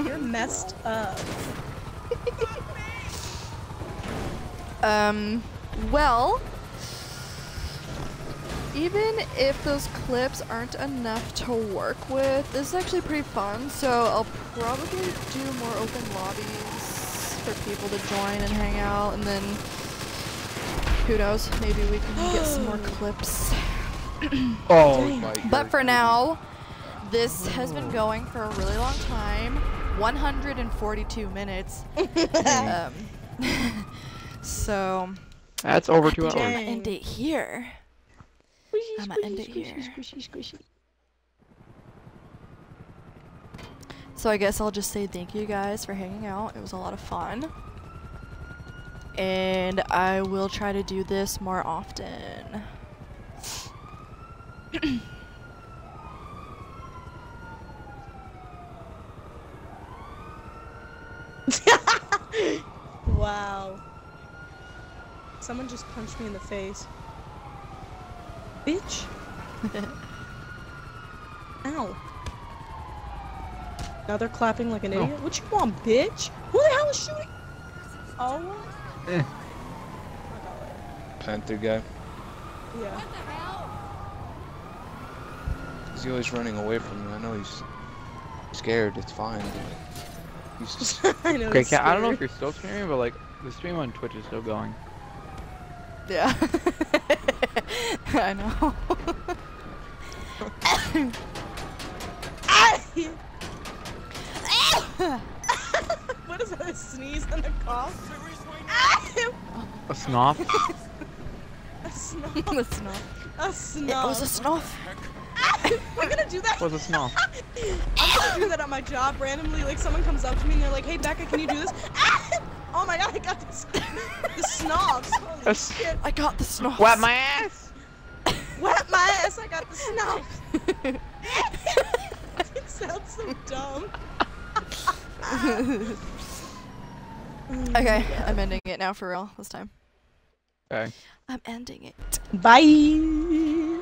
Ew. Ew. You're messed up. um, well, even if those clips aren't enough to work with, this is actually pretty fun, so I'll probably do more open lobbies for people to join and hang out, and then who knows, maybe we can get some more clips. Oh my God. But for now, this has been going for a really long time, one hundred forty-two minutes. um, so that's over two hours. I'm gonna end it here. Squishy, I'm gonna squishy, end it squishy, here. Squishy, squishy. So I guess I'll just say thank you guys for hanging out. It was a lot of fun. And I will try to do this more often. Wow. Someone just punched me in the face. Bitch. Ow. Now they're clapping like an oh. idiot. What you want, bitch? Who the hell is shooting? Oh. Eh. Panther guy. Yeah. What the hell? He's always running away from me. I know he's scared. It's fine. He's just... I know. Okay, I don't know if you're still streaming, but like the stream on Twitch is still going. Yeah. I know. What is that? A sneeze and a cough? A snuff? A snuff. A snuff. A snuff. It was a snuff. We're gonna do that. Was a snuff. I'm gonna do that at my job randomly. Like someone comes up to me and they're like, "Hey Becca, can you do this?" Oh my God, I got this. The snobs. Holy shit. I got the snobs. Wet my ass. Wet my ass, I got the snobs. It sounds so dumb. Okay, I'm ending it now for real this time. Okay. I'm ending it. Bye.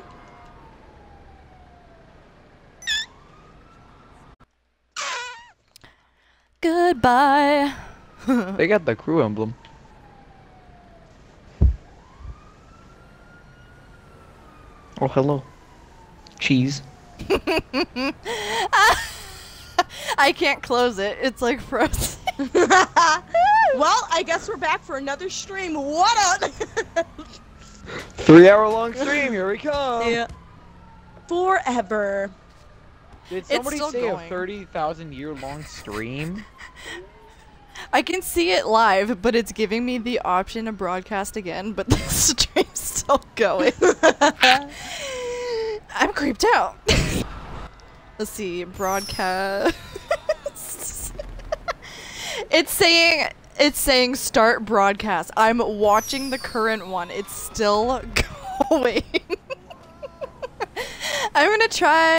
Goodbye. They got the crew emblem. Oh, hello. Chiz. I can't close it. It's like frozen. Well, I guess we're back for another stream. What up? Three hour long stream. Here we come. Yeah. Forever. Did somebody say going. a thirty thousand year long stream? I can see it live, but it's giving me the option to broadcast again, but the stream's still going. I'm creeped out. Let's see, broadcast. It's saying, it's saying start broadcast. I'm watching the current one. It's still going. I'm gonna try.